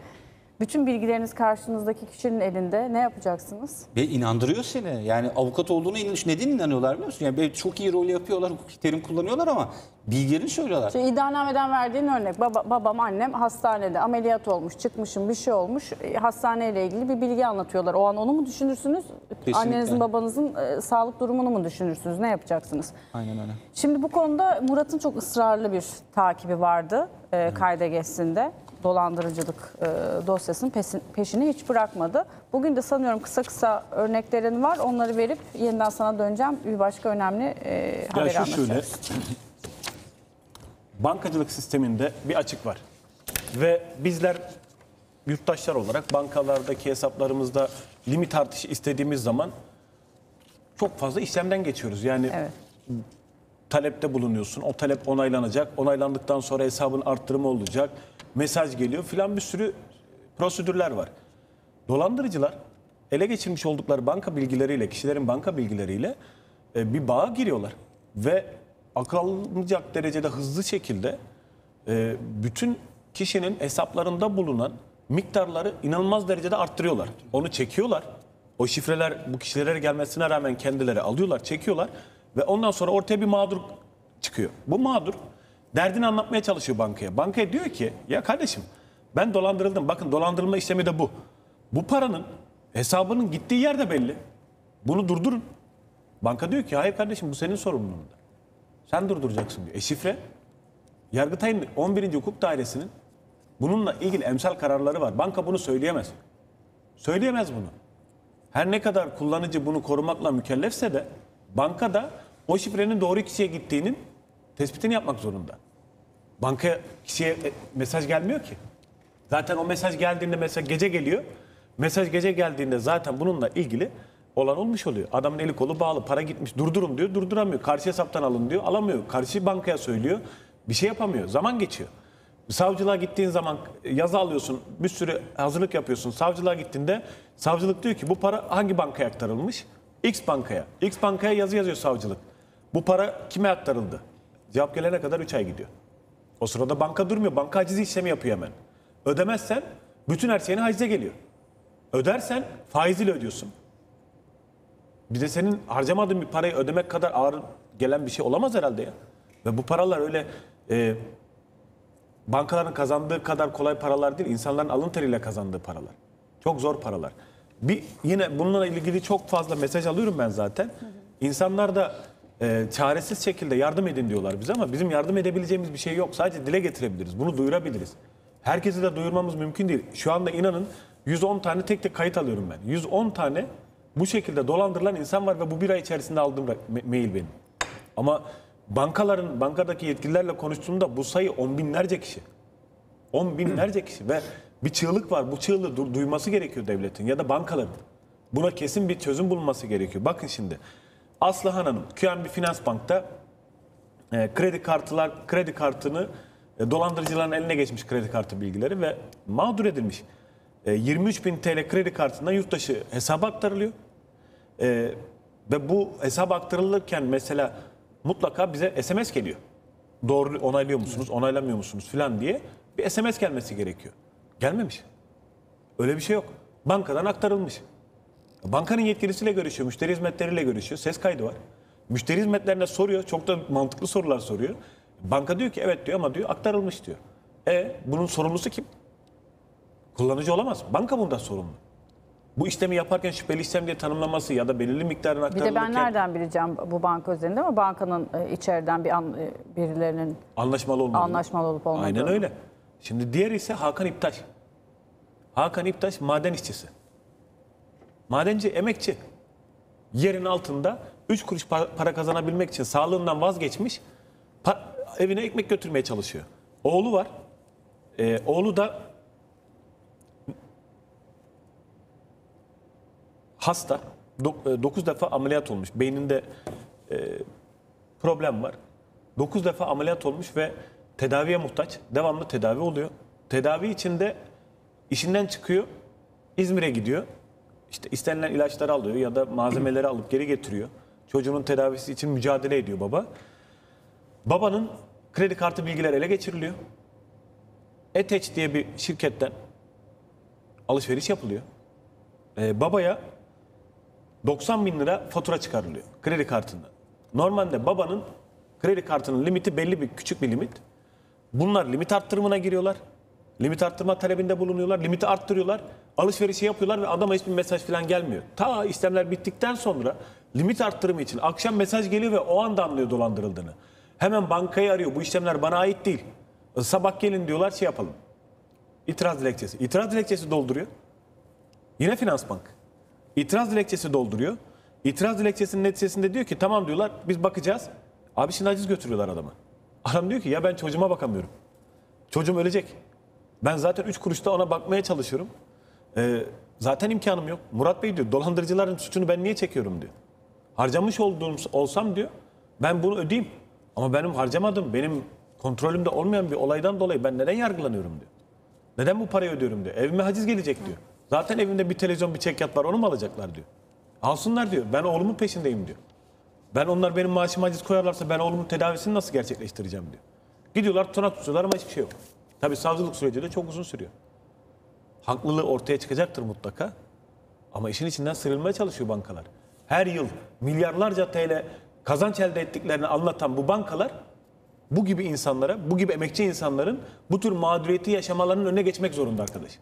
bütün bilgileriniz karşınızdaki kişinin elinde. Ne yapacaksınız? Ve inandırıyor seni. Yani avukat olduğunu inanıyor. Neden inanıyorlar biliyor musun? Yani çok iyi rol yapıyorlar, hukuki terim kullanıyorlar ama bilgilerini söylüyorlar. Şimdi iddianameden verdiğin örnek. Baba, babam, annem hastanede ameliyat olmuş, çıkmışım, bir şey olmuş. Hastaneyle ilgili bir bilgi anlatıyorlar. O an onu mu düşünürsünüz? Kesinlikle. Annenizin, babanızın e, sağlık durumunu mu düşünürsünüz? Ne yapacaksınız? Aynen öyle. Şimdi bu konuda Murat'ın çok ısrarlı bir takibi vardı. E, evet. Kayda Geçsin'de. Dolandırıcılık e, dosyasının pesin, peşini hiç bırakmadı. Bugün de sanıyorum kısa kısa örneklerin var. Onları verip yeniden sana döneceğim. Bir başka önemli e, haber anlatacağız. Bankacılık sisteminde bir açık var. Ve bizler yurttaşlar olarak bankalardaki hesaplarımızda limit artışı istediğimiz zaman çok fazla işlemden geçiyoruz. Yani evet. Talepte bulunuyorsun. O talep onaylanacak. Onaylandıktan sonra hesabın arttırımı olacak. Mesaj geliyor filan, bir sürü prosedürler var. Dolandırıcılar ele geçirmiş oldukları banka bilgileriyle, kişilerin banka bilgileriyle bir bağa giriyorlar. Ve akıl alınmayacak derecede hızlı şekilde bütün kişinin hesaplarında bulunan miktarları inanılmaz derecede arttırıyorlar. Onu çekiyorlar. O şifreler bu kişilere gelmesine rağmen kendileri alıyorlar, çekiyorlar. Ve ondan sonra ortaya bir mağdur çıkıyor. Bu mağdur derdini anlatmaya çalışıyor bankaya. Bankaya diyor ki ya kardeşim ben dolandırıldım. Bakın dolandırılma işlemi de bu. Bu paranın hesabının gittiği yer de belli. Bunu durdurun. Banka diyor ki hayır kardeşim bu senin sorumluluğunda. Sen durduracaksın diyor. E şifre? Yargıtay'ın on birinci Hukuk Dairesi'nin bununla ilgili emsal kararları var. Banka bunu söyleyemez. Söyleyemez bunu. Her ne kadar kullanıcı bunu korumakla mükellefse de banka da o şifrenin doğru kişiye gittiğinin tespitini yapmak zorunda. Banka kişiye mesaj gelmiyor ki. Zaten o mesaj geldiğinde mesela gece geliyor. Mesaj gece geldiğinde zaten bununla ilgili olan olmuş oluyor. Adamın eli kolu bağlı, para gitmiş, durdurun diyor, durduramıyor. Karşı hesaptan alın diyor, alamıyor. Karşı bankaya söylüyor, bir şey yapamıyor. Zaman geçiyor. Savcılığa gittiğin zaman yazı alıyorsun, bir sürü hazırlık yapıyorsun. Savcılığa gittiğinde savcılık diyor ki bu para hangi bankaya aktarılmış? X bankaya. X bankaya yazı yazıyor savcılık. Bu para kime aktarıldı? Cevap gelene kadar üç ay gidiyor. O sırada banka durmuyor. Banka haciz işlemi yapıyor hemen. Ödemezsen bütün her şeyine hacize geliyor. Ödersen faiziyle ödüyorsun. Bir de senin harcamadığın bir parayı ödemek kadar ağır gelen bir şey olamaz herhalde ya. Ve bu paralar öyle e, bankaların kazandığı kadar kolay paralar değil. İnsanların alın teriyle kazandığı paralar. Çok zor paralar. Bir, yine bununla ilgili çok fazla mesaj alıyorum ben zaten. İnsanlar da E, çaresiz şekilde yardım edin diyorlar bize ama bizim yardım edebileceğimiz bir şey yok. Sadece dile getirebiliriz. Bunu duyurabiliriz. Herkesi de duyurmamız mümkün değil. Şu anda inanın yüz on tane tek tek kayıt alıyorum ben. yüz on tane bu şekilde dolandırılan insan var ve bu bir ay içerisinde aldığım mail benim. Ama bankaların, bankadaki yetkililerle konuştuğumda bu sayı on binlerce kişi. On binlerce kişi ve bir çığlık var. Bu çığlığı du- duyması gerekiyor devletin ya da bankaların. Buna kesin bir çözüm bulunması gerekiyor. Bakın şimdi. Aslıhan Hanım, Q N B Finans Bank'ta e, kredi kartlar kredi kartını e, dolandırıcıların eline geçmiş kredi kartı bilgileri ve mağdur edilmiş. E, yirmi üç bin T L kredi kartından yurttaşı hesaba aktarılıyor. E, ve bu hesaba aktarılırken mesela mutlaka bize S M S geliyor. Doğru onaylıyor musunuz, onaylamıyor musunuz filan diye bir S M S gelmesi gerekiyor. Gelmemiş. Öyle bir şey yok. Bankadan aktarılmış. Bankanın yetkilisiyle görüşüyor, müşteri hizmetleriyle görüşüyor. Ses kaydı var. Müşteri hizmetlerine soruyor. Çok da mantıklı sorular soruyor. Banka diyor ki evet diyor ama diyor aktarılmış diyor. E bunun sorumlusu kim? Kullanıcı olamaz. Banka bundan sorumlu. Bu işlemi yaparken şüpheli işlem diye tanımlaması ya da belirli miktarın aktarılırken... Bir de ben nereden bileceğim bu banka üzerinde ama bankanın e, içeriden bir an, e, birilerinin... Anlaşmalı olmadığı. Anlaşmalı olup olmadığı. Aynen öyle. Şimdi diğeri ise Hakan İptaş. Hakan İptaş maden işçisi. Madenci, emekçi. Yerin altında üç kuruş para kazanabilmek için sağlığından vazgeçmiş, evine ekmek götürmeye çalışıyor. Oğlu var. Ee, oğlu da hasta. dokuz defa ameliyat olmuş. Beyninde e, problem var. dokuz defa ameliyat olmuş ve tedaviye muhtaç. Devamlı tedavi oluyor. Tedavi içinde işinden çıkıyor. İzmir'e gidiyor. İşte istenilen ilaçları alıyor ya da malzemeleri alıp geri getiriyor. Çocuğunun tedavisi için mücadele ediyor baba. Babanın kredi kartı bilgileri ele geçiriliyor. Eteç diye bir şirketten alışveriş yapılıyor. Ee, babaya doksan bin lira fatura çıkarılıyor kredi kartından. Normalde babanın kredi kartının limiti belli, bir küçük bir limit. Bunlar limit arttırımına giriyorlar. Limit arttırma talebinde bulunuyorlar. Limiti arttırıyorlar. Alışverişi yapıyorlar ve adama hiçbir mesaj falan gelmiyor. Ta işlemler bittikten sonra limit arttırımı için akşam mesaj geliyor ve o anda anlıyor dolandırıldığını. Hemen bankayı arıyor. Bu işlemler bana ait değil. Sabah gelin diyorlar, şey yapalım. İtiraz dilekçesi. İtiraz dilekçesi dolduruyor. Yine Finansbank. İtiraz dilekçesi dolduruyor. İtiraz dilekçesinin neticesinde diyor ki tamam diyorlar, biz bakacağız. Abi şimdi aciz götürüyorlar adamı. Adam diyor ki ya ben çocuğuma bakamıyorum. Çocuğum ölecek. Ben zaten üç kuruşta ona bakmaya çalışıyorum. Ee, zaten imkanım yok. Murat Bey diyor, dolandırıcıların suçunu ben niye çekiyorum diyor. Harcamış olduğum olsam diyor ben bunu ödeyeyim. Ama benim harcamadım, benim kontrolümde olmayan bir olaydan dolayı ben neden yargılanıyorum diyor. Neden bu parayı ödüyorum diyor. Evime haciz gelecek diyor. Zaten evimde bir televizyon, bir çekyat var, onu mu alacaklar diyor. Alsınlar diyor. Ben oğlumun peşindeyim diyor. Ben onlar benim maaşıma haciz koyarlarsa ben oğlumun tedavisini nasıl gerçekleştireceğim diyor. Gidiyorlar tutanak tutuyorlar ama hiçbir şey yok. Tabii savcılık süreci de çok uzun sürüyor. Haklılığı ortaya çıkacaktır mutlaka. Ama işin içinden sıyrılmaya çalışıyor bankalar. Her yıl milyarlarca T L kazanç elde ettiklerini anlatan bu bankalar bu gibi insanlara, bu gibi emekçi insanların bu tür mağduriyeti yaşamalarının önüne geçmek zorunda arkadaş.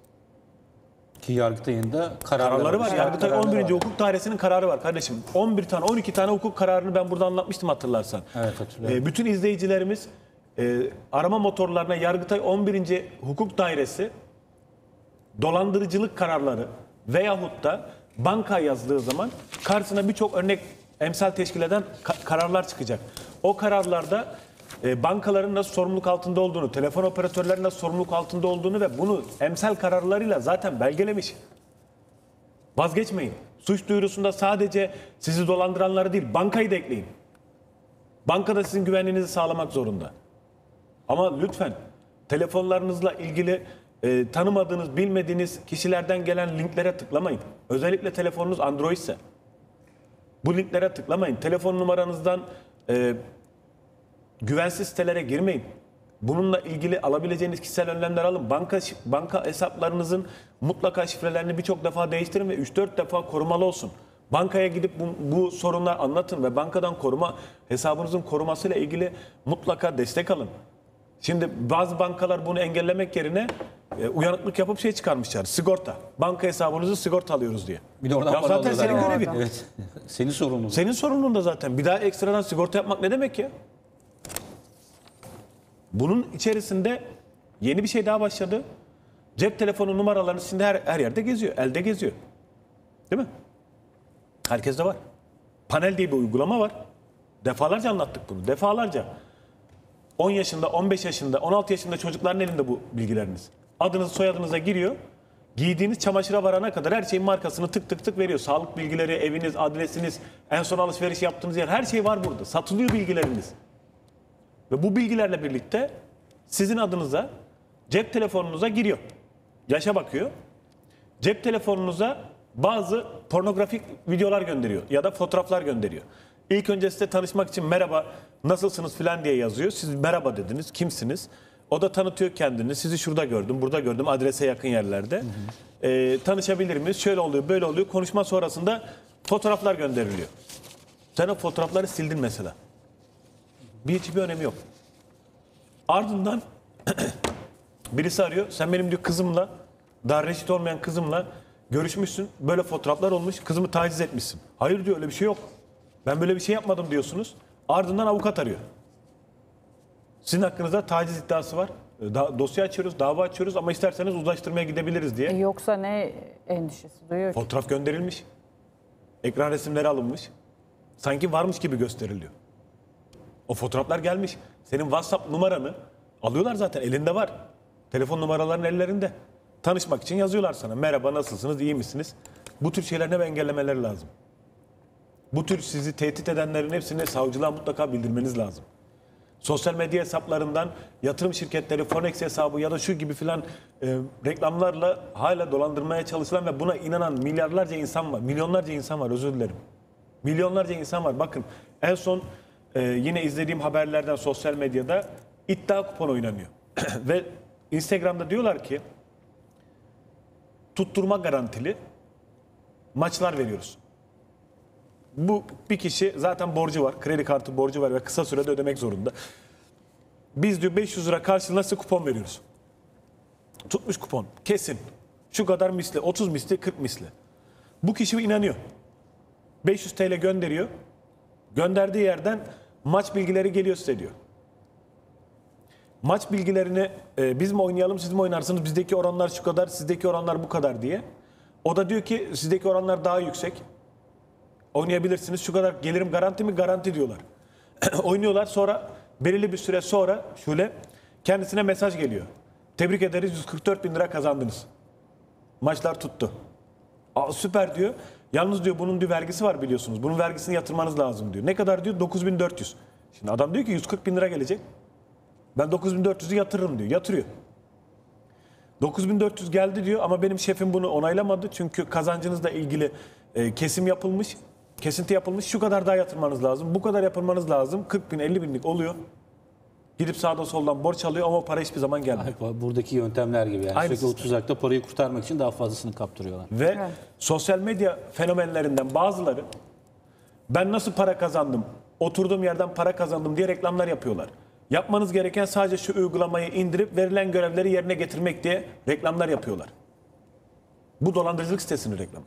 Ki Yargıtay'ın da kararları, kararları var. Yargıtay on birinci Var. Hukuk Dairesi'nin kararı var kardeşim. on bir tane on iki tane hukuk kararını ben burada anlatmıştım, hatırlarsan. Evet, hatırlıyorum. E, bütün izleyicilerimiz e, arama motorlarına Yargıtay on birinci Hukuk Dairesi dolandırıcılık kararları veyahut da banka yazdığı zaman karşısına birçok örnek emsal teşkil eden kararlar çıkacak. O kararlarda bankaların nasıl sorumluluk altında olduğunu, telefon operatörlerinin nasıl sorumluluk altında olduğunu ve bunu emsal kararlarıyla zaten belgelemiş. Vazgeçmeyin. Suç duyurusunda sadece sizi dolandıranları değil, bankayı da ekleyin. Banka da sizin güvenliğinizi sağlamak zorunda. Ama lütfen telefonlarınızla ilgili e, tanımadığınız, bilmediğiniz kişilerden gelen linklere tıklamayın. Özellikle telefonunuz Android ise bu linklere tıklamayın. Telefon numaranızdan e, güvensiz sitelere girmeyin. Bununla ilgili alabileceğiniz kişisel önlemler alın. Banka banka hesaplarınızın mutlaka şifrelerini birçok defa değiştirin ve üç dört defa korumalı olsun. Bankaya gidip bu, bu sorunları anlatın ve bankadan koruma, hesabınızın korumasıyla ilgili mutlaka destek alın. Şimdi bazı bankalar bunu engellemek yerine e, uyanıklık yapıp şey çıkarmışlar. Sigorta. Banka hesabınızı sigorta alıyoruz diye. Bir de oradan ya zaten senin görevin. Evet. Senin sorumluluğun. Senin sorumluluğun da zaten. Bir daha ekstradan sigorta yapmak ne demek ya? Bunun içerisinde yeni bir şey daha başladı. Cep telefonu numaralarını şimdi her, her yerde geziyor. Elde geziyor. Değil mi? Herkes de var. Panel diye bir uygulama var. Defalarca anlattık bunu. Defalarca. on yaşında, on beş yaşında, on altı yaşında çocukların elinde bu bilgileriniz. Adınız, soyadınıza giriyor. Giydiğiniz çamaşıra varana kadar her şeyin markasını tık tık tık veriyor. Sağlık bilgileri, eviniz, adresiniz, en son alışveriş yaptığınız yer, her şey var burada. Satılıyor bilgileriniz. Ve bu bilgilerle birlikte sizin adınıza, cep telefonunuza giriyor. Yaşa bakıyor. Cep telefonunuza bazı pornografik videolar gönderiyor ya da fotoğraflar gönderiyor. İlk önce size tanışmak için merhaba, nasılsınız falan diye yazıyor. Siz merhaba dediniz, kimsiniz? O da tanıtıyor kendini. Sizi şurada gördüm, burada gördüm, adrese yakın yerlerde. Hı hı. E, tanışabilir miyiz? Şöyle oluyor, böyle oluyor. Konuşma sonrasında fotoğraflar gönderiliyor. Sen o fotoğrafları sildin mesela. Bir hiçbir önemi yok. Ardından birisi arıyor. Sen benim diyor kızımla, daha reşit olmayan kızımla görüşmüşsün. Böyle fotoğraflar olmuş. Kızımı taciz etmişsin. Hayır diyor, öyle bir şey yok. Ben böyle bir şey yapmadım diyorsunuz. Ardından avukat arıyor. Sizin hakkınızda taciz iddiası var. Da, dosya açıyoruz, dava açıyoruz ama isterseniz uzlaştırmaya gidebiliriz diye. Yoksa ne endişesi duyuyor ki? Fotoğraf gönderilmiş. Ekran resimleri alınmış. Sanki varmış gibi gösteriliyor. O fotoğraflar gelmiş. Senin WhatsApp numaranı alıyorlar zaten, elinde var. Telefon numaraların ellerinde. Tanışmak için yazıyorlar sana. Merhaba, nasılsınız, iyi misiniz? Bu tür şeylerini engellemeleri lazım. Bu tür sizi tehdit edenlerin hepsini savcılığa mutlaka bildirmeniz lazım. Sosyal medya hesaplarından yatırım şirketleri, Forex hesabı ya da şu gibi filan e, reklamlarla hala dolandırmaya çalışılan ve buna inanan milyarlarca insan var. Milyonlarca insan var, özür dilerim. Milyonlarca insan var. Bakın en son e, yine izlediğim haberlerden sosyal medyada iddia kuponu oynanıyor. Ve Instagram'da diyorlar ki tutturma garantili maçlar veriyoruz. Bu bir kişi zaten borcu var. Kredi kartı borcu var ve kısa sürede ödemek zorunda. Biz diyor beş yüz lira karşılığında size kupon veriyoruz. Tutmuş kupon. Kesin. Şu kadar misli. otuz misli, kırk misli. Bu kişi inanıyor. beş yüz TL gönderiyor. Gönderdiği yerden maç bilgileri geliyor size diyor. Maç bilgilerini e, biz mi oynayalım, siz mi oynarsınız? Bizdeki oranlar şu kadar, sizdeki oranlar bu kadar diye. O da diyor ki sizdeki oranlar daha yüksek. Oynayabilirsiniz. Şu kadar gelirim garanti mi? Garanti diyorlar. Oynuyorlar. Sonra belirli bir süre sonra şöyle kendisine mesaj geliyor. Tebrik ederiz. yüz kırk dört bin lira kazandınız. Maçlar tuttu. Aa, süper diyor. Yalnız diyor bunun diyor, vergisi var biliyorsunuz. Bunun vergisini yatırmanız lazım diyor. Ne kadar diyor? dokuz bin dört yüz. Şimdi adam diyor ki yüz kırk bin lira gelecek. Ben dokuz bin dört yüzü yatırırım diyor. Yatırıyor. dokuz bin dört yüz geldi diyor ama benim şefim bunu onaylamadı. Çünkü kazancınızla ilgili e, kesim yapılmış. Kesinti yapılmış, şu kadar daha yatırmanız lazım, bu kadar yatırmanız lazım. kırk bin, elli binlik oluyor. Gidip sağdan soldan borç alıyor ama para hiçbir zaman gelmiyor. Buradaki yöntemler gibi yani. Sürekli o tuzakta parayı kurtarmak için daha fazlasını kaptırıyorlar. Ve evet. Sosyal medya fenomenlerinden bazıları ben nasıl para kazandım, oturduğum yerden para kazandım diye reklamlar yapıyorlar. Yapmanız gereken sadece şu uygulamayı indirip verilen görevleri yerine getirmek diye reklamlar yapıyorlar. Bu dolandırıcılık sitesinin reklamı.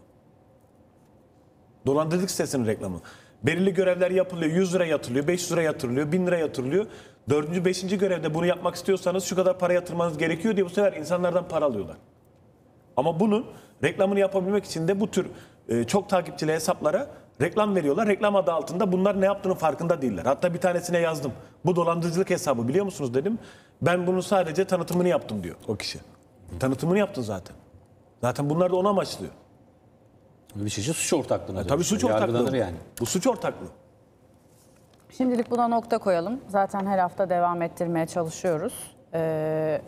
Dolandırıcılık sitesinin reklamı. Belirli görevler yapılıyor. yüz lira yatırılıyor, beş yüz lira yatırılıyor, bin lira yatırılıyor. Dördüncü, beşinci görevde bunu yapmak istiyorsanız şu kadar para yatırmanız gerekiyor diye bu sefer insanlardan para alıyorlar. Ama bunun reklamını yapabilmek için de bu tür çok takipçili hesaplara reklam veriyorlar. Reklam adı altında bunlar ne yaptığının farkında değiller. Hatta bir tanesine yazdım. Bu dolandırıcılık hesabı biliyor musunuz dedim. Ben bunun sadece tanıtımını yaptım diyor o kişi. Tanıtımını yaptın zaten. Zaten bunlar da onu amaçlıyor. Bir şey suç ortaklığına. E, tabii suç ortaklığı. Yani. Bu suç ortaklığı. Şimdilik buna nokta koyalım. Zaten her hafta devam ettirmeye çalışıyoruz. Ee,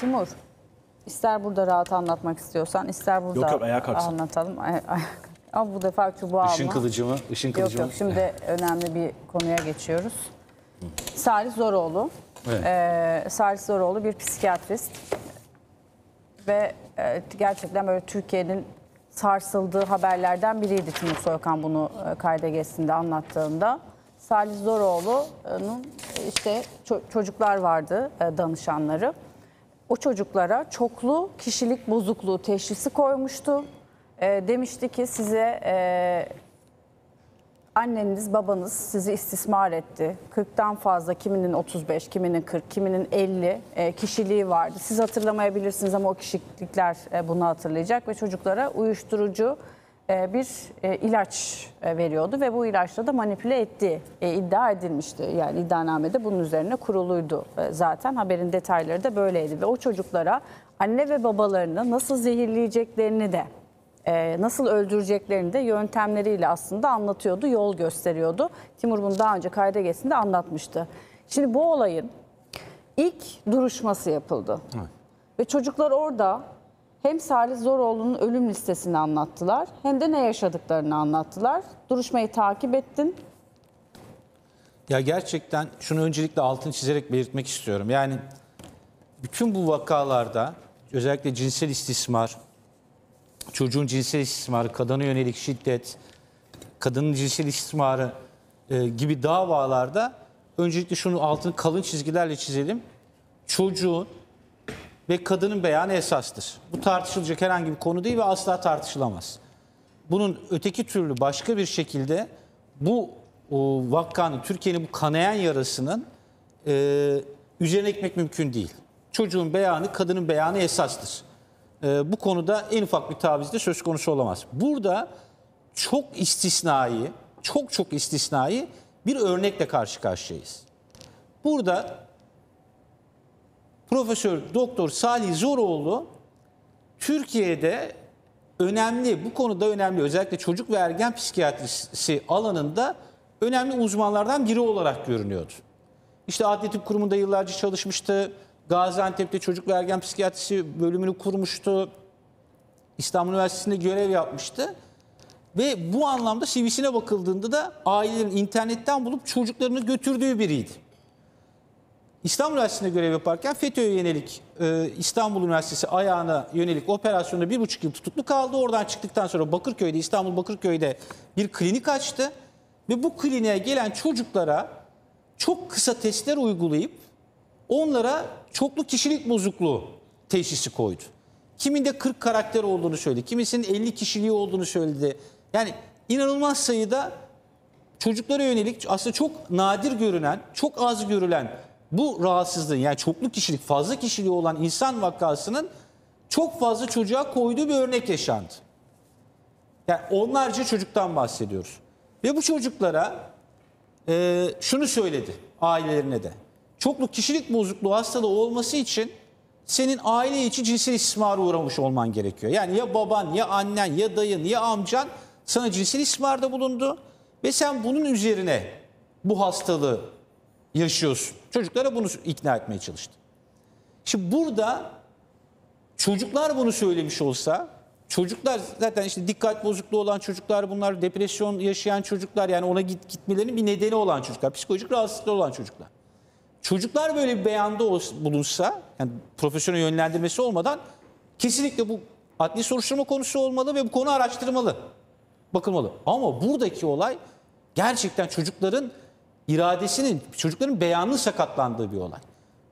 Timur, ister burada rahat anlatmak istiyorsan, ister burada yok, yok, ayağa kalksın. Anlatalım. Ama bu defa çubuğa alma. Işın kılıcı mı? Işın kılıcı mı? Yok yok, şimdi önemli bir konuya geçiyoruz. Salih Zoroğlu. Evet. Ee, Salih Zoroğlu bir psikiyatrist. Ve e, gerçekten böyle Türkiye'nin sarsıldığı haberlerden biriydi Timur Soykan bunu Kayda Geçsin'de anlattığında. Salih Zoroğlu'nun işte çocuklar vardı, danışanları. O çocuklara çoklu kişilik bozukluğu teşhisi koymuştu. Demişti ki size anneniz, babanız sizi istismar etti. kırktan fazla, kiminin otuz beş, kiminin kırk, kiminin elli kişiliği vardı. Siz hatırlamayabilirsiniz ama o kişilikler bunu hatırlayacak ve çocuklara uyuşturucu bir ilaç veriyordu ve bu ilaçla da manipüle ettiği iddia edilmişti. Yani iddianamede bunun üzerine kuruluydu zaten. Haberin detayları da böyleydi ve o çocuklara anne ve babalarını nasıl zehirleyeceklerini de nasıl öldüreceklerini de yöntemleriyle aslında anlatıyordu, yol gösteriyordu. Timur bunu daha önce Kayda Geçsin'de anlatmıştı. Şimdi bu olayın ilk duruşması yapıldı. Evet. Ve çocuklar orada hem Salih Zoroğlu'nun ölüm listesini anlattılar hem de ne yaşadıklarını anlattılar. Duruşmayı takip ettin. Ya gerçekten şunu öncelikle altını çizerek belirtmek istiyorum. Yani bütün bu vakalarda özellikle cinsel istismar, çocuğun cinsel istismarı, kadına yönelik şiddet, kadının cinsel istismarı e, gibi davalarda öncelikle şunu altını kalın çizgilerle çizelim. Çocuğun ve kadının beyanı esastır. Bu tartışılacak herhangi bir konu değil ve asla tartışılamaz. Bunun öteki türlü başka bir şekilde bu o, vakanın, Türkiye'nin bu kanayan yarasının e, üzerine ekmek mümkün değil. Çocuğun beyanı, kadının beyanı esastır. Bu konuda en ufak bir taviz de söz konusu olamaz. Burada çok istisnai, çok çok istisnai bir örnekle karşı karşıyayız. Burada Profesör Doktor Salih Zoroğlu Türkiye'de önemli, bu konuda önemli, özellikle çocuk ve ergen psikiyatrisi alanında önemli uzmanlardan biri olarak görünüyordu. İşte Adli Tıp Kurumu'nda yıllarca çalışmıştı. Gaziantep'te çocuk ve ergen psikiyatrisi bölümünü kurmuştu. İstanbul Üniversitesi'nde görev yapmıştı. Ve bu anlamda C V'sine bakıldığında da ailelerin internetten bulup çocuklarını götürdüğü biriydi. İstanbul Üniversitesi'nde görev yaparken FETÖ'ye yönelik, İstanbul Üniversitesi ayağına yönelik operasyonda bir buçuk yıl tutuklu kaldı. Oradan çıktıktan sonra Bakırköy'de, İstanbul Bakırköy'de bir klinik açtı. Ve bu kliniğe gelen çocuklara çok kısa testler uygulayıp onlara çoklu kişilik bozukluğu teşhisi koydu. Kiminde kırk karakter olduğunu söyledi, kimisinin elli kişiliği olduğunu söyledi. Yani inanılmaz sayıda çocuklara yönelik aslında çok nadir görünen, çok az görülen bu rahatsızlığın, yani çoklu kişilik, fazla kişiliği olan insan vakasının çok fazla çocuğa koyduğu bir örnek yaşandı. Yani onlarca çocuktan bahsediyoruz. Ve bu çocuklara e, şunu söyledi ailelerine de. Çoklu kişilik bozukluğu hastalığı olması için senin aile içi cinsel istismara uğramış olman gerekiyor. Yani ya baban, ya annen, ya dayın, ya amcan sana cinsel istismarda bulundu ve sen bunun üzerine bu hastalığı yaşıyorsun. Çocuklara bunu ikna etmeye çalıştı. Şimdi burada çocuklar bunu söylemiş olsa, çocuklar zaten işte dikkat bozukluğu olan çocuklar, bunlar depresyon yaşayan çocuklar, yani ona git, gitmelerinin bir nedeni olan çocuklar, psikolojik rahatsızlıkları olan çocuklar. Çocuklar böyle bir beyanda bulunsa, yani profesyonel yönlendirmesi olmadan kesinlikle bu adli soruşturma konusu olmalı ve bu konu araştırmalı, bakılmalı. Ama buradaki olay gerçekten çocukların iradesinin, çocukların beyanının sakatlandığı bir olay.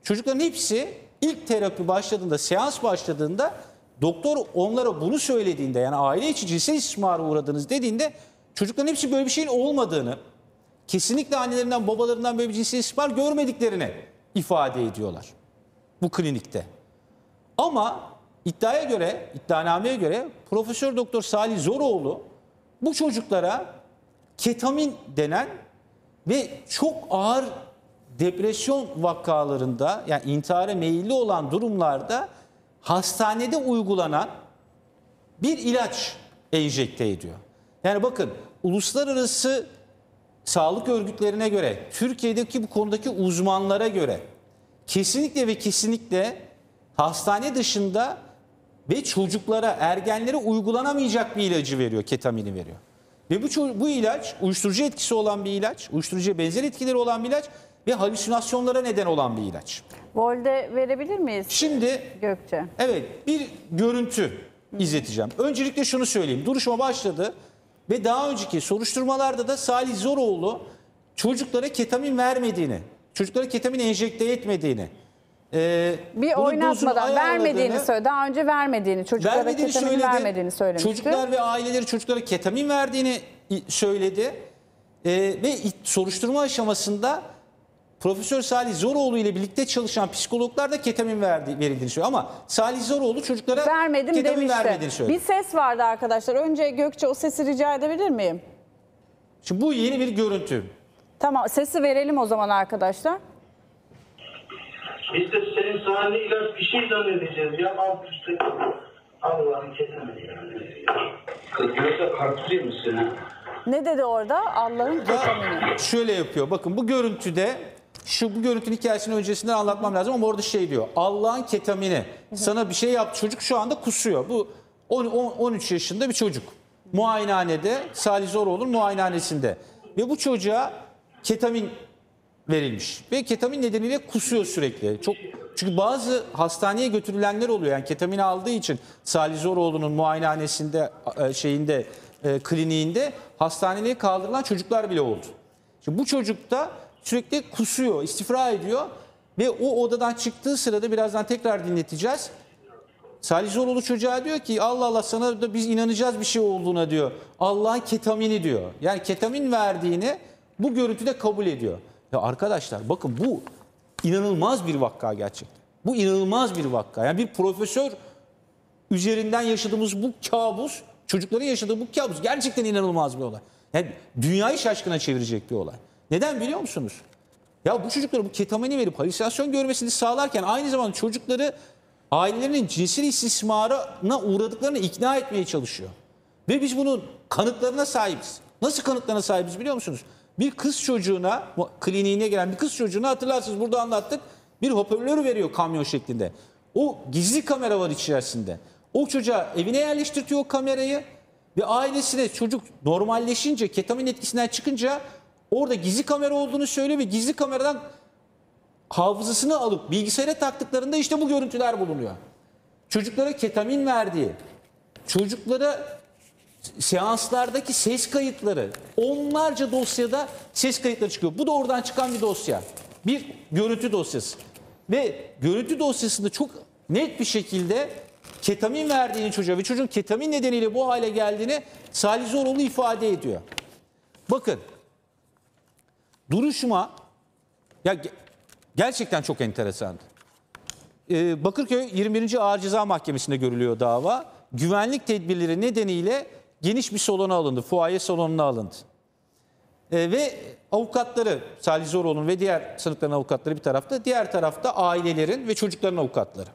Çocukların hepsi ilk terapi başladığında, seans başladığında doktor onlara bunu söylediğinde, yani aile içi cinsel istismara uğradınız dediğinde çocukların hepsi böyle bir şeyin olmadığını, kesinlikle annelerinden, babalarından böyle bir cinsel istismar görmediklerini ifade ediyorlar bu klinikte. Ama iddiaya göre, iddianameye göre Profesör Doktor Salih Zoroğlu bu çocuklara ketamin denen ve çok ağır depresyon vakalarında, yani intihara meyilli olan durumlarda hastanede uygulanan bir ilaç enjekte ediyor. Yani bakın, uluslararası sağlık örgütlerine göre, Türkiye'deki bu konudaki uzmanlara göre kesinlikle ve kesinlikle hastane dışında ve çocuklara, ergenlere uygulanamayacak bir ilacı veriyor, ketamini veriyor. Ve bu, bu ilaç uyuşturucu etkisi olan bir ilaç, uyuşturucuya benzer etkileri olan bir ilaç ve halüsinasyonlara neden olan bir ilaç. Volde verebilir miyiz? Şimdi Gökçe. Evet, bir görüntü izleteceğim. Öncelikle şunu söyleyeyim, duruşma başladı. Ve daha önceki soruşturmalarda da Salih Zoroğlu çocuklara ketamin vermediğini, çocuklara ketamin enjekte etmediğini, e, bir oynatmadan vermediğini söyledi. Daha önce vermediğini, çocuklara vermediğini ketamin söyledi, vermediğini söylemişti. Çocuklar ve aileleri çocuklara ketamin verdiğini söyledi. E, ve soruşturma aşamasında Profesör Salih Zoroğlu ile birlikte çalışan psikologlar da ketamin verdi, verildiğini söylüyor. Ama Salih Zoroğlu çocuklara vermedim ketamin demişti. Vermediğini söylüyor. Bir ses vardı arkadaşlar. Önce Gökçe o sesi rica edebilir miyim? Şimdi bu yeni bir görüntü. Tamam, sesi verelim o zaman arkadaşlar. Biz de senin sahne ilaç bir şey zannedeceğiz ya. Alt üstte Allah'ın kesemedi yani. Kız yoksa kartılıyor musun ha? Ne dedi orada? Allah'ın ketamini. Şöyle yapıyor. Bakın bu görüntüde, şu bu görüntünün hikayesini öncesinden anlatmam lazım ama orada şey diyor. Allah'ın ketamini sana bir şey yaptı. Çocuk şu anda kusuyor. Bu on üç yaşında bir çocuk. Muayenehanede, Salih Zoroğlu'nun muayenehanesinde. Ve bu çocuğa ketamin verilmiş. Ve ketamin nedeniyle kusuyor sürekli. Çok, çünkü bazı hastaneye götürülenler oluyor. Yani ketamin aldığı için Salih Zoroğlu'nun muayenehanesinde şeyinde, e, kliniğinde hastaneye kaldırılan çocuklar bile oldu. Şimdi bu çocuk da sürekli kusuyor, istifra ediyor ve o odadan çıktığı sırada birazdan tekrar dinleteceğiz. Salih Zoroğlu çocuğa diyor ki Allah Allah sana da biz inanacağız bir şey olduğuna diyor. Allah'ın ketamini diyor. Yani ketamin verdiğini bu görüntüde kabul ediyor. Ya arkadaşlar bakın bu inanılmaz bir vaka gerçekten. Bu inanılmaz bir vaka. Yani bir profesör üzerinden yaşadığımız bu kabus Çocukların yaşadığı bu kabus gerçekten inanılmaz bir olay. Yani dünyayı şaşkına çevirecek bir olay. Neden biliyor musunuz? Ya bu çocuklara bu ketamini verip halüsinasyon görmesini sağlarken aynı zamanda çocukları ailelerinin cinsel istismarına uğradıklarını ikna etmeye çalışıyor. Ve biz bunun kanıtlarına sahibiz. Nasıl kanıtlarına sahibiz biliyor musunuz? Bir kız çocuğuna, kliniğine gelen bir kız çocuğuna hatırlarsınız burada anlattık. Bir hoparlörü veriyor kamyon şeklinde. O gizli kamera var içerisinde. O çocuğa evine yerleştirtiyor o kamerayı. Ve ailesine çocuk normalleşince, ketamin etkisinden çıkınca orada gizli kamera olduğunu söylüyor ve gizli kameradan hafızasını alıp bilgisayara taktıklarında işte bu görüntüler bulunuyor. Çocuklara ketamin verdiği, çocuklara seanslardaki ses kayıtları, onlarca dosyada ses kayıtları çıkıyor. Bu da oradan çıkan bir dosya. Bir görüntü dosyası. Ve görüntü dosyasında çok net bir şekilde ketamin verdiğini çocuğa ve çocuğun ketamin nedeniyle bu hale geldiğini Salih Zoroğlu ifade ediyor. Bakın, duruşma ya gerçekten çok enteresandı. Ee, Bakırköy yirmi birinci Ağır Ceza Mahkemesi'nde görülüyor dava. Güvenlik tedbirleri nedeniyle geniş bir salona alındı, fuaye salonuna alındı. Ee, ve avukatları, Salih Zoroğlu'nun ve diğer sanıkların avukatları bir tarafta, diğer tarafta ailelerin ve çocukların avukatları.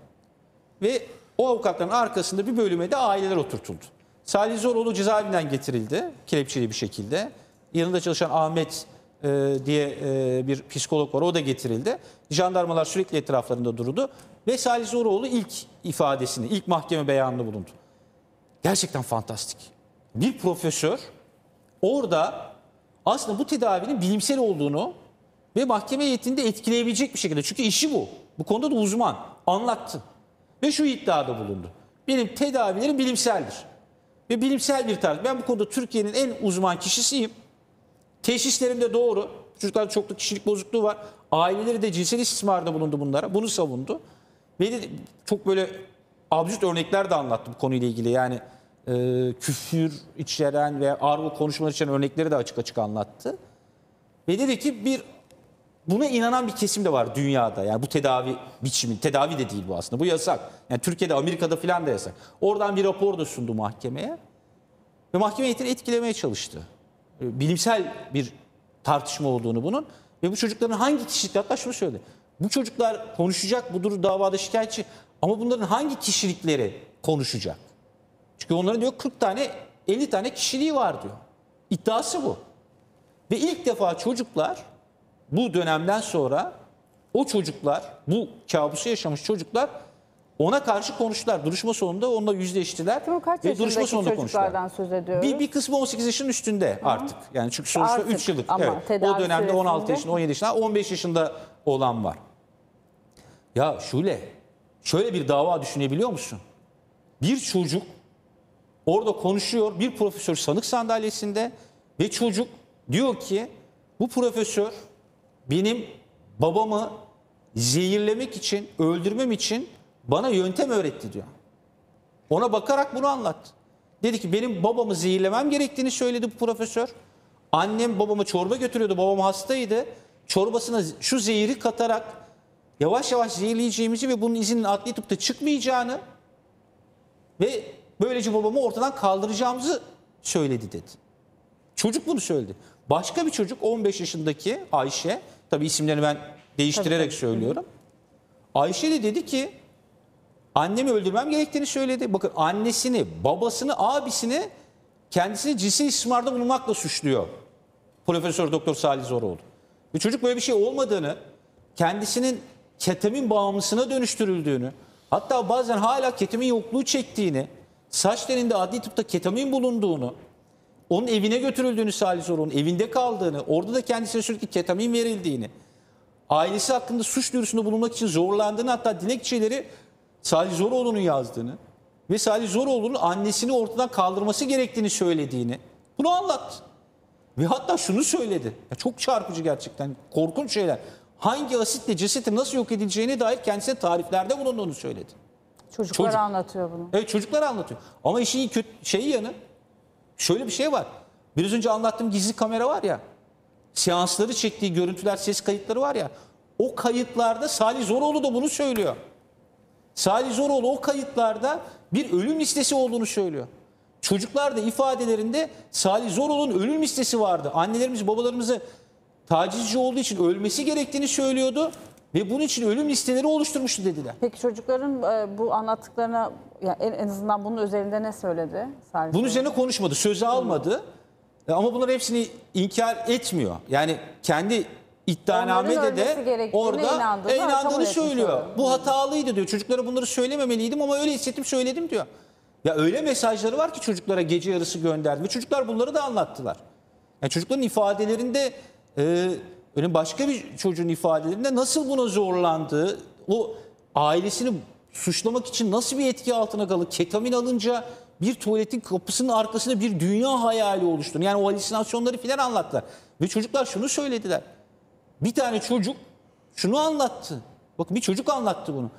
Ve o avukatların arkasında bir bölüme de aileler oturtuldu. Salih Zoroğlu cezaevinden getirildi, kelepçeli bir şekilde. Yanında çalışan Ahmet e, diye e, bir psikolog var, o da getirildi. Jandarmalar sürekli etraflarında durdu. Ve Salih Zoroğlu ilk ifadesini, ilk mahkeme beyanında bulundu. Gerçekten fantastik. Bir profesör orada aslında bu tedavinin bilimsel olduğunu ve mahkeme heyetinde etkileyebilecek bir şekilde. Çünkü işi bu. Bu konuda da uzman. Anlattı. Ve şu iddiada bulundu. Benim tedavilerim bilimseldir. Ve bilimsel bir tarz. Ben bu konuda Türkiye'nin en uzman kişisiyim. Teşhislerim de doğru. Çocuklarda çoklu kişilik bozukluğu var. Aileleri de cinsel istismarda bulundu bunlara. Bunu savundu. Ve de çok böyle absürt örnekler de anlattı bu konuyla ilgili. Yani e, küfür içeren veya argo konuşmalar içeren örnekleri de açık açık anlattı. Ve dedi ki bir... Buna inanan bir kesim de var dünyada. Yani bu tedavi biçimi, tedavi de değil bu aslında. Bu yasak. Yani Türkiye'de, Amerika'da filan da yasak. Oradan bir rapor da sundu mahkemeye. Ve mahkeme heyetini etkilemeye çalıştı. Bilimsel bir tartışma olduğunu bunun. Ve bu çocukların hangi kişilikte, hatta şunu söyledi. Bu çocuklar konuşacak, budur davada şikayetçi. Ama bunların hangi kişilikleri konuşacak? Çünkü onların diyor kırk tane, elli tane kişiliği var diyor. İddiası bu. Ve ilk defa çocuklar... Bu dönemden sonra o çocuklar, bu kabusu yaşamış çocuklar ona karşı konuştular. Duruşma sonunda onunla yüzleştiler. Çok kaç ve duruşma sonunda konuştular. Bir, bir kısmı on sekiz yaşın üstünde artık. Yani çünkü sonuçta artık, üç yıllık. Evet, o dönemde on altı yaşında, on yedi yaşında, on beş yaşında olan var. Ya Şule, şöyle bir dava düşünebiliyor musun? Bir çocuk orada konuşuyor, bir profesör sanık sandalyesinde ve çocuk diyor ki bu profesör... Benim babamı zehirlemek için, öldürmem için bana yöntem öğretti diyor. Ona bakarak bunu anlattı. Dedi ki benim babamı zehirlemem gerektiğini söyledi bu profesör. Annem babama çorba götürüyordu, babam hastaydı. Çorbasına şu zehri katarak yavaş yavaş zehirleyeceğimizi ve bunun izinin adli tıpta çıkmayacağını ve böylece babamı ortadan kaldıracağımızı söyledi dedi. Çocuk bunu söyledi. Başka bir çocuk on beş yaşındaki Ayşe, tabii isimlerini ben değiştirerek tabii. söylüyorum. Ayşe de dedi ki annemi öldürmem gerektiğini söyledi. Bakın annesini, babasını, abisini kendisini cinsel istismarda bulunmakla suçluyor. Profesör Doktor Salih Zoroğlu. Ve çocuk böyle bir şey olmadığını, kendisinin ketamin bağımlısına dönüştürüldüğünü, hatta bazen hala ketamin yokluğu çektiğini, saç telinde adli tıpta ketamin bulunduğunu, onun evine götürüldüğünü, Salih Zoroğlu'nun evinde kaldığını, orada da kendisine sürekli ketamin verildiğini, ailesi hakkında suç duyurusunda bulunmak için zorlandığını, hatta dilekçeleri Salih Zoroğlu'nun yazdığını ve Salih Zoroğlu'nun annesini ortadan kaldırması gerektiğini söylediğini, bunu anlattı. Ve hatta şunu söyledi, ya çok çarpıcı gerçekten, korkunç şeyler. Hangi asitle cesetin nasıl yok edileceğine dair kendisine tariflerde bulunduğunu söyledi. Çocuklar Çocuk. anlatıyor bunu. Evet, çocuklar anlatıyor. Ama işin kötü şeyi yanı, şöyle bir şey var. Biraz önce anlattığım gizli kamera var ya. Seansları çektiği görüntüler, ses kayıtları var ya. O kayıtlarda Salih Zoroğlu da bunu söylüyor. Salih Zoroğlu o kayıtlarda bir ölüm listesi olduğunu söylüyor. Çocuklar da ifadelerinde Salih Zoroğlu'nun ölüm listesi vardı. Annelerimiz, babalarımızı tacizci olduğu için ölmesi gerektiğini söylüyordu ve bunun için ölüm listeleri oluşturmuştu dediler. Peki çocukların bu anlattıklarına, yani en azından bunun üzerinde ne söyledi Salih? Bunun üzerine konuşmadı, söze almadı. Ama bunların hepsini inkar etmiyor. Yani kendi iddianamede de orada inandığını, inandığını söylüyor. Bu hatalıydı diyor. Çocuklara bunları söylememeliydim ama öyle hissettim, söyledim diyor. Ya öyle mesajları var ki çocuklara gece yarısı gönderdi. Ve çocuklar bunları da anlattılar. Yani çocukların ifadelerinde, e, başka bir çocuğun ifadelerinde nasıl buna zorlandığı, o ailesini suçlamak için nasıl bir etki altına kaldı, ketamin alınca bir tuvaletin kapısının arkasında bir dünya hayali oluştu. Yani o halüsinasyonları filan anlattılar. Ve çocuklar şunu söylediler. Bir tane çocuk şunu anlattı. Bakın bir çocuk anlattı bunu.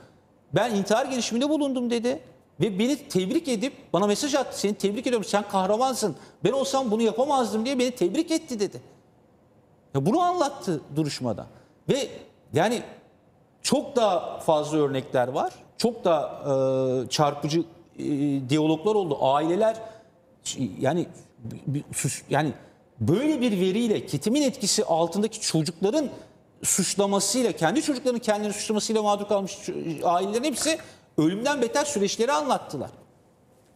Ben intihar girişiminde bulundum dedi. Ve beni tebrik edip bana mesaj attı. Seni tebrik ediyorum, sen kahramansın. Ben olsam bunu yapamazdım diye beni tebrik etti dedi. Ya bunu anlattı duruşmada. Ve yani çok daha fazla örnekler var. Çok daha e, çarpıcı e, diyaloglar oldu. Aileler yani sus, yani böyle bir veriyle ketimin etkisi altındaki çocukların suçlamasıyla, kendi çocuklarının kendilerini suçlamasıyla mağdur kalmış ailelerin hepsi ölümden beter süreçleri anlattılar.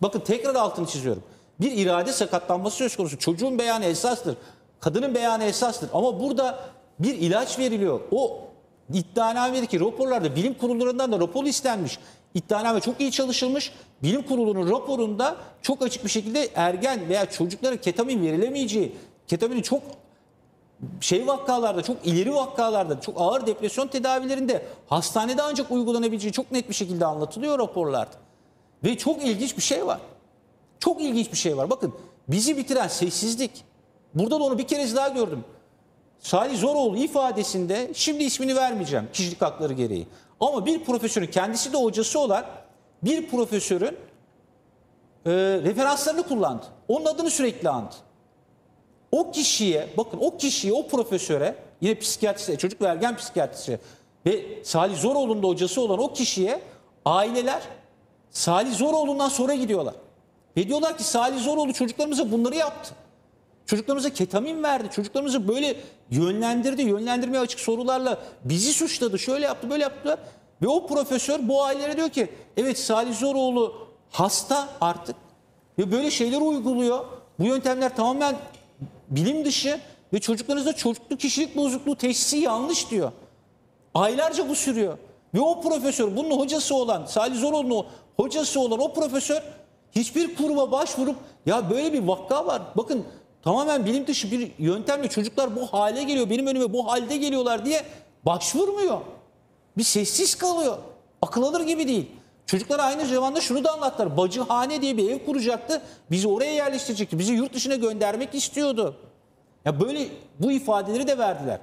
Bakın tekrar altını çiziyorum. Bir irade sakatlanması söz konusu. Çocuğun beyanı esastır. Kadının beyanı esastır. Ama burada bir ilaç veriliyor. O iddianamedeki raporlarda, bilim kurullarından da rapor istenmiş. İddianame çok iyi çalışılmış. Bilim kurulunun raporunda çok açık bir şekilde ergen veya çocuklara ketamin verilemeyeceği, ketaminin çok şey vakalarda, çok ileri vakalarda, çok ağır depresyon tedavilerinde hastanede ancak uygulanabileceği çok net bir şekilde anlatılıyor raporlarda. Ve çok ilginç bir şey var. Çok ilginç bir şey var. Bakın bizi bitiren sessizlik. Burada da onu bir kere daha gördüm. Salih Zoroğlu ifadesinde, şimdi ismini vermeyeceğim kişilik hakları gereği, ama bir profesörün, kendisi de hocası olan bir profesörün e, referanslarını kullandı. Onun adını sürekli andı. O kişiye, bakın o kişiye, o profesöre, yine psikiyatriste, çocuk ve ergen psikiyatriste ve Salih Zoroğlu'nun da hocası olan o kişiye aileler Salih Zoroğlu'ndan sonra gidiyorlar. Ve diyorlar ki Salih Zoroğlu çocuklarımıza bunları yaptı. Çocuklarımıza ketamin verdi. Çocuklarımızı böyle yönlendirdi. Yönlendirmeye açık sorularla bizi suçladı. Şöyle yaptı, böyle yaptılar. Ve o profesör bu ailelere diyor ki evet Salih Zoroğlu hasta artık. Ve böyle şeyler uyguluyor. Bu yöntemler tamamen bilim dışı ve çocuklarınızda çocukluk kişilik bozukluğu teşhisi yanlış diyor. Aylarca bu sürüyor. Ve o profesör, bunun hocası olan, Salih Zoroğlu'nun hocası olan o profesör hiçbir kuruma başvurup ya böyle bir vaka var, bakın tamamen bilim dışı bir yöntemle çocuklar bu hale geliyor, benim önüme bu halde geliyorlar diye başvurmuyor. Bir sessiz kalıyor. Akıl alır gibi değil. Çocuklar aynı zamanda şunu da anlattılar. Bacıhane diye bir ev kuracaktı. Bizi oraya yerleştirecekti. Bizi yurt dışına göndermek istiyordu. Ya böyle bu ifadeleri de verdiler.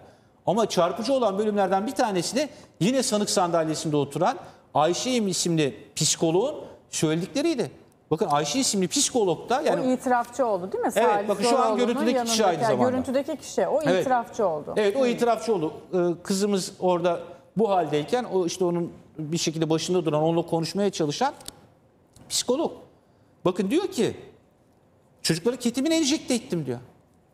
Ama çarpıcı olan bölümlerden bir tanesi de yine sanık sandalyesinde oturan Ayşe isimli psikoloğun söyledikleriydi. Bakın Ayşe isimli psikolog da... Yani, o itirafçı oldu değil mi? Evet, Salih, bakın şu an görüntüdeki kişi aynı zamanda. Görüntüdeki kişi, o evet. itirafçı oldu. Evet, o itirafçı oldu. Kızımız orada bu haldeyken, o işte onun bir şekilde başında duran, onunla konuşmaya çalışan psikolog. Bakın diyor ki, çocukları ketimin enjekte ettim diyor.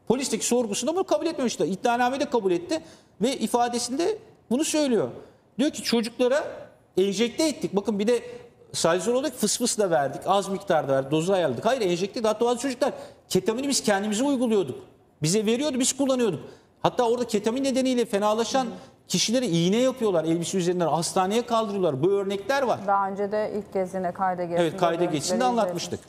Polisteki sorgusunda bunu kabul etmemişti. İddianamede kabul etti ve ifadesinde bunu söylüyor. Diyor ki çocuklara enjekte ettik. Bakın bir de Salih Zoroğlu'daki fısfıs da verdik, az miktarda verdik, dozu ayarladık. Hayır, enjekte. Hatta bazı çocuklar ketamini biz kendimize uyguluyorduk. Bize veriyordu, biz kullanıyorduk. Hatta orada ketamin nedeniyle fenalaşan kişilere iğne yapıyorlar, elbise üzerinden hastaneye kaldırıyorlar. Bu örnekler var. Daha önce de ilk kez yine Kayda Geçsin. Evet, Kayda Geçsin de anlatmıştık.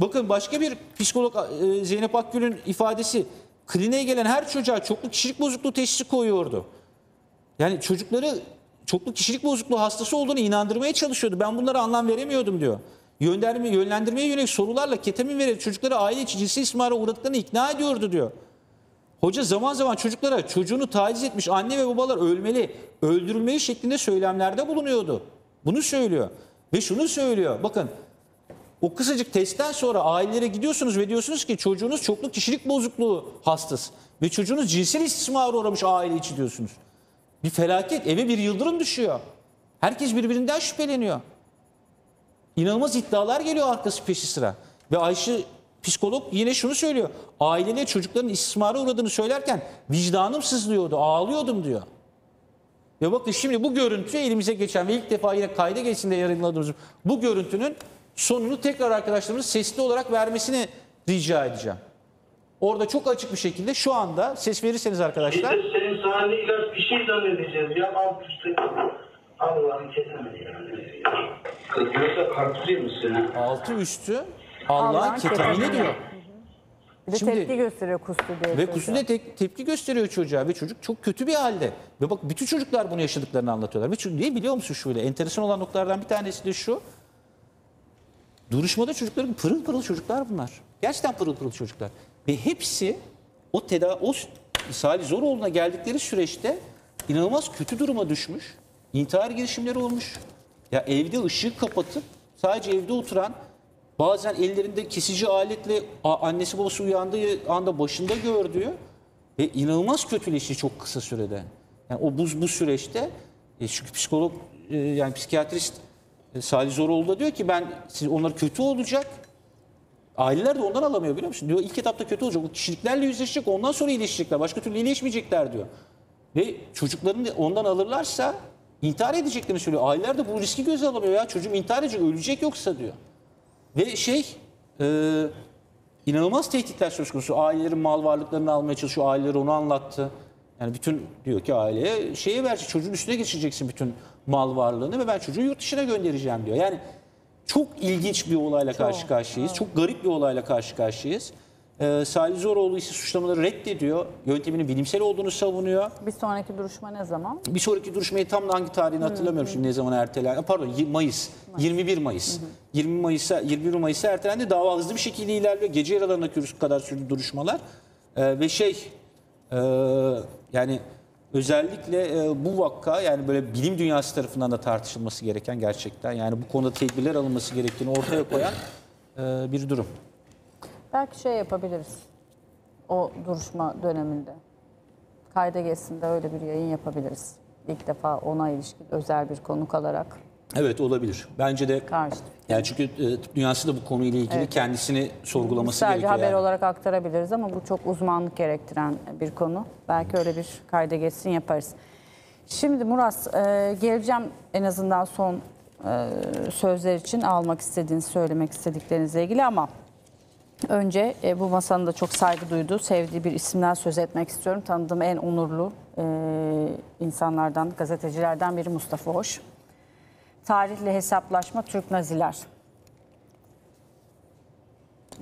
Bakın başka bir psikolog Zeynep Akgül'ün ifadesi, kliniğe gelen her çocuğa çoklu kişilik bozukluğu teşhisi koyuyordu. Yani çocukları çoklu kişilik bozukluğu hastası olduğunu inandırmaya çalışıyordu. Ben bunlara anlam veremiyordum diyor. Yönlendirme, yönlendirmeye yönelik sorularla ketamin vererek çocukları aile içi cinsel istismara uğradıklarını ikna ediyordu diyor. Hoca zaman zaman çocuklara çocuğunu taciz etmiş anne ve babalar ölmeli, öldürülmeli şeklinde söylemlerde bulunuyordu. Bunu söylüyor. Ve şunu söylüyor. Bakın o kısacık testten sonra ailelere gidiyorsunuz ve diyorsunuz ki çocuğunuz çoklu kişilik bozukluğu hastası ve çocuğunuz cinsel istismara uğramış aile içi diyorsunuz. Bir felaket, eve bir yıldırım düşüyor. Herkes birbirinden şüpheleniyor. İnanılmaz iddialar geliyor arkası peşi sıra. Ve Ayşe Psikolog yine şunu söylüyor. Ailede çocukların istismara uğradığını söylerken vicdanım sızlıyordu, ağlıyordum diyor. Ve bakın şimdi bu görüntü elimize geçen ve ilk defa yine Kayda Geçsin'de yayınladığımız bu görüntünün sonunu tekrar arkadaşlarımız sesli olarak vermesini rica edeceğim. Orada çok açık bir şekilde şu anda ses verirseniz arkadaşlar. Biz de senin sahneyle bir şey zannedeceğiz ya. Alt üstü Allah'ın ketemedi yani. Kız yoksa kartılıyor musun? Altı üstü Allah'ın ketemini diyor. Ve şimdi, tepki gösteriyor kustu diye. Ve kustu da te tepki gösteriyor çocuğa ve çocuk çok kötü bir halde. Ve bak bütün çocuklar bunu yaşadıklarını anlatıyorlar. Ve çünkü niye biliyor musun şöyle? Enteresan olan noktalardan bir tanesi de şu. Duruşmada çocukların pırıl pırıl çocuklar bunlar. Gerçekten pırıl pırıl çocuklar. Ve hepsi o tedavi, o Salih Zoroğlu'na geldikleri süreçte inanılmaz kötü duruma düşmüş. İntihar girişimleri olmuş. Ya evde ışığı kapatıp sadece evde oturan, bazen ellerinde kesici aletle annesi babası uyandığı anda başında gördüğü ve inanılmaz kötüleşti çok kısa sürede. Yani o buz bu süreçte e, çünkü psikolog e, yani psikiyatrist e, Salih Zoroğlu da diyor ki ben siz onlar kötü olacak. Aileler de ondan alamıyor biliyor musun? Diyor ilk etapta kötü olacak. O kişiliklerle yüzleşecek. Ondan sonra iyileşecekler. Başka türlü iyileşmeyecekler diyor. Ve çocuklarını ondan alırlarsa intihar edeceklerini söylüyor. Aileler de bu riski göze alamıyor ya. Çocuğum intihar edecek, ölecek yoksa diyor. Ve şey e, inanılmaz tehditler söz konusu. Ailelerin mal varlıklarını almaya çalışıyor. Aileleri onu anlattı. Yani bütün diyor ki aileye şeye verecek. Çocuğun üstüne geçireceksin bütün mal varlığını ve ben çocuğu yurt dışına göndereceğim diyor. Yani çok ilginç bir olayla karşı karşıyayız. Çok garip bir olayla karşı karşıyayız. Ee, Salih Zoroğlu ise suçlamaları reddediyor. Yönteminin bilimsel olduğunu savunuyor. Bir sonraki duruşma ne zaman? Bir sonraki duruşmayı tam da hangi tarihini hatırlamıyorum hı, şimdi hı. ne zaman ertelendi. Pardon Mayıs. Mayıs. yirmi bir Mayıs. Hı hı. yirmi Mayıs'a yirmi bir Mayıs'a ertelendi. Dava hızlı bir şekilde ilerliyor. Gece yaralarına kadar sürdü duruşmalar. Ee, ve şey e, yani özellikle e, bu vaka yani böyle bilim dünyası tarafından da tartışılması gereken gerçekten yani bu konuda tedbirler alınması gerektiğini ortaya koyan e, bir durum. Belki şey yapabiliriz o duruşma döneminde. Kayda Geçsin'de öyle bir yayın yapabiliriz. İlk defa ona ilişkin özel bir konuk alarak. Evet olabilir. Bence de karşıtı. Yani çünkü e, tıp dünyası da bu konuyla ilgili evet. kendisini sorgulaması sadece gerekiyor. Sadece haber yani. olarak aktarabiliriz ama bu çok uzmanlık gerektiren bir konu. Belki öyle bir Kayda Geçsin yaparız. Şimdi Murat e, geleceğim en azından son e, sözler için almak istediğiniz, söylemek istediklerinizle ilgili ama önce e, bu masanın da çok saygı duyduğu, sevdiği bir isimden söz etmek istiyorum. Tanıdığım en onurlu e, insanlardan, gazetecilerden biri Mustafa Hoş. Tarihle hesaplaşma Türk Naziler.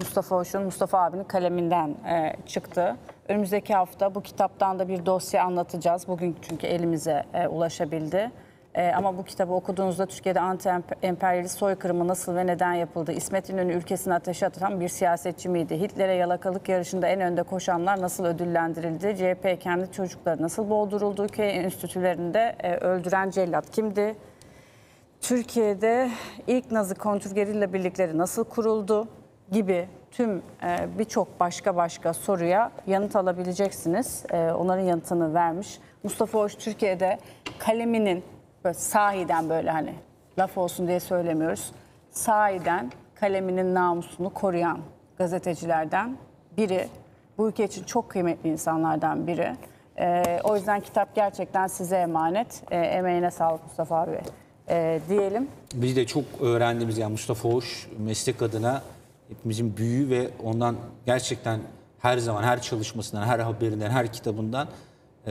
Mustafa Hoş'un, Mustafa abinin kaleminden e, çıktı. Önümüzdeki hafta bu kitaptan da bir dosya anlatacağız. Bugün çünkü elimize e, ulaşabildi. E, ama bu kitabı okuduğunuzda Türkiye'de anti-emperyalist soykırımı nasıl ve neden yapıldı? İsmet İnönü ülkesini ateşe atan bir siyasetçi miydi? Hitler'e yalakalık yarışında en önde koşanlar nasıl ödüllendirildi? C H P kendi çocukları nasıl boğduruldu? Ülke enstitülerinde e, öldüren cellat kimdi? Türkiye'de ilk Nazi kontrgerilla birlikleri nasıl kuruldu gibi tüm e, birçok başka başka soruya yanıt alabileceksiniz. E, onların yanıtını vermiş. Mustafa Hoş Türkiye'de kaleminin böyle sahiden böyle hani laf olsun diye söylemiyoruz. Sahiden kaleminin namusunu koruyan gazetecilerden biri. Bu ülke için çok kıymetli insanlardan biri. E, o yüzden kitap gerçekten size emanet. E, emeğine sağlık Mustafa abi. E, diyelim. Biz de çok öğrendiğimiz yani Mustafa Hoş meslek adına hepimizin büyüğü ve ondan gerçekten her zaman her çalışmasından, her haberinden, her kitabından e,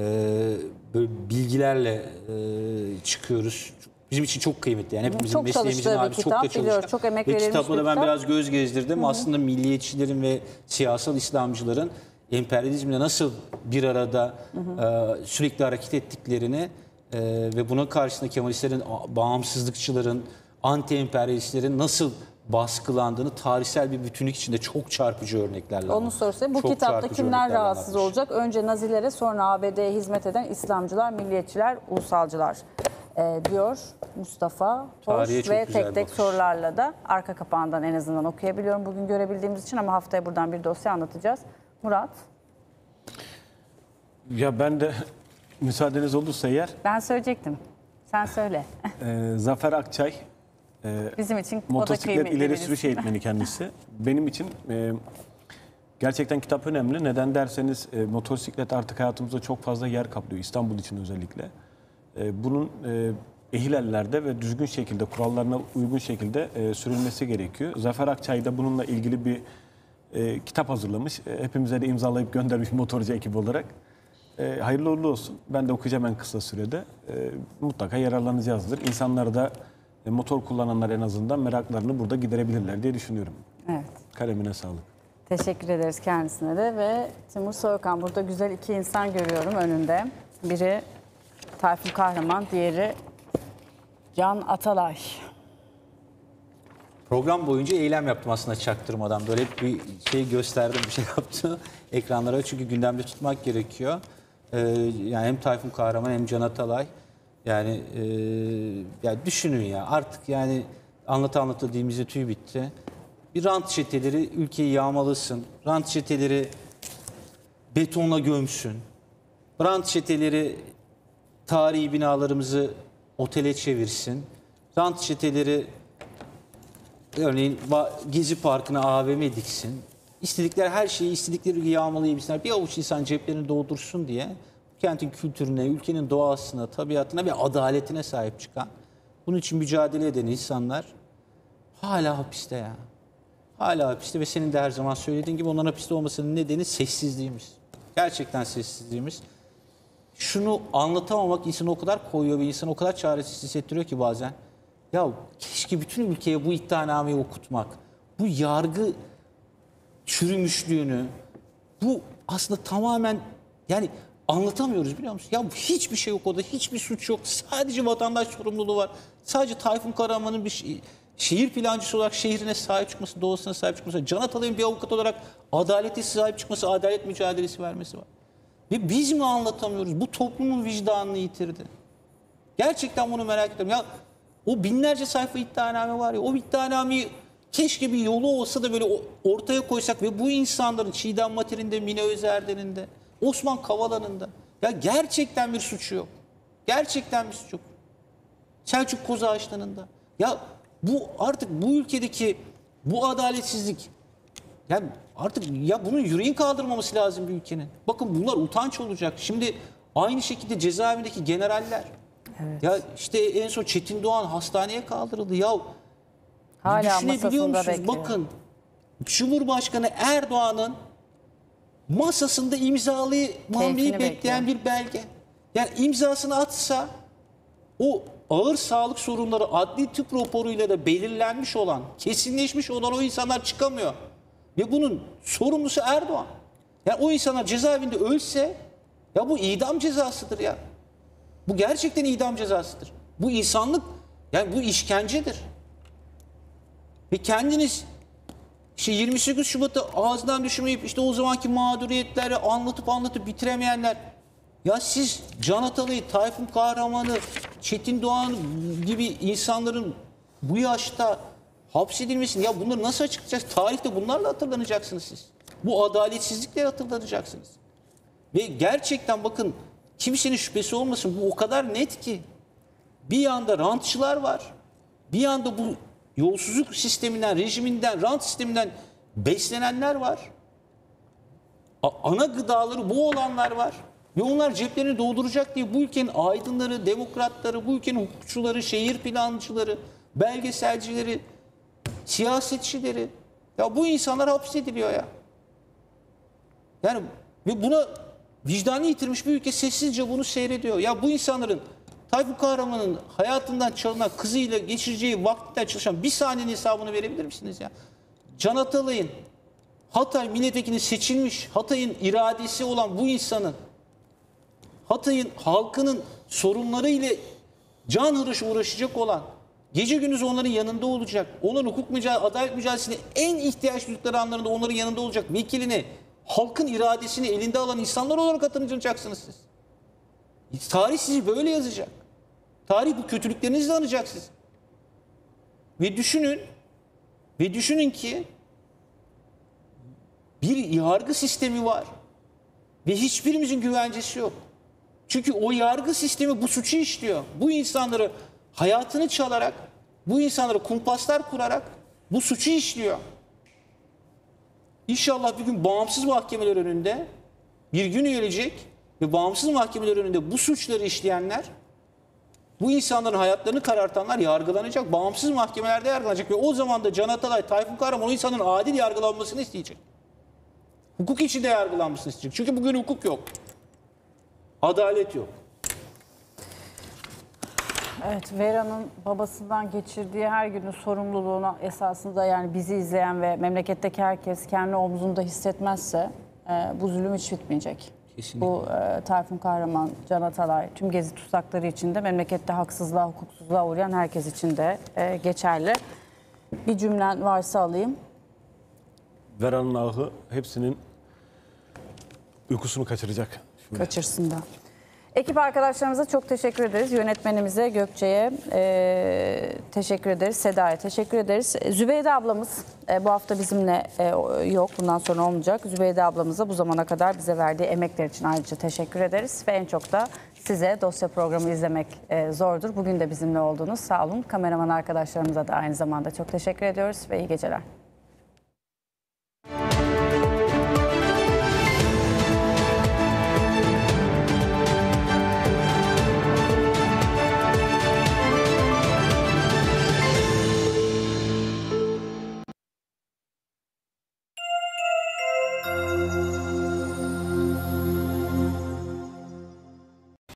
böyle bilgilerle e, çıkıyoruz. Bizim için çok kıymetli yani hepimizin çok mesleğimizin abi çok da çalıştık. Çok emek ve kitapla da ben biraz göz gezdirdim. Hı-hı. Aslında milliyetçilerin ve siyasal İslamcıların emperyalizmle nasıl bir arada e, sürekli hareket ettiklerini Ee, ve buna karşısında Kemalistlerin, bağımsızlıkçıların, anti-emperyalistlerin nasıl baskılandığını tarihsel bir bütünlük içinde çok çarpıcı örneklerle anlatmış. Onu sorsa bu çok kitapta kimler rahatsız anlatmış. olacak? Önce Nazilere sonra A B D'ye hizmet eden İslamcılar, milliyetçiler, ulusalcılar ee, diyor Mustafa Hoş ve tek tek sorularla da arka kapağından en azından okuyabiliyorum bugün görebildiğimiz için ama haftaya buradan bir dosya anlatacağız. Murat? Ya ben de müsaadeniz olursa eğer... Ben söyleyecektim. Sen söyle. e, Zafer Akçay, E, Bizim için motosiklet ileri sürüş eğitmeni kendisi. Benim için e, gerçekten kitap önemli. Neden derseniz e, motosiklet artık hayatımızda çok fazla yer kaplıyor. İstanbul için özellikle. E, bunun e, ehil ellerde ve düzgün şekilde, kurallarına uygun şekilde e, sürülmesi gerekiyor. Zafer Akçay da bununla ilgili bir e, kitap hazırlamış. E, hepimize de imzalayıp göndermiş motorcu ekibi olarak. E, hayırlı uğurlu olsun. Ben de okuyacağım en kısa sürede. E, mutlaka yararlanacağızdır. İnsanlar da e, motor kullananlar en azından meraklarını burada giderebilirler diye düşünüyorum. Evet. Kalemine sağlık. Teşekkür ederiz kendisine de. Ve Timur Soykan, burada güzel iki insan görüyorum önünde. Biri Tayfun Kahraman, diğeri Can Atalay. Program boyunca eylem yaptım aslında çaktırmadan. Böyle bir şey gösterdim, bir şey yaptı ekranlara. Çünkü gündemde tutmak gerekiyor. Ee, yani hem Tayfun Kahraman hem Can Atalay. Yani, e, yani düşünün ya artık, yani anlata anlata dilimize tüy bitti. Bir rant çeteleri ülkeyi yağmalısın. Rant çeteleri betonla gömsün. Rant çeteleri tarihi binalarımızı otele çevirsin. Rant çeteleri örneğin Gezi Parkı'na A V M diksin. İstedikleri her şeyi, istedikleri yağmalayabilsinler. Bir avuç insan ceplerini doldursun diye kentin kültürüne, ülkenin doğasına, tabiatına ve adaletine sahip çıkan, bunun için mücadele eden insanlar hala hapiste ya. Hala hapiste ve senin de her zaman söylediğin gibi onların hapiste olmasının nedeni sessizliğimiz. Gerçekten sessizliğimiz. Şunu anlatamamak insanı o kadar koyuyor ve insanı o kadar çaresiz hissettiriyor ki bazen. Ya keşke bütün ülkeye bu iddianameyi okutmak, bu yargı çürümüşlüğünü, bu aslında tamamen, yani anlatamıyoruz biliyor musun? Ya hiçbir şey yok orada, hiçbir suç yok, sadece vatandaş sorumluluğu var. Sadece Tayfun Karaman'ın bir şey, şehir plancısı olarak şehrine sahip çıkması, doğasına sahip çıkması, Can Atalay'ın bir avukat olarak adalete sahip çıkması, adalet mücadelesi vermesi var. Ve biz mi anlatamıyoruz? Bu toplumun vicdanını yitirdi. Gerçekten bunu merak ediyorum. Ya o binlerce sayfa iddianame var ya, o iddianameyi keşke bir yolu olsa da böyle ortaya koysak ve bu insanların Çiğdem Mater'inde, Mine Özerden'in de, Osman Kavala'nın da, ya gerçekten bir suçu yok. Gerçekten bir suçu yok. Selçuk Kozağaçlı'nın da. Ya bu artık bu ülkedeki bu adaletsizlik, ya artık ya bunun yüreğin kaldırmaması lazım bir ülkenin. Bakın bunlar utanç olacak. Şimdi aynı şekilde cezaevindeki generaller. Evet. Ya işte en son Çetin Doğan hastaneye kaldırıldı. Ya hala düşünebiliyor musunuz? Bekliyor. Bakın Cumhurbaşkanı Erdoğan'ın masasında imzalamayı bekleyen bir belge. Yani imzasını atsa o ağır sağlık sorunları adli tıp raporuyla da belirlenmiş olan, kesinleşmiş olan o insanlar çıkamıyor. Ve bunun sorumlusu Erdoğan. Yani o insanlar cezaevinde ölse ya bu idam cezasıdır ya. Bu gerçekten idam cezasıdır. Bu insanlık, yani bu işkencedir. Ve kendiniz işte yirmi sekiz Şubat'ta ağzından düşmeyip işte o zamanki mağduriyetleri anlatıp anlatıp bitiremeyenler. Ya siz Can Atalay'ı, Tayfun Kahraman'ı, Çetin Doğan gibi insanların bu yaşta hapsedilmesin. Ya bunları nasıl açıklayacağız? Tarihte bunlarla hatırlanacaksınız siz. Bu adaletsizlikle hatırlanacaksınız. Ve gerçekten bakın, kimsenin şüphesi olmasın, bu o kadar net ki. Bir yanda rantçılar var. Bir yanda bu yolsuzluk sisteminden, rejiminden, rant sisteminden beslenenler var. Ana gıdaları bu olanlar var. Ve onlar ceplerini dolduracak diye bu ülkenin aydınları, demokratları, bu ülkenin hukukçuları, şehir plancıları, belgeselcileri, siyasetçileri, ya bu insanlar hapsediliyor ya. Yani ve buna vicdanı yitirmiş bir ülke sessizce bunu seyrediyor. Ya bu insanların, Tayfun Kahraman'ın hayatından çalınan kızıyla geçireceği vaktinden çalışan bir saniyenin hesabını verebilir misiniz ya? Can Atalay'ın, Hatay milletvekili seçilmiş, Hatay'ın iradesi olan bu insanın, Hatay'ın halkının sorunları ile can hıraşı uğraşacak olan, gece gündüz onların yanında olacak, onların hukuk mücadelesi, adalet mücadelesine en ihtiyaç duydukları anlarında onların yanında olacak vekilini, halkın iradesini elinde alan insanlar olarak hatırlanacaksınız siz. Tarih sizi böyle yazacak. Tarih bu kötülüklerinizle anacak sizi. Ve düşünün, ve düşünün ki bir yargı sistemi var ve hiçbirimizin güvencesi yok. Çünkü o yargı sistemi bu suçu işliyor. Bu insanları hayatını çalarak bu insanlara kumpaslar kurarak bu suçu işliyor. İnşallah bir gün bağımsız mahkemeler önünde bir gün gelecek ve bağımsız mahkemeler önünde bu suçları işleyenler, bu insanların hayatlarını karartanlar yargılanacak. Bağımsız mahkemelerde yargılanacak ve o zaman da Can Atalay, Tayfun Kahraman o insanların adil yargılanmasını isteyecek. Hukuk içinde yargılanmasını isteyecek. Çünkü bugün hukuk yok. Adalet yok. Evet, Vera'nın babasından geçirdiği her günün sorumluluğuna esasında, yani bizi izleyen ve memleketteki herkes kendi omzunda hissetmezse e, bu zulüm hiç bitmeyecek. Kesinlikle. Bu e, Tayfun Kahraman, Can Atalay, tüm gezi tutsakları için de, memlekette haksızlığa, hukuksuzluğa uğrayan herkes için de e, geçerli. Bir cümlen varsa alayım. Vera'nın ahı hepsinin uykusunu kaçıracak. Şimdi. Kaçırsın da. Ekip arkadaşlarımıza çok teşekkür ederiz. Yönetmenimize, Gökçe'ye e, teşekkür ederiz. Seda'ya teşekkür ederiz. Zübeyde ablamız e, bu hafta bizimle e, yok. Bundan sonra olmayacak. Zübeyde ablamıza bu zamana kadar bize verdiği emekler için ayrıca teşekkür ederiz. Ve en çok da size, dosya programı izlemek e, zordur, bugün de bizimle oldunuz. Sağ olun. Kameraman arkadaşlarımıza da aynı zamanda çok teşekkür ediyoruz ve iyi geceler.